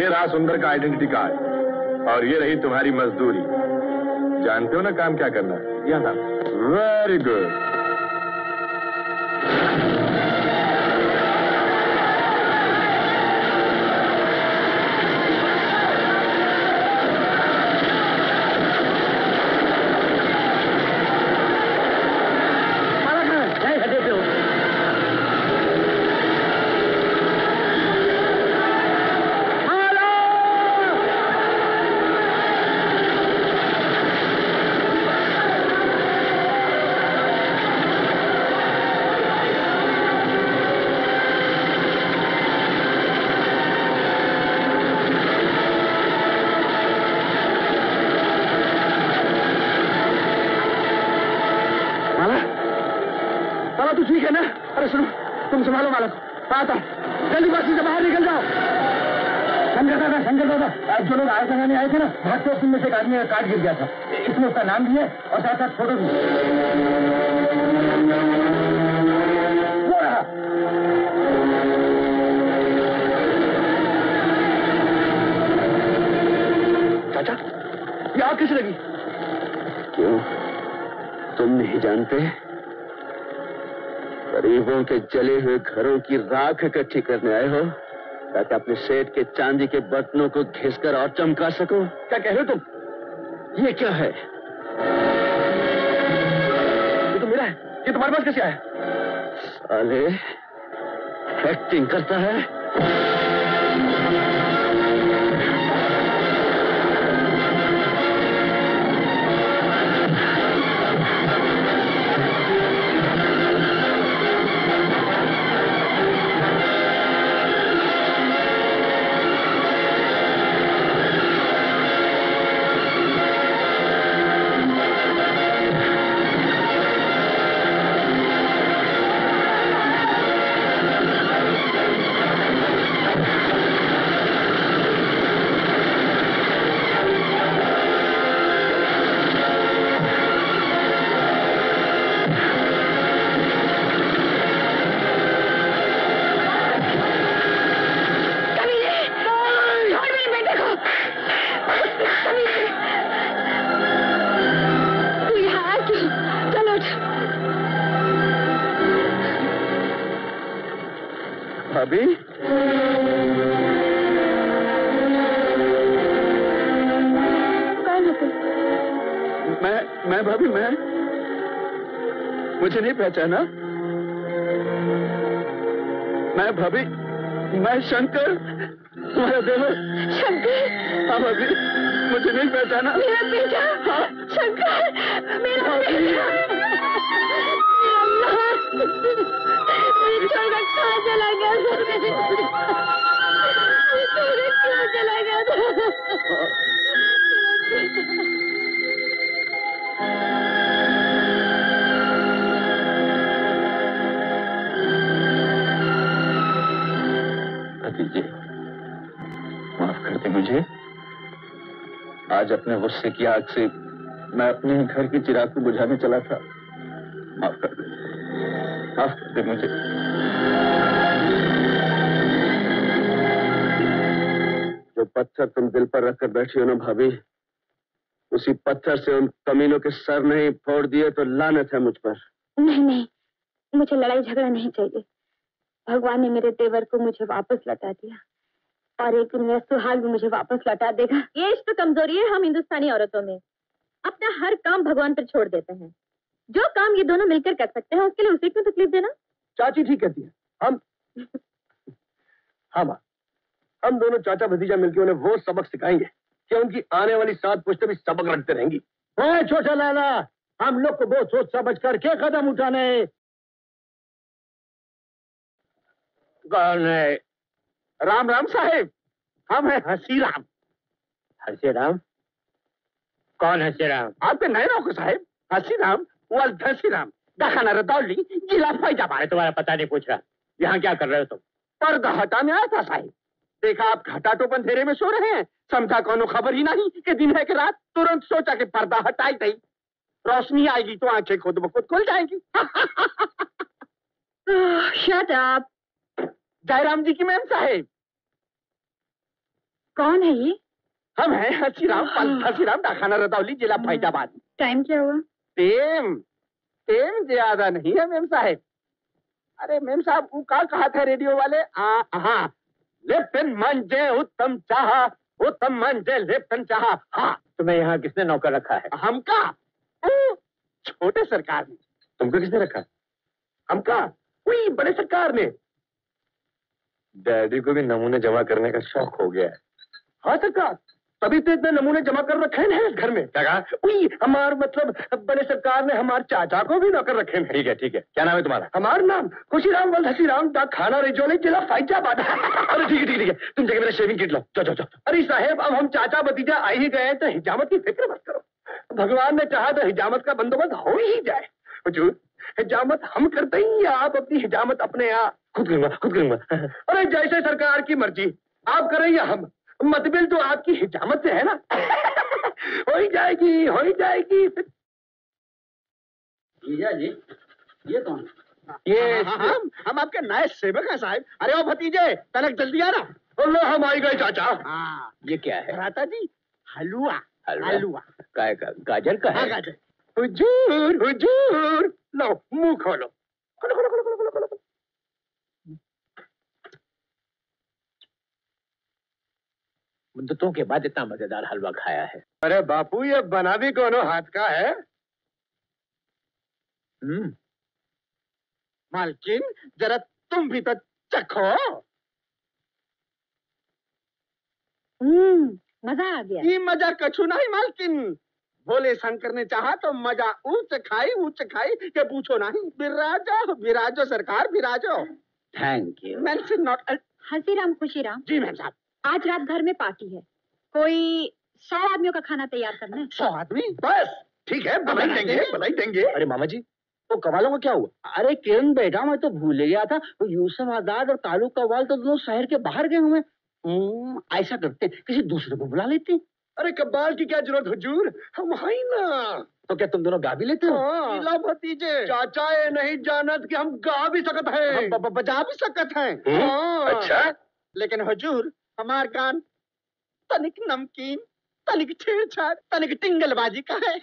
ये रहा सुंदर का आइडेंटिटी कार्ड और ये रही तुम्हारी मजदूरी। जानते हो ना काम क्या करना है? या ना? Very good. कार्ड गिर गया था, इसमें उसका नाम भी है और साथ साथ फोटो भी। वो रहा। चाचा, ये आग किस लगी? क्यों तुम नहीं जानते? गरीबों के जले हुए घरों की राख इकट्ठी करने आए हो ताकि अपने सेठ के चांदी के बर्तनों को घिसकर और चमका सको। क्या कह रहे हो तुम? ये क्या है? ये तो मेरा है। ये तुम्हारे पास कैसे आया? साले एक्टिंग करता है। भाभी मैं मैं भाभी मैं मुझे नहीं पहचाना। मैं भाभी मैं शंकर तुम्हारा देवर। शंकर? हाँ भाभी मुझे नहीं पहचाना। मेरा बेटा। हाँ शंकर मेरा बेटा। बिछोड़ा कहाँ चला गया था? बिछोड़ा कहाँ चला गया था? भतीजे माफ कर दे मुझे। आज अपने गुस्से की आग से मैं अपने ही घर की चिराग को बुझाने चला था। माफ कर दे, माफ कर दे मुझे। जो पत्थर तुम दिल पर रखकर बैठी हो ना भाभी, उसी पत्थर से उन कमीनों के सर नहीं फोड़ दिए तो लानत है मुझ पर। नहीं नहीं, मुझे लड़ाई झगड़ा नहीं चाहिए। भगवान ने मेरे देवर को मुझे वापस लौटा दिया और एक दिन मेरा सुहाग भी मुझे वापस लौटा देगा। ये इश्क तो कमजोरी है हम हिंदुस्तानी औरतों में। अपना हर काम भगवान पर छोड़ देते हैं। जो काम ये दोनों मिलकर कर सकते हैं उसके लिए उसे क्यों तकलीफ देना। चाची ठीक कहती है। हम हाँ माँ, हम दोनों चाचा भतीजा मिलकर उन्हें वो सबक सिखाएंगे कि उनकी आने वाली सात पुश्तें भी सबक रखते रहेंगी। छोटा लाला, हम लोग को बहुत सोच समझ कर के कदम उठाने। कौन है? राम राम साहेब, हम हैं हसी राम। हसी राम? कौन हसी राम? आपके नए लोग साहेब, हसी राम वल हसी राम दखाना रतौली जिला फैजाबाद। मैं तुम्हारा पता नहीं पूछ रहा। यहाँ क्या कर रहे हो तुम? पर्दा हटाने आया था साहेब। देखा आप घटा टोपन अंधेरे में सो रहे हैं, समझा कोनो खबर ही नहीं कि दिन है कि रात। तुरंत सोचा कि पर्दा हटाई गई, रोशनी आएगी तो आंखें खुद ब खुद खुल जाएंगी। Shut up. जयराम जी की मैम साहेब। कौन है ये? हम हैं हसीराम पंत हसीराम डाखाना रतौली जिला फैजाबाद। टाइम क्या हुआ? टेम टेम ज्यादा नहीं है मैम साहेब। अरे मैम साहब वो क्या कहा था रेडियो वाले? हाँ लेफ्टन मंजे उत्तम चाह उत्तम मंजे लेफ्टन चाह। हाँ तुम्हें यहाँ किसने नौकर रखा है? हम का छोटे सरकार ने। तुमको किसने रखा? हम का वही बड़े सरकार ने। डैडी को भी नमूने जमा करने का शौक हो गया है। हाँ सरकार, तभी तो इतने नमूने जमा कर रखे हैं इस घर में। क्या उई हमार मतलब बड़े सरकार ने हमारे चाचा को भी नौकर रखे हैं। ठीक है ठीक है, क्या नाम है तुम्हारा? हमारा नाम खुशीराम वल हसीराम दा खाना रेजोली जिला फैजाबाद। अरे ठीक है ठीक है ठीक है, तुम जगह मेरा शेविंग किट लो। जाओ जाओ जाओ। अरे साहेब अब हम चाचा भतीजा आ ही गए तो हिजामत की फिक्र मत करो। भगवान ने चाहा तो हिजामत का बंदोबस्त हो ही जाए। हुजूर हिजामत हम करते ही, आप अपनी हिजामत अपने आप खुद करूंगा खुद करूंगा। अरे जैसे सरकार की मर्जी, आप करें या हम, मतबिल तो आपकी हिजामत से है ना। हो ही जाएगी हो ही जाएगी। भतीजा जी ये कौन? ये हम हम आपके नए सेवक हैं साहब। अरे ओ भतीजे तलक जल्दी आना। बोलो हम आई गए चाचा। हाँ ये क्या है? राता जी हलवा। हलवा का गाजर का है? गाजर। हुजूर हुजूर लो मुंह खोलो खोलो खोलो खोलो खोलो खोलो। मुद्दतों के बाद इतना मजेदार हलवा खाया है। अरे बापू ये बना भी कोनो हाथ का है? हम्म मालकिन जरा तुम भी तो चखो। हम्म मजा आ गया। ये मजा कछु नहीं मालकिन, भोले शंकर ने चाहा तो मजा ऊंच खाई ऊंच खाई के पूछो नहीं। बिराजो बिराजो सरकार बिराजो। Thank you. Mention not. Hasiram Khushiram ji ma'am साहब, आज रात घर में पार्टी है, कोई सौ आदमियों का खाना तैयार करना है। सौ आदमी? बस ठीक है बनाई देंगे बनाई देंगे। अरे मामा जी वो कवालों को क्या हुआ? अरे किरण बेटा मैं तो भूल गया था, वो यूसुफ आजाद और कालू कवाल तो दोनों शहर के बाहर गए हुए। ऐसा करते किसी दूसरे को बुला लेते। अरे कब्बाल की क्या जरूरत हुजूर, हम हैं ना। तो क्या तुम दोनों गा भी लेते हो? हाँ। भतीजे चाचा ये नहीं जानत कि हम गा भी सकत हैं, हम बजा भी सकत हैं। हाँ। अच्छा लेकिन हुजूर हमार गान तनिक नमकीन तनिक छेड़छाड़ तनिक टिंगलबाजी का है,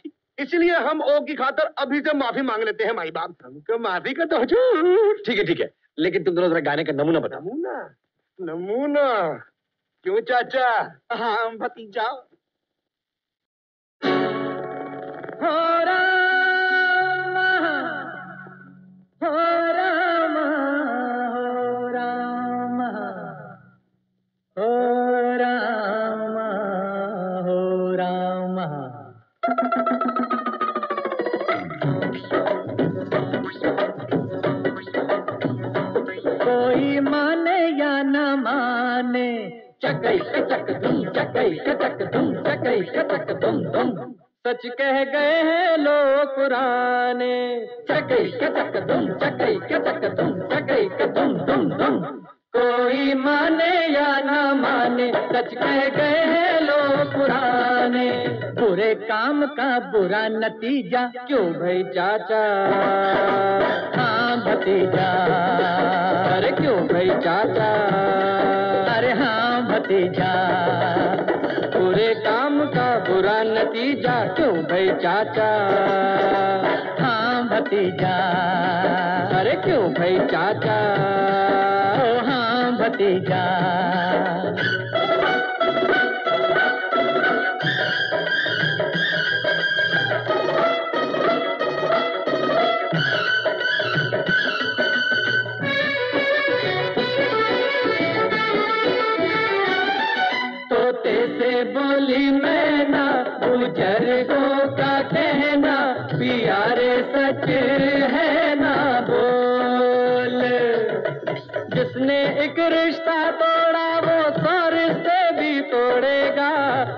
इसलिए हम ओ की खातर अभी से माफी मांग लेते हैं माई बाप। हमको माफी कर दो हुजूर। ठीक है ठीक है, लेकिन तुम दोनों जरा गाने का नमूना बताओ। नमूना नमूना क्यों चाचा? हाँ भतीजा। हो रामा हो रामा हो रामा हो रामा हो रामा कोई माने या ना माने चकई कचक तुम चकई कचक तुम चकई कचक तुम तुम सच कह गए हैं लोग पुराने चकई कचक तुम चकई कचक तुम चकई कचक तुम तुम कोई माने या ना माने सच कह गए हैं लोग पुराने बुरे काम का बुरा नतीजा क्यों भाई चाचा? हाँ भतीजा। अरे क्यों भाई चाचा? अरे हाँ भतीजा। बुरे काम का बुरा नतीजा क्यों भाई चाचा? हाँ भतीजा। अरे क्यों भाई चाचा? ओ हाँ भतीजा। एक रिश्ता तोड़ा वो सौ रिश्ते भी तोड़ेगा।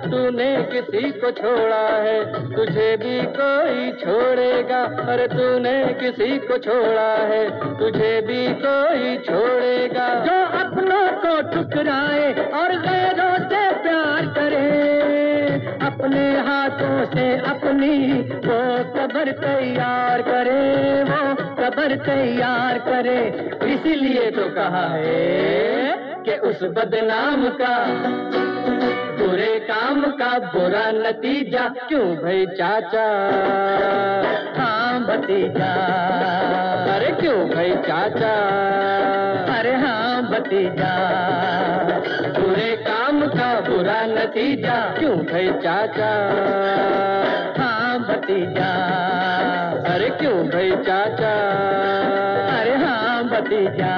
तूने किसी को छोड़ा है तुझे भी कोई छोड़ेगा। अरे तूने किसी को छोड़ा है तुझे भी कोई छोड़ेगा। जो अपनों को ठुकराए और गैरों से प्यार करे अपने हाथों से अपनी वो कब्र तैयार करे वो कब्र तैयार करे। इसीलिए तो कहा है कि उस बदनाम का बुरे काम का बुरा नतीजा क्यों भाई चाचा? हाँ भतीजा। अरे क्यों भाई चाचा? अरे हाँ भतीजा। बुरे काम का बुरा नतीजा क्यों भाई चाचा? हाँ भतीजा। अरे क्यों भाई चाचा? अरे हाँ भतीजा।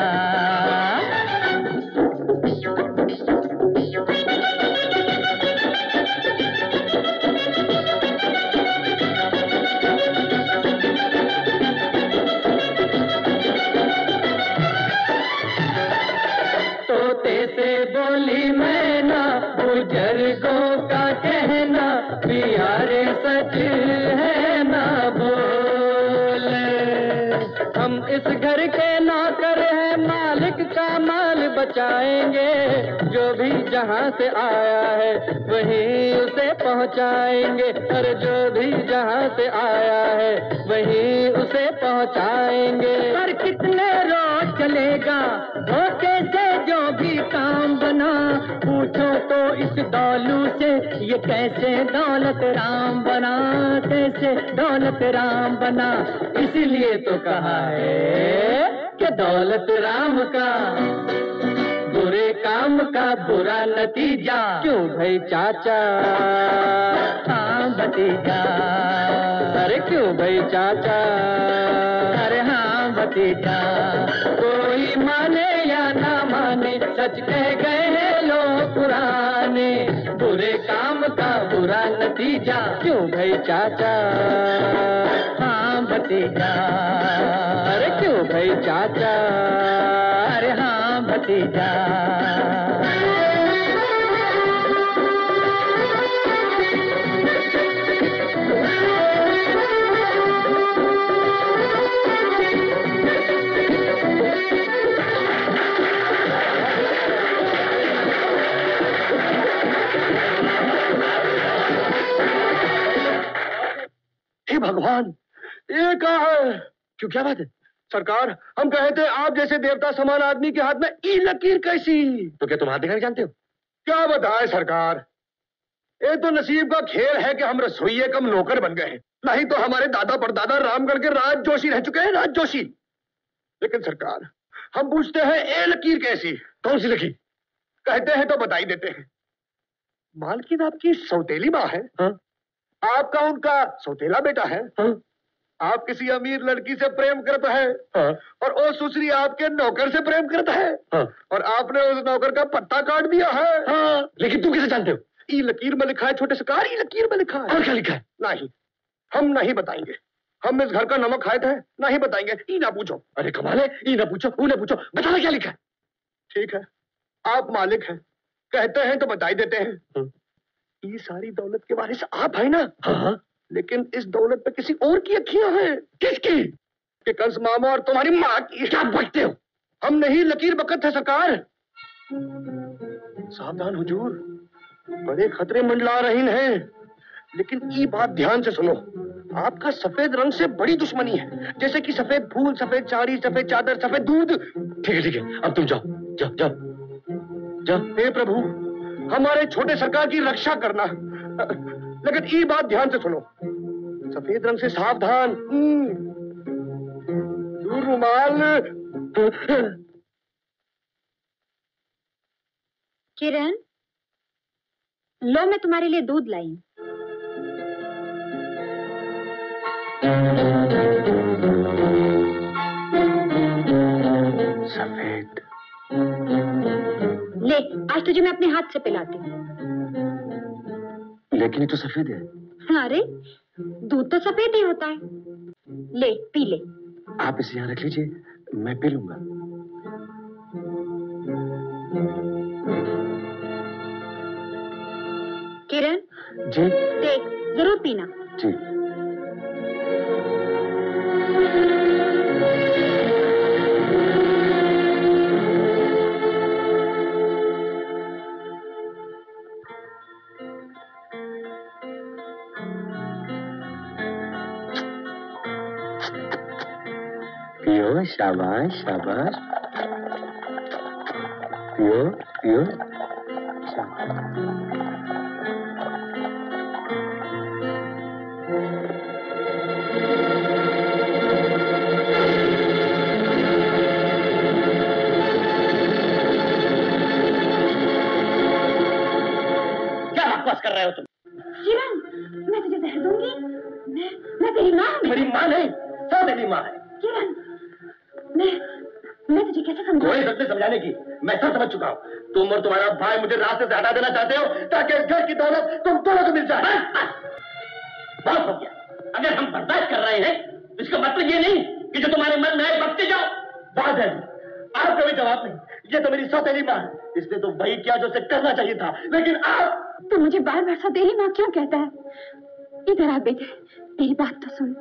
इस घर के नौकर है मालिक का माल बचाएंगे। जो भी जहाँ से आया है वहीं उसे पहुँचाएंगे। और जो भी जहाँ से आया है वहीं उसे पहुँचाएंगे। पर कितने रोज चलेगा धोखे से जो भी काम बना? पूछो तो इस दौलू से ये कैसे दौलत राम बना कैसे दौलत राम बना। इसीलिए तो कहा है कि दौलत राम का बुरे काम का बुरा नतीजा क्यों भाई चाचा? हाँ भतीजा। अरे क्यों भाई चाचा? अरे हाँ भतीजा। कोई माने या ना माने सच कह गए हैं लोग पुराने बुरे काम का बुरा नतीजा क्यों भाई चाचा? हाँ भतीजा। अरे क्यों भाई चाचा? अरे हाँ भतीजा। भगवान ये कहा है क्यों? क्या बात है सरकार? हम कहे थे आप जैसे देवता समान आदमी के हाथ में ई लकीर कैसी? तो क्या तुम हाथ दिखाने जानते हो? क्या बताएं सरकार, ये तो नसीब का खेल है कि हम रसोइये कम नौकर बन गए हैं। नहीं तो हमारे दादा परदादा रामगढ़ के राज जोशी रह चुके हैं, राज जोशी। लेकिन सरकार हम पूछते हैं ए लकीर कैसी, कौन सी लकीर, कहते हैं तो बताई देते हैं। मालकिन आपकी सौतेली माँ है, हा? आपका उनका सौतेला बेटा है, हा? आप किसी अमीर लड़की से प्रेम करता है, हाँ। और वो सुसरी आपके नौकर से प्रेम करता है, हाँ। और आपने उस नौकर का पत्ता काट दिया है, हाँ। लेकिन तू कैसे जानते हो? ई लकीर में लिखा है छोटे सरकार, ई लकीर में लिखा है। और क्या लिखा है? नहीं, हम नहीं बताएंगे। हम इस घर का नमक खाए थे, नहीं बताएंगे। ई ना पूछो। अरे कमाल है, ई ना पूछो, ऊ ना पूछो, बताना क्या लिखा है। ठीक है, आप मालिक हैं, कहते हैं तो बताई देते हैं। ये सारी दौलत के वारिस आप है ना, हाँ। लेकिन इस दौलत पे किसी और की अखियां हैं। किसकी? कि कंस मामा और तुम्हारी माँ की। क्या बकते हो? हम नहीं लकीर बकत है सरकार। सावधान हुजूर, बड़े खतरे मंडला रहे हैं। लेकिन ये बात ध्यान से सुनो, आपका सफेद रंग से बड़ी दुश्मनी है, जैसे कि सफेद फूल, सफेद साड़ी, सफेद चादर, सफेद दूध। ठीक है ठीक है, अब तुम जाओ जाओ जाओ जाओ। हे प्रभु, हमारे छोटे सरकार की रक्षा करना। लेकिन ये बात ध्यान से सुनो, सफेद रंग से सावधान। रुमाल। किरण, लो मैं तुम्हारे लिए दूध लाई। सफेद ले, आज तुझे मैं अपने हाथ से पिलाती हूँ। लेकिन ये तो सफेद है। अरे दूध तो सफेद ही होता है, ले पी ले। आप इसे यहाँ रख लीजिए, मैं पी लूंगा। किरण जी, देख जरूर पीना। जी। शाबाश शाबाश, पियो पियो। क्या बकवास कर रहे हो तुम? किरण, मैं तुझे जहर दूंगी। मैं मैं तेरी माँ हूँ। मेरी माँ नहीं, सब मेरी माँ है। किरण, मैं मैं तुझे कैसे समझाऊं? कोई जरूरत नहीं समझाने की, मैं सब समझ चुका हूँ। तुम और तुम्हारा भाई मुझे रास्ते से हटा देना चाहते हो ताकि इस घर की दौलत तुम दोनों को मिल जाए। बहुत हो गया। अगर हम बर्दाश्त कर रहे हैं तो इसका मतलब ये नहीं कि जो तुम्हारे मन में आए बकते जाओ। बात है आपका भी जवाब नहीं। ये तो मेरी सौतेली माँ, इसने तो वही किया जो उसे करना चाहिए था। लेकिन आप तो मुझे बार बार सौतेली माँ क्यों कहता है? इधर आ बेटे, तेरी बात तो सुन।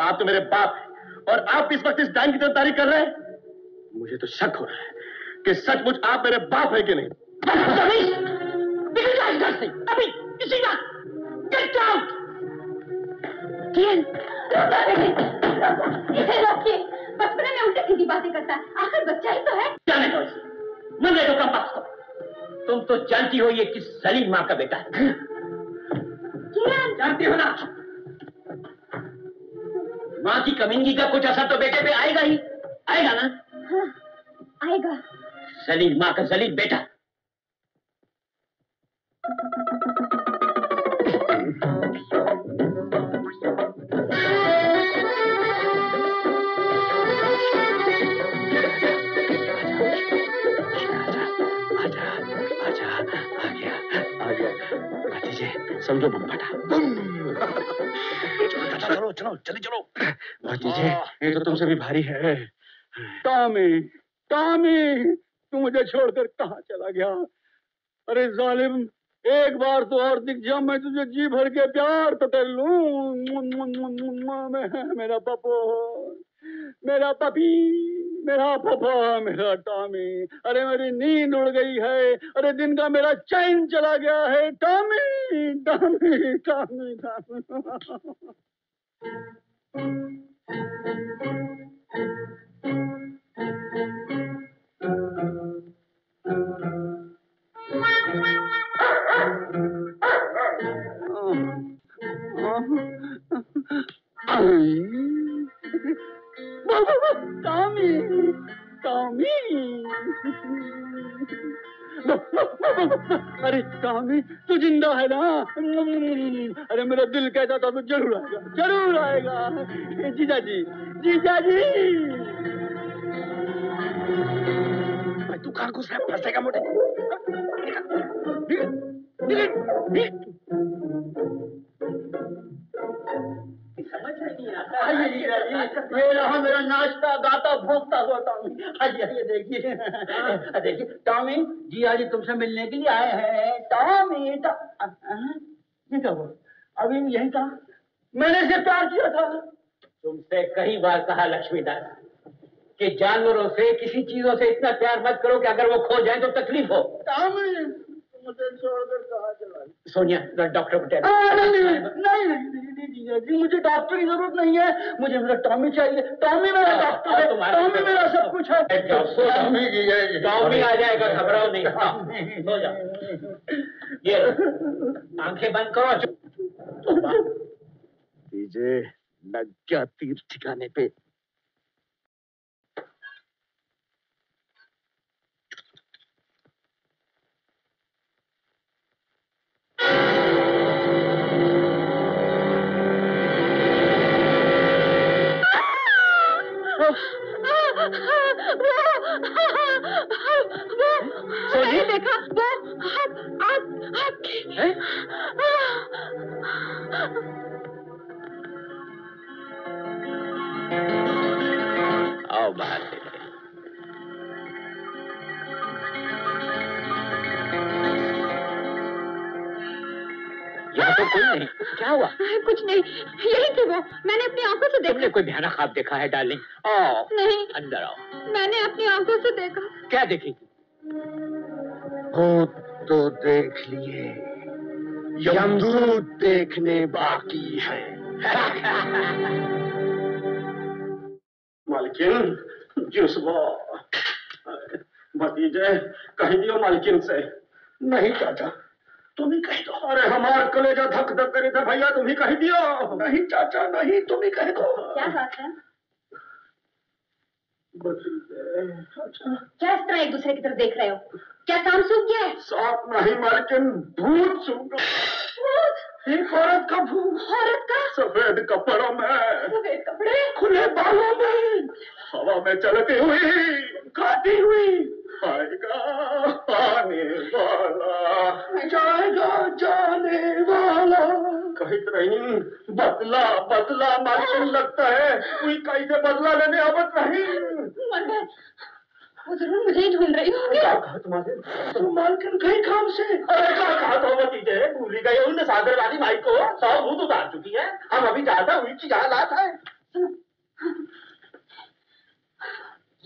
आप तो मेरे बाप और आप इस वक्त इस डाइन की तरफ तारीफ कर रहे हैं। मुझे तो शक हो रहा है कि सचमुच आप मेरे बाप है कि नहीं। अभी इसी बात गेट आउट। इसे रोकिए, बचपने में उल्टी सीधी बातें करता है, आखिर बच्चा ही तो है। जाने दो इसे, मन नहीं रोका बात को। तुम तो जानती हो ये किस सलीम माँ का बेटा है। जानती हो ना, माँ की कमीनगी का कुछ असर तो बेटे पे आएगा ही आएगा ना। हाँ, आएगा। जलील माँ का जलील बेटा। आजा आजा आ गया आ गया। भतीजे समझो बम फटा। चलो चलो चले चलो। भतीजे ये तो तुमसे भी भारी है। टामी टामी, तू मुझे छोड़कर कहाँ चला गया? अरे जालिम, एक बार तो और दिख जा, मैं तुझे जी भर के प्यार तो कर लूं। मेरा पप्पू, मेरा पपी, मेरा पप्पा, मेरा टामी। अरे मेरी नींद उड़ गई है, अरे दिन का मेरा चैन चला गया है। टामी टामी टामी टामी। Tommy! कामी। अरे कामी तू जिंदा है ना? अरे मेरा दिल कहता था तो जरूर आएगा, जरूर आएगा। जीजा जी, जीजा जी, भाई तू खान को साहब फंसेगा मोटे। आइए जीजा जी, ये रहा मेरा नाश्ता गाता भोंकता हुआ टॉमी। आइए आइए देखिए देखिए टॉमी, जीजा जी तुमसे मिलने के लिए आए हैं। टॉमी ये क्या हुआ? अभी यही कहा मैंने इसे प्यार किया था। तुमसे कई बार कहा लक्ष्मीदास कि जानवरों से, किसी चीजों से इतना प्यार मत करो कि अगर वो खो जाए तो तकलीफ हो। मुझे छोड़कर कहाँ चला? सोनिया डॉक्टर को टेलीफोन। नहीं नहीं नहीं जीजा जी, मुझे डॉक्टर की जरूरत नहीं है, मुझे मेरा टॉमी चाहिए। टॉमी मेरा डॉक्टर है, टॉमी मेरा सब कुछ है। टॉमी आ जाएगा, घबराओ नहीं। सो जाओ, ये आंखें बंद करो। डीजे लग गया तीर ठिकाने पे। सोनी देखा वो हाथ हाथ हाथ की है। आओ बाहर ले तो कोई नहीं। क्या हुआ? कुछ नहीं, यही थी वो, मैंने अपनी आंखों से देखा। तुमने कोई भयानक ख्वाब देखा है डार्लिंग? आओ नहीं, अंदर आओ। मैंने अपनी आंखों से देखा। क्या देखी? भूत तो देख लिए, यमदूत देखने बाकी है। मालकिन जूस वो भतीजे कह दियो मालकिन से। नहीं चाचा तुम ही कह दो। अरे हमारा कलेजा धक धक करे था भैया, तुम ही कह दियो। नहीं चाचा नहीं, तुम ही कह दो। क्या बात है? क्या इस तरह एक दूसरे की तरफ देख रहे हो? क्या काम सूख गया है? सांप नहीं मालकिन, भूत सूख गया। एक औरत का भूत। औरत का? सफेद कपड़ों में, सफेद कपड़े, खुले बालों में, हवा में चलती हुई, गाती हुई, आएगा आने वाला, जाएगा जाने वाला। कहीं नहीं बदला बदला मालकिन, लगता है कोई कहीं से बदला लेने आवत नहीं। वो जरूर मुझे ही ढूंढ रही होगी। क्या कहा तुम्हारे तुम मालकिन? कहीं काम से। अरे क्या कहा था भतीजे, भूली गए उनने सागर वाली माई को। सौ भूत उतार चुकी है, हम अभी चाहता हुई की जहाँ लात है।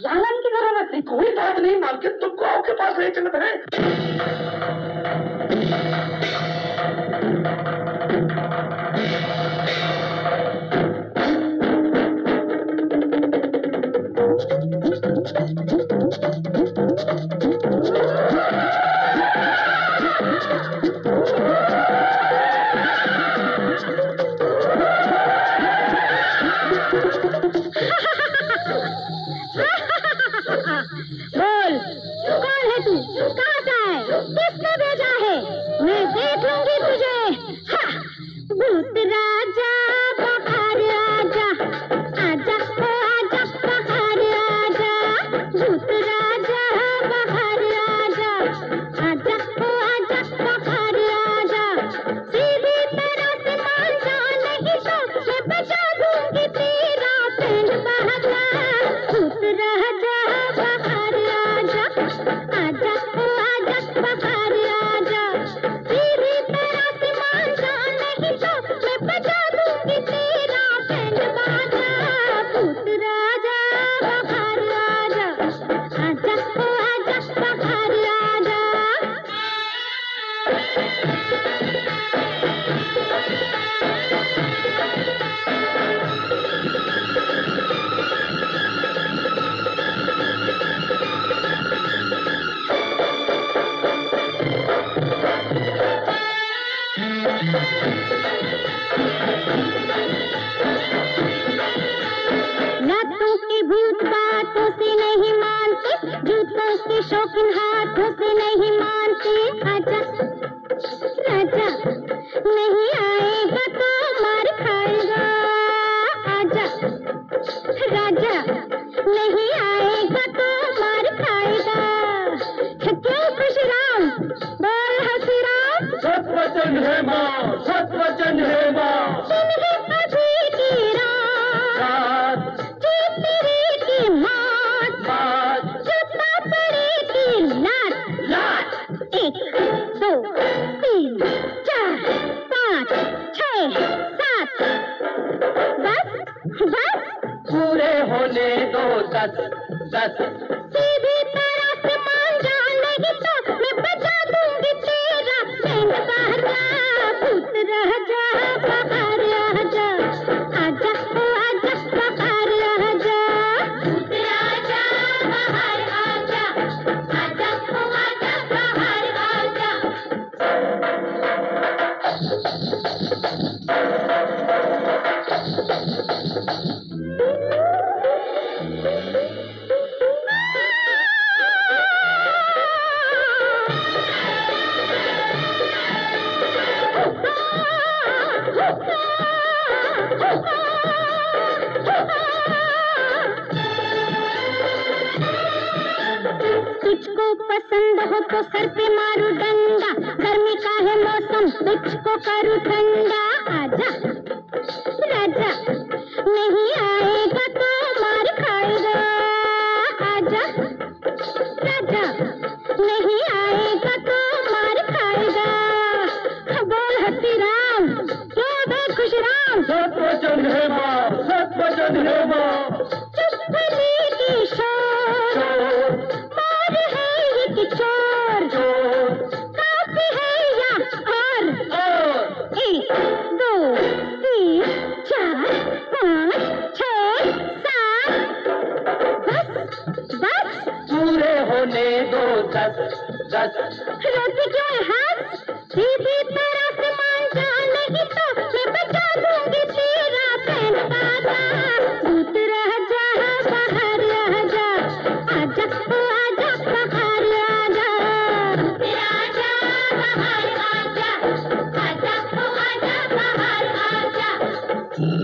यहाँ लाने की जरूरत नहीं। कोई बात नहीं मालकिन, तुमको आपके पास ले चलते हैं। बोल कौन है तू, कहाँ से है, किसने भेजा है? मैं देख लूंगी तुझे। भूत राजा बाहर आजा, आजा ओ आजा बाहर आजा। भूत राजा बाहर आजा, आजा ओ आजा बाहर आजा। सीधी तरह से मान जा नहीं तो मैं बचा दूंगी तेरा राजा राजा नहीं आएगा तो मार खाएगा। क्यों खुशीराम बोल हसीराम। सच वचन है माँ, सच वचन है माँ। पूरे होने दो दस दस। सीधी तरह से मान जाएगी तो मैं बचा दूंगी तेरा। सिंह बाहर जा, भूत रह जा, बाहर रह जा, आजा ओ आजा बाहर रह जा। भूत रह जा, बाहर आजा, आजा ओ आजा बाहर आजा। तुझको पसंद हो तो सर पे मारू डंडा। गर्मी का है मौसम तुझको करूँ ठंडा। आजा राजा नहीं आएगा तो मार खाएगा। आजा राजा नहीं आएगा तो मार खाएगा। बोल हसी राम क्यों बे खुश राम। सच वचन है माँ, सच वचन है माँ। पूरे होने दो दस दस। रोती क्यों है हाथ? सीधी तरह से मान जाएगी तो मैं बचा दूंगी तेरा। बहन बाजा भूत रह जा, बाहर रह जा, आजा ओ आजा बाहर आजा। भूत रह जा, बाहर आजा, आजा ओ आजा बाहर आजा।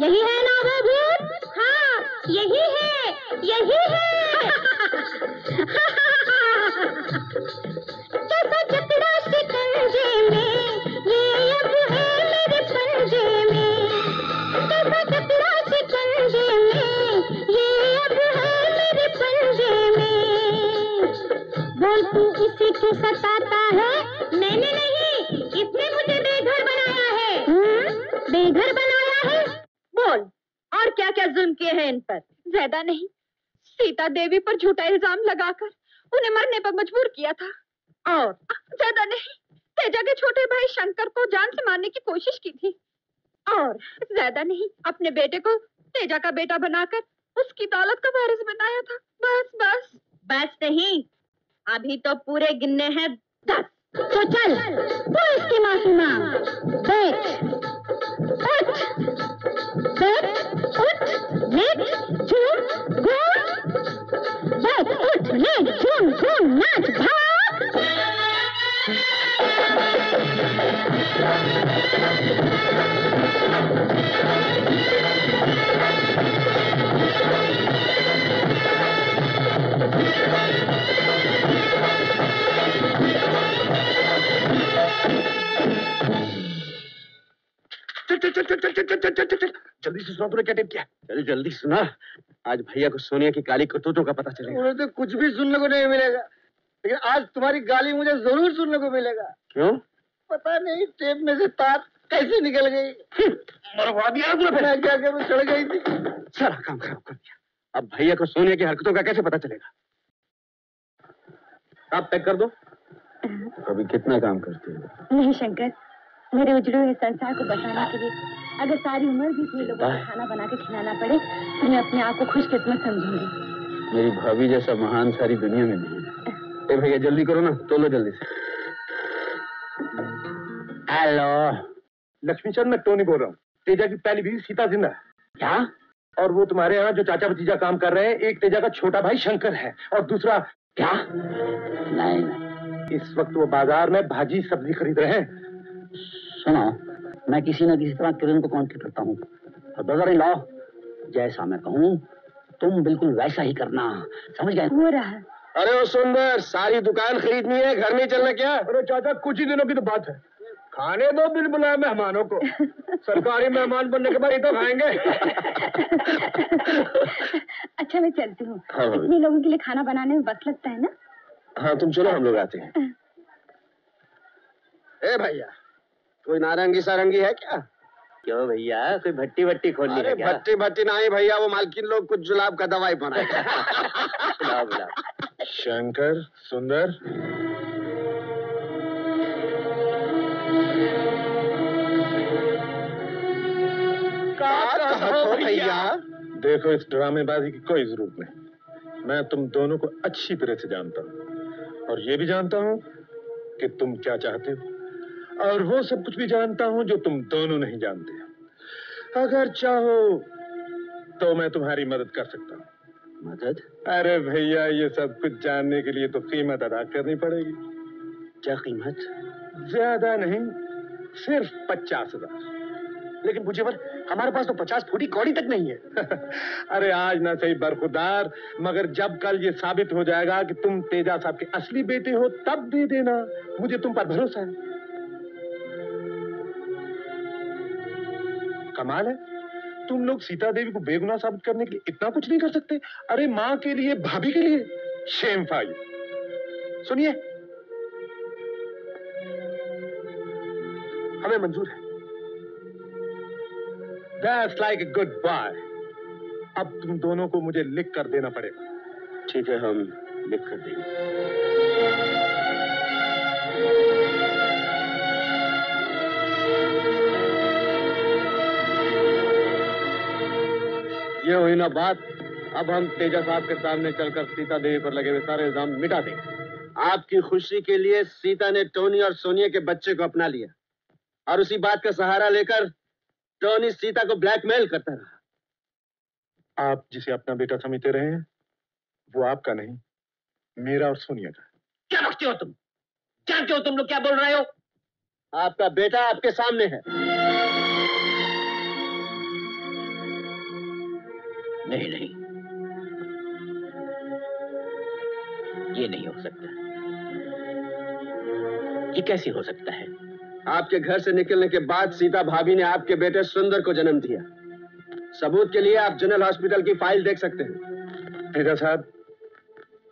यही है ना वो भूत? हाँ यही है, यही है। कैसा जकड़ा शिकंजे में ये अब है मेरे पंजे में। कैसा जकड़ा शिकंजे में ये अब है मेरे पंजे में। बोल तू इसे क्यों सताता है? मैंने नहीं, इसने मुझे बेघर बनाया है। हम्म, बेघर बनाया है। बोल और क्या क्या जुल्म किए हैं इन पर? ज्यादा नहीं, सीता देवी पर झूठा इल्जाम लगाकर उन्हें मरने पर मजबूर किया था। और ज्यादा नहीं, तेजा के छोटे भाई शंकर को जान से मारने की कोशिश की थी। और ज्यादा नहीं, अपने बेटे को तेजा का बेटा बनाकर उसकी दौलत का वारिस बनाया था। बस बस बस नहीं, अभी तो पूरे गिनने हैं दस। तो चल तू इसकी माफी मांग। बैठ उठ, बैठ उठ लेट झूम घूम। बैठ उठ लेट झूम घूम नाच भाग। चल चल चल चल चल चल चल जल्दी से सुना, तूने क्या टेप किया? चल जल्दी सुना, आज भैया को सोनिया की काली करतूतों का पता चलेगा। उन्हें तो कुछ भी सुनने को नहीं मिलेगा, लेकिन आज तुम्हारी गाली मुझे जरूर सुनने को मिलेगा। क्यों? पता नहीं टेप में से तार कैसे निकल गई। मरवा दिया तूने। मैं क्या करूं, चढ़ गई थी। सारा काम खराब कर दिया। अब भैया को सोनिया की हरकतों का कैसे पता चलेगा? आप पैक कर दो। अभी कितना काम करती हो? नहीं शंकर, मेरे उजड़े हुए संसार को बचाने के लिए अगर सारी उम्र भी इतने लोगों को खाना बना के खिलाना पड़े तो मैं अपने आप को खुशकिस्मत समझूंगी। मेरी भाभी जैसा महान सारी दुनिया में नहीं है। ए भैया जल्दी करो ना, तोलो जल्दी से। हेलो लक्ष्मीचंद, मैं टोनी बोल रहा हूँ। तेजा की पहली बीवी सीता जिंदा है। क्या? और वो तुम्हारे यहाँ जो चाचा भतीजा काम कर रहे हैं, एक तेजा का छोटा भाई शंकर है और दूसरा क्या? नहीं, नहीं। इस वक्त वो बाजार में भाजी सब्जी खरीद रहे हैं। सुनो, मैं किसी न किसी तरह किरण को कांटेक्ट करता हूँ और बजारे लाओ। जैसा मैं कहूँ तुम बिल्कुल वैसा ही करना, समझ गए? हो रहा है। अरे सुंदर, सारी दुकान खरीदनी है, घर नहीं चलना क्या? अरे चाचा, कुछ ही दिनों की तो बात है, खाने दो बिल बुलाए मेहमानों को। सरकारी मेहमान बनने के बाद ही तो खाएंगे। अच्छा मैं चलती हूँ। हाँ, इतने लोगों के लिए खाना बनाने में वक्त लगता है ना। हाँ तुम चलो, हम लोग आते हैं। ए भैया, कोई नारंगी सारंगी है क्या? क्यों भैया, कोई भट्टी भट्टी खोलनी है क्या? भट्टी भट्टी नहीं भैया, वो मालकिन लोग कुछ जुलाब का दवाई बनाएंगे। शंकर, सुंदर, भैया देखो, इस ड्रामेबाजी की कोई जरूरत नहीं। मैं तुम दोनों को अच्छी तरह से जानता हूँ और ये भी जानता हूँ कि तुम क्या चाहते हो, और वो सब कुछ भी जानता हूँ जो तुम दोनों नहीं जानते। अगर चाहो तो मैं तुम्हारी मदद कर सकता हूँ। मदद? अरे भैया, ये सब कुछ जानने के लिए तो कीमत अदा करनी पड़ेगी। क्या कीमत? ज्यादा नहीं, सिर्फ पचास हजार। लेकिन पूछिए पर, हमारे पास तो पचास फूटी कौड़ी तक नहीं है। अरे आज ना सही बरखुदार, मगर जब कल ये साबित हो जाएगा कि तुम तेजा साहब के असली बेटे हो तब दे देना, मुझे तुम पर भरोसा है। कमाल है, तुम लोग सीता देवी को बेगुनाह साबित करने के लिए इतना कुछ नहीं कर सकते। अरे माँ के लिए, भाभी के लिए, शेम फाई। सुनिए, हमें मंजूर है। That's like a good buy. अब तुम दोनों को मुझे लिख कर देना पड़ेगा। ठीक है, हम लिख कर देंगे। ये हुई ना बात। अब हम तेजा साहब के सामने चलकर सीता देवी पर लगे हुए सारे इल्जाम मिटा देंगे। आपकी खुशी के लिए सीता ने टोनी और सोनिया के बच्चे को अपना लिया और उसी बात का सहारा लेकर टोनी सीता को ब्लैकमेल करता रहा। आप जिसे अपना बेटा समझते रहे हैं, वो आपका नहीं, मेरा और सोनिया का। क्या बकते हो तुम? जानते हो तुम लोग क्या बोल रहे हो? आपका बेटा आपके सामने है। नहीं नहीं, ये नहीं हो सकता। ये कैसे हो सकता है? आपके घर से निकलने के बाद सीता भाभी ने आपके बेटे सुंदर को जन्म दिया। सबूत के लिए आप जनरल हॉस्पिटल की फाइल देख सकते हैं। तेजा साहब,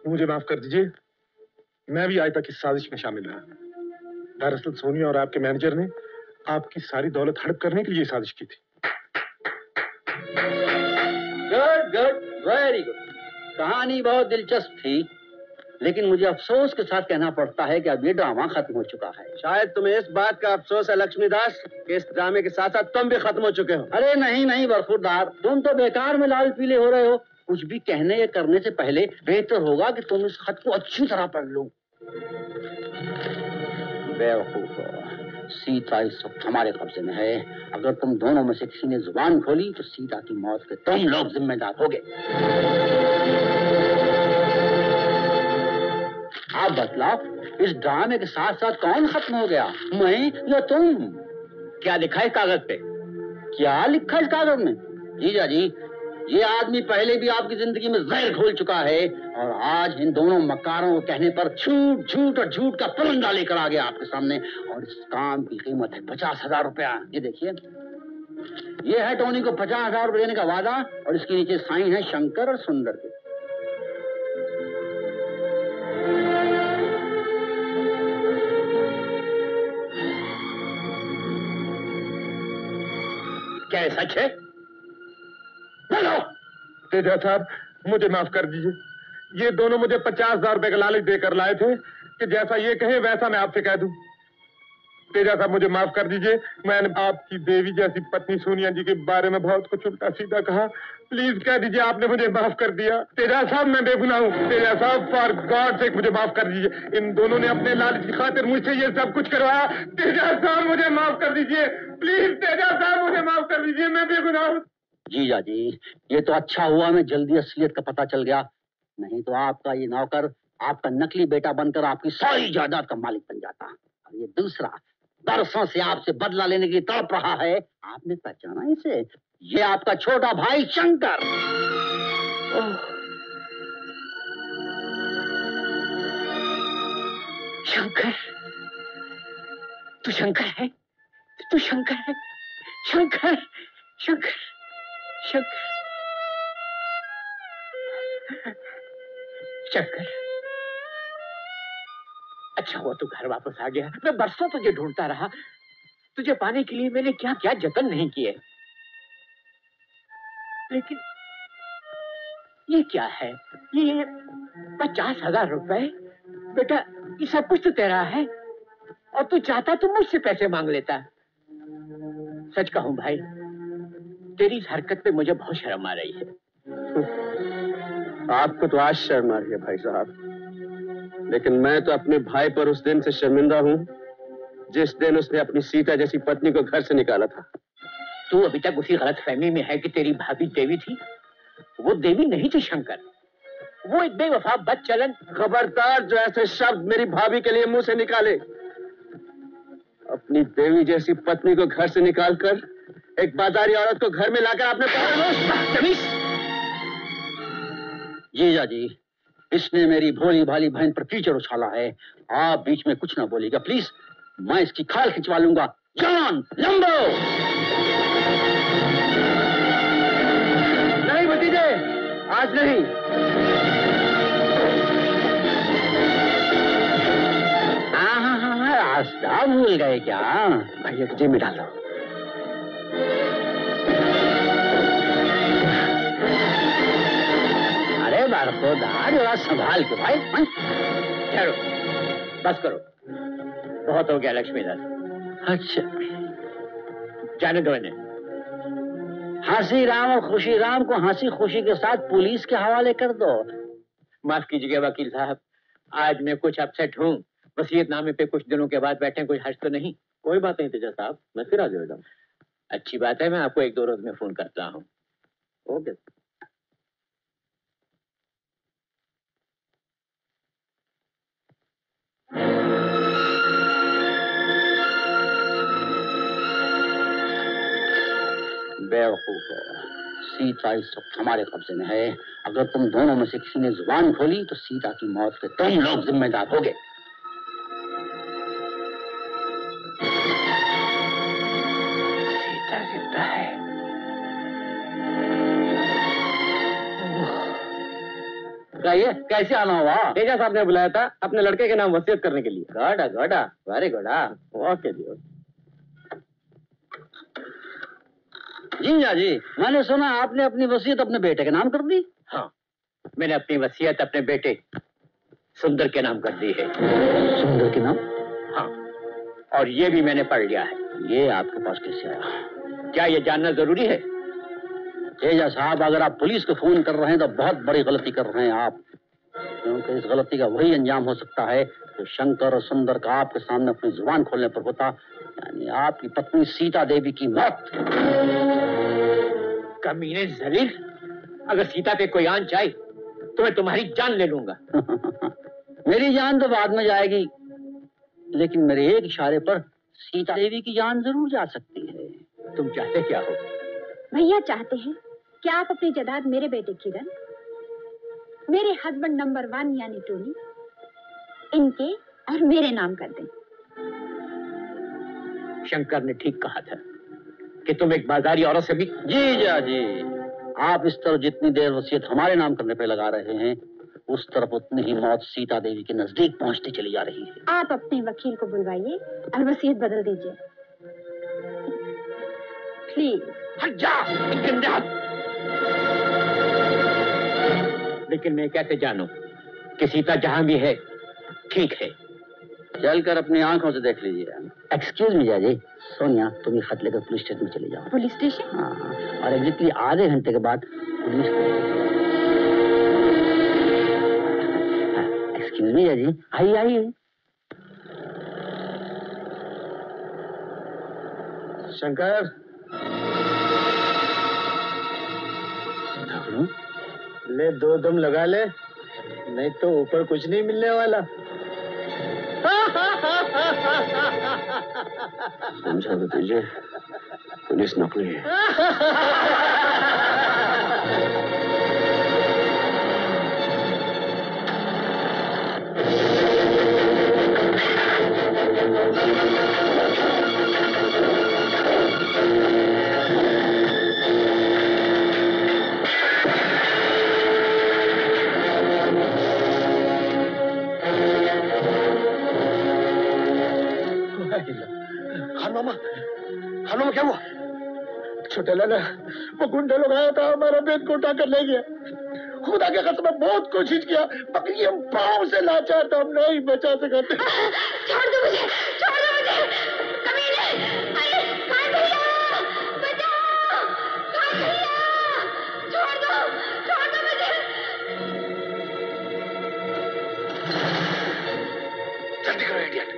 मुझे माफ कर दीजिए, मैं भी आज तक इस साजिश में शामिल रहा। दरअसल सोनिया और आपके मैनेजर ने आपकी सारी दौलत हड़प करने के लिए साजिश की थी। Good good, very good. कहानी बहुत दिलचस्प थी, लेकिन मुझे अफसोस के साथ कहना पड़ता है कि अब ये ड्रामा खत्म हो चुका है। शायद तुम्हें इस बात का अफसोस है लक्ष्मीदास कि इस ड्रामे के साथ साथ तुम भी खत्म हो चुके हो। अरे नहीं नहीं बरखुरदार, तुम तो बेकार में लाल पीले हो रहे हो। कुछ भी कहने या करने से पहले बेहतर होगा कि तुम इस खत को अच्छी तरह पढ़ लो। बेवकूफ, सीता इस वक्त हमारे कब्जे में है। अगर तुम दोनों में से किसी ने जुबान खोली तो सीता की मौत के तुम लोग जिम्मेदार होगे। आप बतलाओ, इस ड्रामे के साथ साथ कौन खत्म हो गया, मैं या तुम? क्या लिखा है कागज पे? क्या लिखा है कागज में? जीजा जी, ये आदमी पहले भी आपकी जिंदगी में जहर घोल चुका है और आज इन दोनों मकारों को कहने पर झूठ झूठ और झूठ का पुलंदा लेकर आ गया आपके सामने। और इस काम की कीमत है पचास हजार रुपया। ये देखिए, ये है टोनी को पचास हजार रुपये देने का वादा और इसके नीचे साइन है शंकर और सुंदर के। क्या ये सच है? बोलो। तेजा साहब, मुझे माफ कर दीजिए, ये दोनों मुझे पचास हजार रुपए का लालच देकर लाए थे कि जैसा ये कहे वैसा मैं आपसे कह दूं। तेजा साहब, मुझे माफ कर दीजिए, मैंने आपकी देवी जैसी पत्नी सोनिया जी के बारे में बहुत कुछ उल्टा सीधा कहा। प्लीज कह दीजिए आपने मुझे माफ कर दिया। तेजा साहब, मैं बेगुनाह हूँ। तेजा साहब, फॉर गॉड से मुझे माफ कर दीजिए, इन दोनों ने अपने लालच की खातिर मुझसे ये सब कुछ करवाया। तेजा साहब, मुझे माफ कर दीजिए, प्लीज तेजा साहब मुझे माफ कर दीजिए, मैं बेगुनाह हूँ। जीजा जी, ये तो अच्छा हुआ मैं जल्दी असलियत का पता चल गया, नहीं तो आपका ये नौकर आपका नकली बेटा बनकर आपकी सारी जायदाद का मालिक बन जाता। और ये दूसरा बरसों से आपसे बदला लेने की तड़प रहा है, आपने पहचाना इसे? ये आपका छोटा भाई शंकर। शंकर, तू शंकर है, तू शंकर है, शंकर, शंकर, शंकर, शंकर। अच्छा हुआ तू घर वापस आ गया, मैं बरसों तुझे ढूंढता रहा। तुझे पाने के लिए मैंने क्या क्या जतन नहीं किए। लेकिन ये क्या है? ये पचास हजार रुपए? बेटा ये सब कुछ तो तेरा है और तू चाहता तो मुझसे पैसे मांग लेता। सच कहूं भाई, तेरी इस हरकत पे मुझे बहुत शर्म आ रही है। आपको तो आज शर्म आ रही है भाई साहब, लेकिन मैं तो अपने भाई पर उस दिन से शर्मिंदा हूँ जिस दिन उसने अपनी सीता जैसी पत्नी को घर से निकाला था। तू अभी तक उसी गलतफहमी में है कि तेरी भाभी देवी थी। वो देवी नहीं थी शंकर, वो एक बेवफा बदचलन। खबरदार जो ऐसे शब्द मेरी भाभी के लिए मुंह से निकाले। अपनी देवी जैसी पत्नी को घर से निकालकर एक बाजारी औरत को घर में लाकर आपने जीजा जी, इसने मेरी भोली भाली बहन पर कीचड़ उछाला है। आप बीच में कुछ ना बोलिएगा प्लीज, मैं इसकी खाल खिंचवा लूंगा। जान लंबो। नहीं भतीजे, आज नहीं। हाँ हाँ हाँ हाँ, रास्ता भूल गए क्या? भैया तुझे में डाल दो। संभाल के भाई, ठहरो, बस करो, बहुत हो गया लक्ष्मीदास। अच्छा जाने दो इन्हें। हंसी राम और खुशी राम को हंसी खुशी के साथ पुलिस के हवाले कर दो। माफ कीजिएगा वकील साहब, आज मैं कुछ अपसेट हूँ। वसीयतनामे पे कुछ दिनों के बाद बैठे, कोई हर्ष तो नहीं? कोई बात नहीं तेजा साहब, मैं फिर आ जाऊंगा। अच्छी बात है, मैं आपको एक दो रोज में फोन करता हूँ। ओके। बेवकूफ, सीता इस वक्त हमारे कब्जे में है। अगर तुम दोनों में से किसी ने जुबान खोली तो सीता की मौत के तुम लोग जिम्मेदार होगे। सीता जिंदा है। ये कैसे आना हुआ? तेजा साहब ने बुलाया था अपने लड़के के नाम वसीयत करने के लिए। गड़ा गड़ा, वारे गड़ा। ओके जी, ओके। जीजा जी, मैंने सुना आपने अपनी वसीयत अपने बेटे के नाम कर दी। हाँ, मैंने अपनी वसीयत अपने बेटे सुंदर के नाम कर दी है। सुंदर के नाम? हाँ, और ये भी मैंने पढ़ लिया है। ये आपके पास कैसे आया? क्या ये जानना जरूरी है? तेजा साहब, अगर आप पुलिस को फोन कर रहे हैं तो बहुत बड़ी गलती कर रहे हैं आप, क्योंकि इस गलती का वही अंजाम हो सकता है जो तो शंकर और सुंदर का आपके सामने अपनी जुबान खोलने पर होता, यानी आपकी पत्नी सीता देवी की मौत। कमीने जलील, अगर सीता पे कोई आंच आई तो मैं तुम्हारी जान ले लूंगा। मेरी जान तो बाद में जाएगी, लेकिन मेरे एक इशारे पर सीता देवी की जान जरूर जा सकती है। तुम चाहते क्या हो? भैया चाहते हैं कि आप अपनी जायदाद मेरे बेटे किरण, मेरे हस्बैंड नंबर वन यानी टोनी, इनके और मेरे नाम कर दें। शंकर ने ठीक कहा था कि तुम एक बाजारी औरत से भी। जीजा जी, आप इस तरफ जितनी देर वसीयत हमारे नाम करने पे लगा रहे हैं, उस तरफ उतनी ही मौत सीता देवी के नजदीक पहुंचती चली जा रही है। आप अपने वकील को बुलवाइए और वसीयत बदल दीजिए प्लीज। हट जा, लेकिन मैं कैसे जानूं कि सीता जहां भी है ठीक है? चलकर अपनी आंखों से देख लीजिए। एक्सक्यूज मी जाजी, सोनिया तुम ये खत लेकर पुलिस स्टेशन में चले जाओ। Police station? हाँ, और एग्जैक्टली आधे घंटे के बाद पुलिस। एक्सक्यूज मी जाजी, आइए आइए। शंकर, ले दो दम लगा ले, नहीं तो ऊपर कुछ नहीं मिलने वाला। समझा भतीजे, पुलिस नकली है। क्या हुआ? छोटे लाला, वो गुंडे लोग आया था, हमारा बेद को उठा कर ले गया। खुदा के कसम बहुत कोशिश किया, बकरी हम पाँव से लाचार था, हम नहीं बचा सके। छोड़ दो मुझे, छोड़ दो मुझे, कमीने! अरे भैया, बचाओ! भैया, छोड़ दो, छोड़ दो मुझे! जल्दी करो इडियट!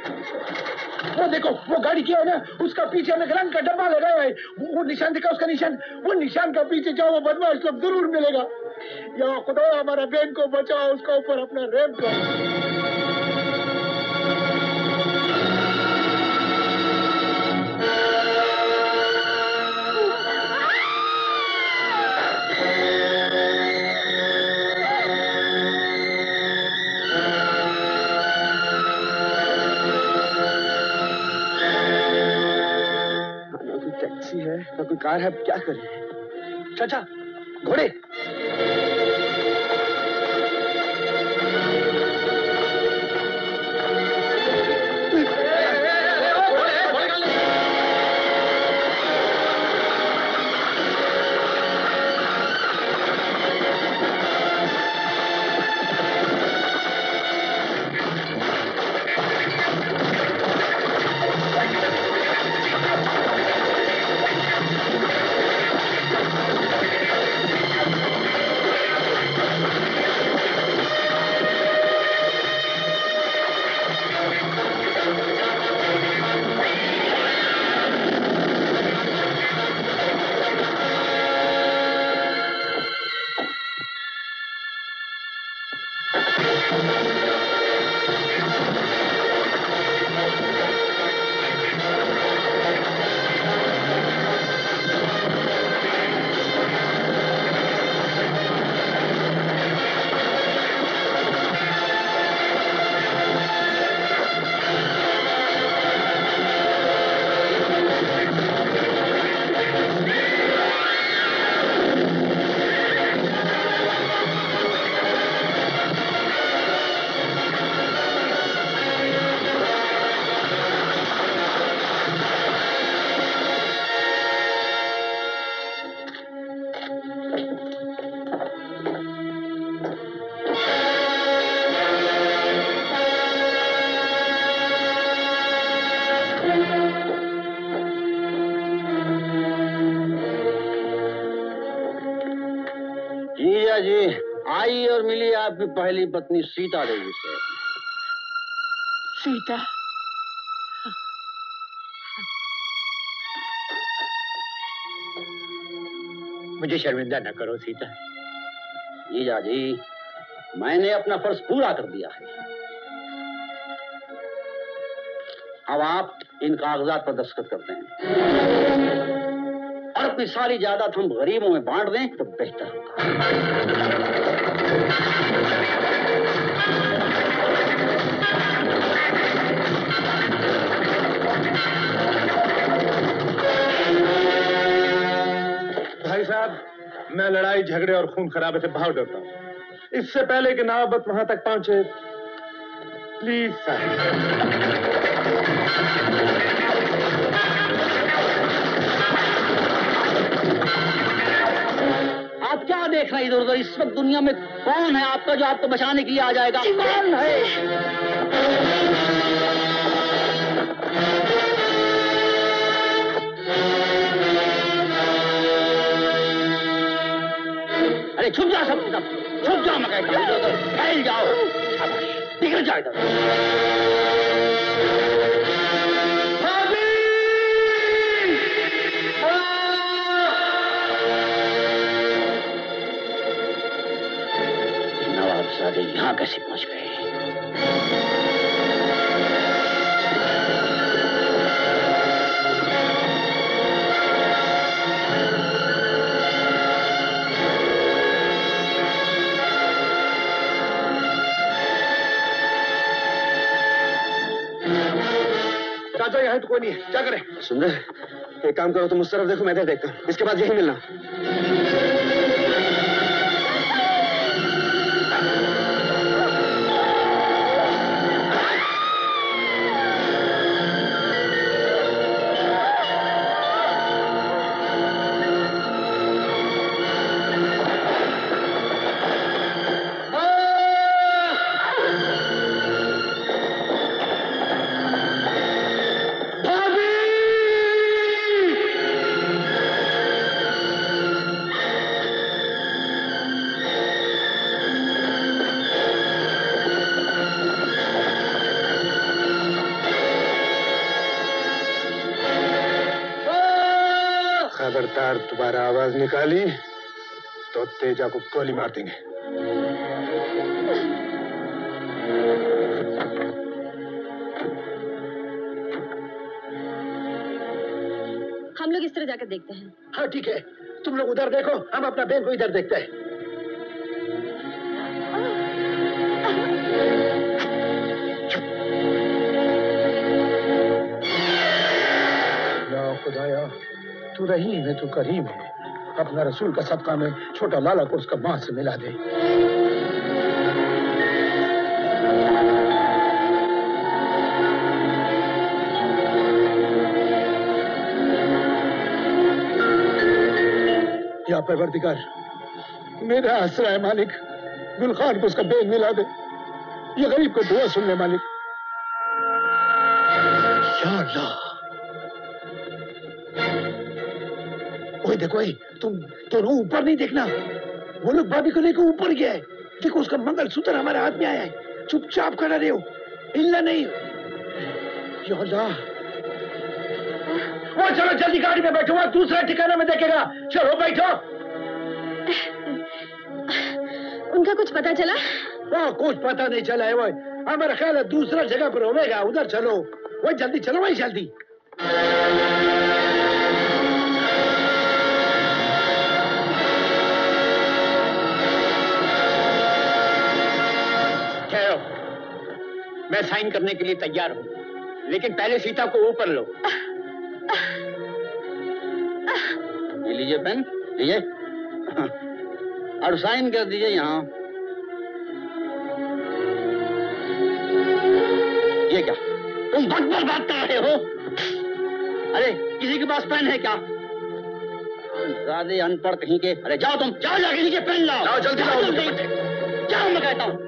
वो देखो, वो गाड़ी क्या है ना, उसका पीछे हमें रंग का डब्बा लगा हुआ है। वो निशान दिखा, उसका निशान, वो निशान का पीछे जाओ, वो बदमाश लोग जरूर मिलेगा। या खुदा हमारा बहन को बचाओ, उसका ऊपर अपना रैम करो। कोई कार है, क्या करें? चाचा, घोड़े पहली पत्नी सीता देवी से। सीता, मुझे शर्मिंदा न करो सीता। जीजा जी, मैंने अपना फर्ज पूरा कर दिया है। अब आप इन कागजात पर दस्तखत करते हैं और अपनी सारी जायदाद हम गरीबों में बांट दें तो बेहतर होगा। भाई साहब, मैं लड़ाई झगड़े और खून खराबे से बहुत डरता हूं। इससे पहले कि नौबत वहां तक पहुंचे, प्लीज साहब। आप क्या देख रहे हैं इधर उधर? इस वक्त दुनिया में कौन है आपका जो आपको बचाने के लिए आ जाएगा? कौन है? अरे छुप जा सब, छुप जाओ, मैं कहता हूँ फैल जाओ, निकल जाओ इधर। कैसे पहुंच गए? तो यहाँ तो कोई नहीं है, क्या करें? सुंदर, एक काम करो, तुम उस तरफ देखो, मैं इधर देखता हूँ, इसके बाद यही मिलना। दोबारा आवाज निकाली तो तेजा को गोली मार देंगे। हम लोग इस तरह जाकर देखते हैं। हाँ ठीक है, तुम लोग उधर देखो, हम अपना बहन को इधर देखते हैं। खुदाया तू रहीम है, तू करीम है, अपना रसूल का सदका में छोटा लाला को उसका माँ से मिला दे। या परवरदिगार, मेरा आसरा है मालिक, गुलखान को उसका बेन मिला दे, ये गरीब को दुआ सुन ले मालिक। या अल्लाह, ओए देखो, ए, तुम दोनों ऊपर नहीं देखना, वो लोग भाभी को लेकर ऊपर गया है। देखो उसका मंगलसूत्र हमारे हाथ में आया है, चुपचाप खड़ा रहो, हिलना नहीं। या अल्लाह, वो चलो जल्दी गाड़ी में बैठो, दूसरा ठिकाना में देखेगा, चलो बैठो। उनका कुछ पता चला? वो कुछ पता नहीं चला है, वो हमारा ख्याल है दूसरा जगह पर होगा, उधर चलो, वो जल्दी चलो, वही जल्दी। मैं साइन करने के लिए तैयार हूँ, लेकिन पहले सीता को ऊपर लो। ये लीजिए पेन, लीजिए और साइन कर दीजिए यहाँ। ये क्या तुम बक बक बात कर रहे हो? अरे किसी के पास पेन है क्या? ज़्यादा अनपढ़ कहीं के। अरे जाओ तुम, जाओ जाके लीजिए पेन लाओ, जाओ जल्दी जाओ जल्दी, जाओ मैं कहता हूँ।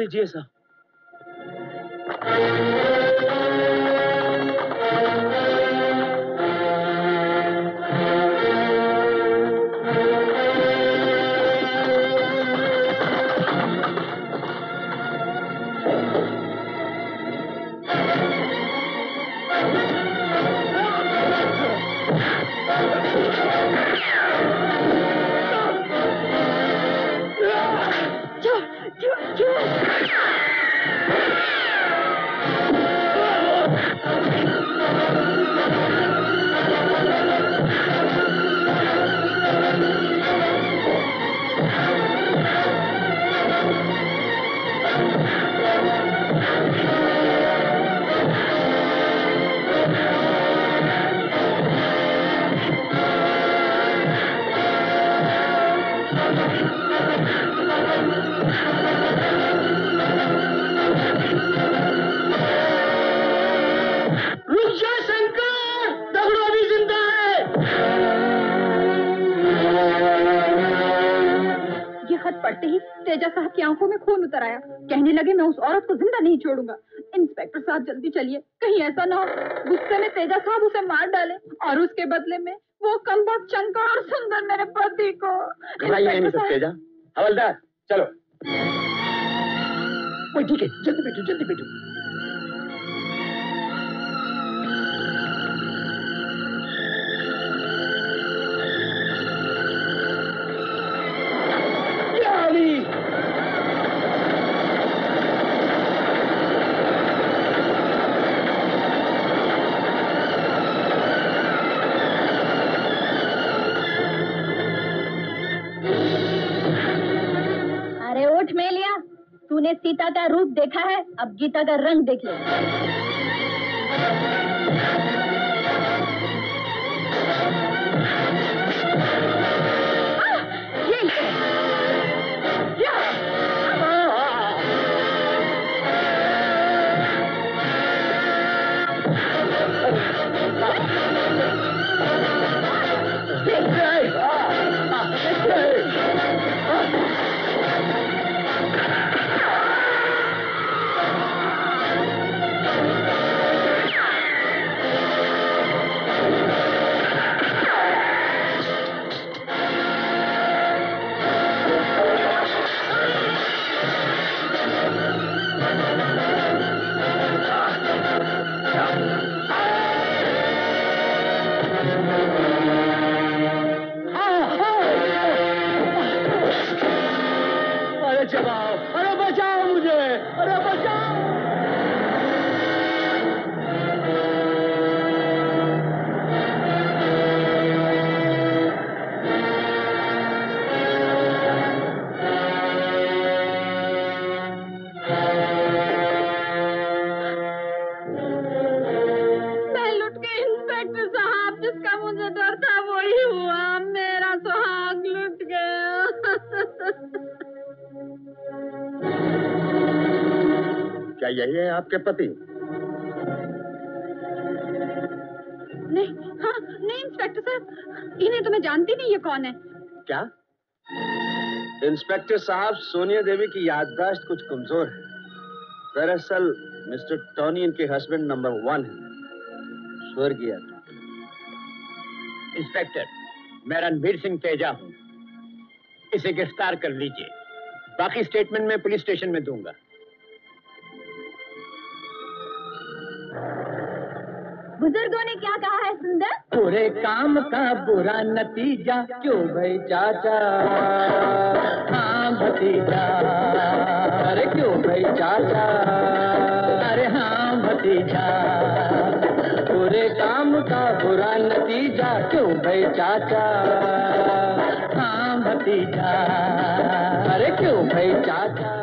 लीजिए साहब, पड़ते ही तेजा साहब की आंखों में खून उतर आया। कहने लगे मैं उस औरत को जिंदा नहीं छोड़ूंगा। इंस्पेक्टर साहब जल्दी चलिए, कहीं ऐसा ना हो गुस्से में तेजा साहब उसे मार डाले और उसके बदले में वो कम बहुत चंका और सुंदर मेरे पति को। तेजा हवलदार चलो। ठीक है जल्दी बैठो जल्दी बैठो। तूने सीता का रूप देखा है, अब गीता का रंग देख ले। ये ले। या। यही है आपके पति? नहीं, हाँ, नहीं इंस्पेक्टर साहब, इन्हें तो मैं जानती नहीं ये कौन है। क्या? इंस्पेक्टर साहब, सोनिया देवी की याददाश्त कुछ कमजोर है। दरअसल मिस्टर टॉनी इनके हस्बैंड नंबर वन है, स्वर्गीय। इंस्पेक्टर, मैं रणबीर सिंह तेजा हूँ। इसे गिरफ्तार कर लीजिए, बाकी स्टेटमेंट मैं पुलिस स्टेशन में दूंगा। बुजुर्गों ने क्या कहा है सुंदर? पूरे काम का बुरा नतीजा, क्यों भाई चाचा हाँ भतीजा, अरे क्यों भाई चाचा, अरे हाँ भतीजा। पूरे काम का बुरा नतीजा, क्यों भाई चाचा हाँ भतीजा, अरे क्यों भाई चाचा।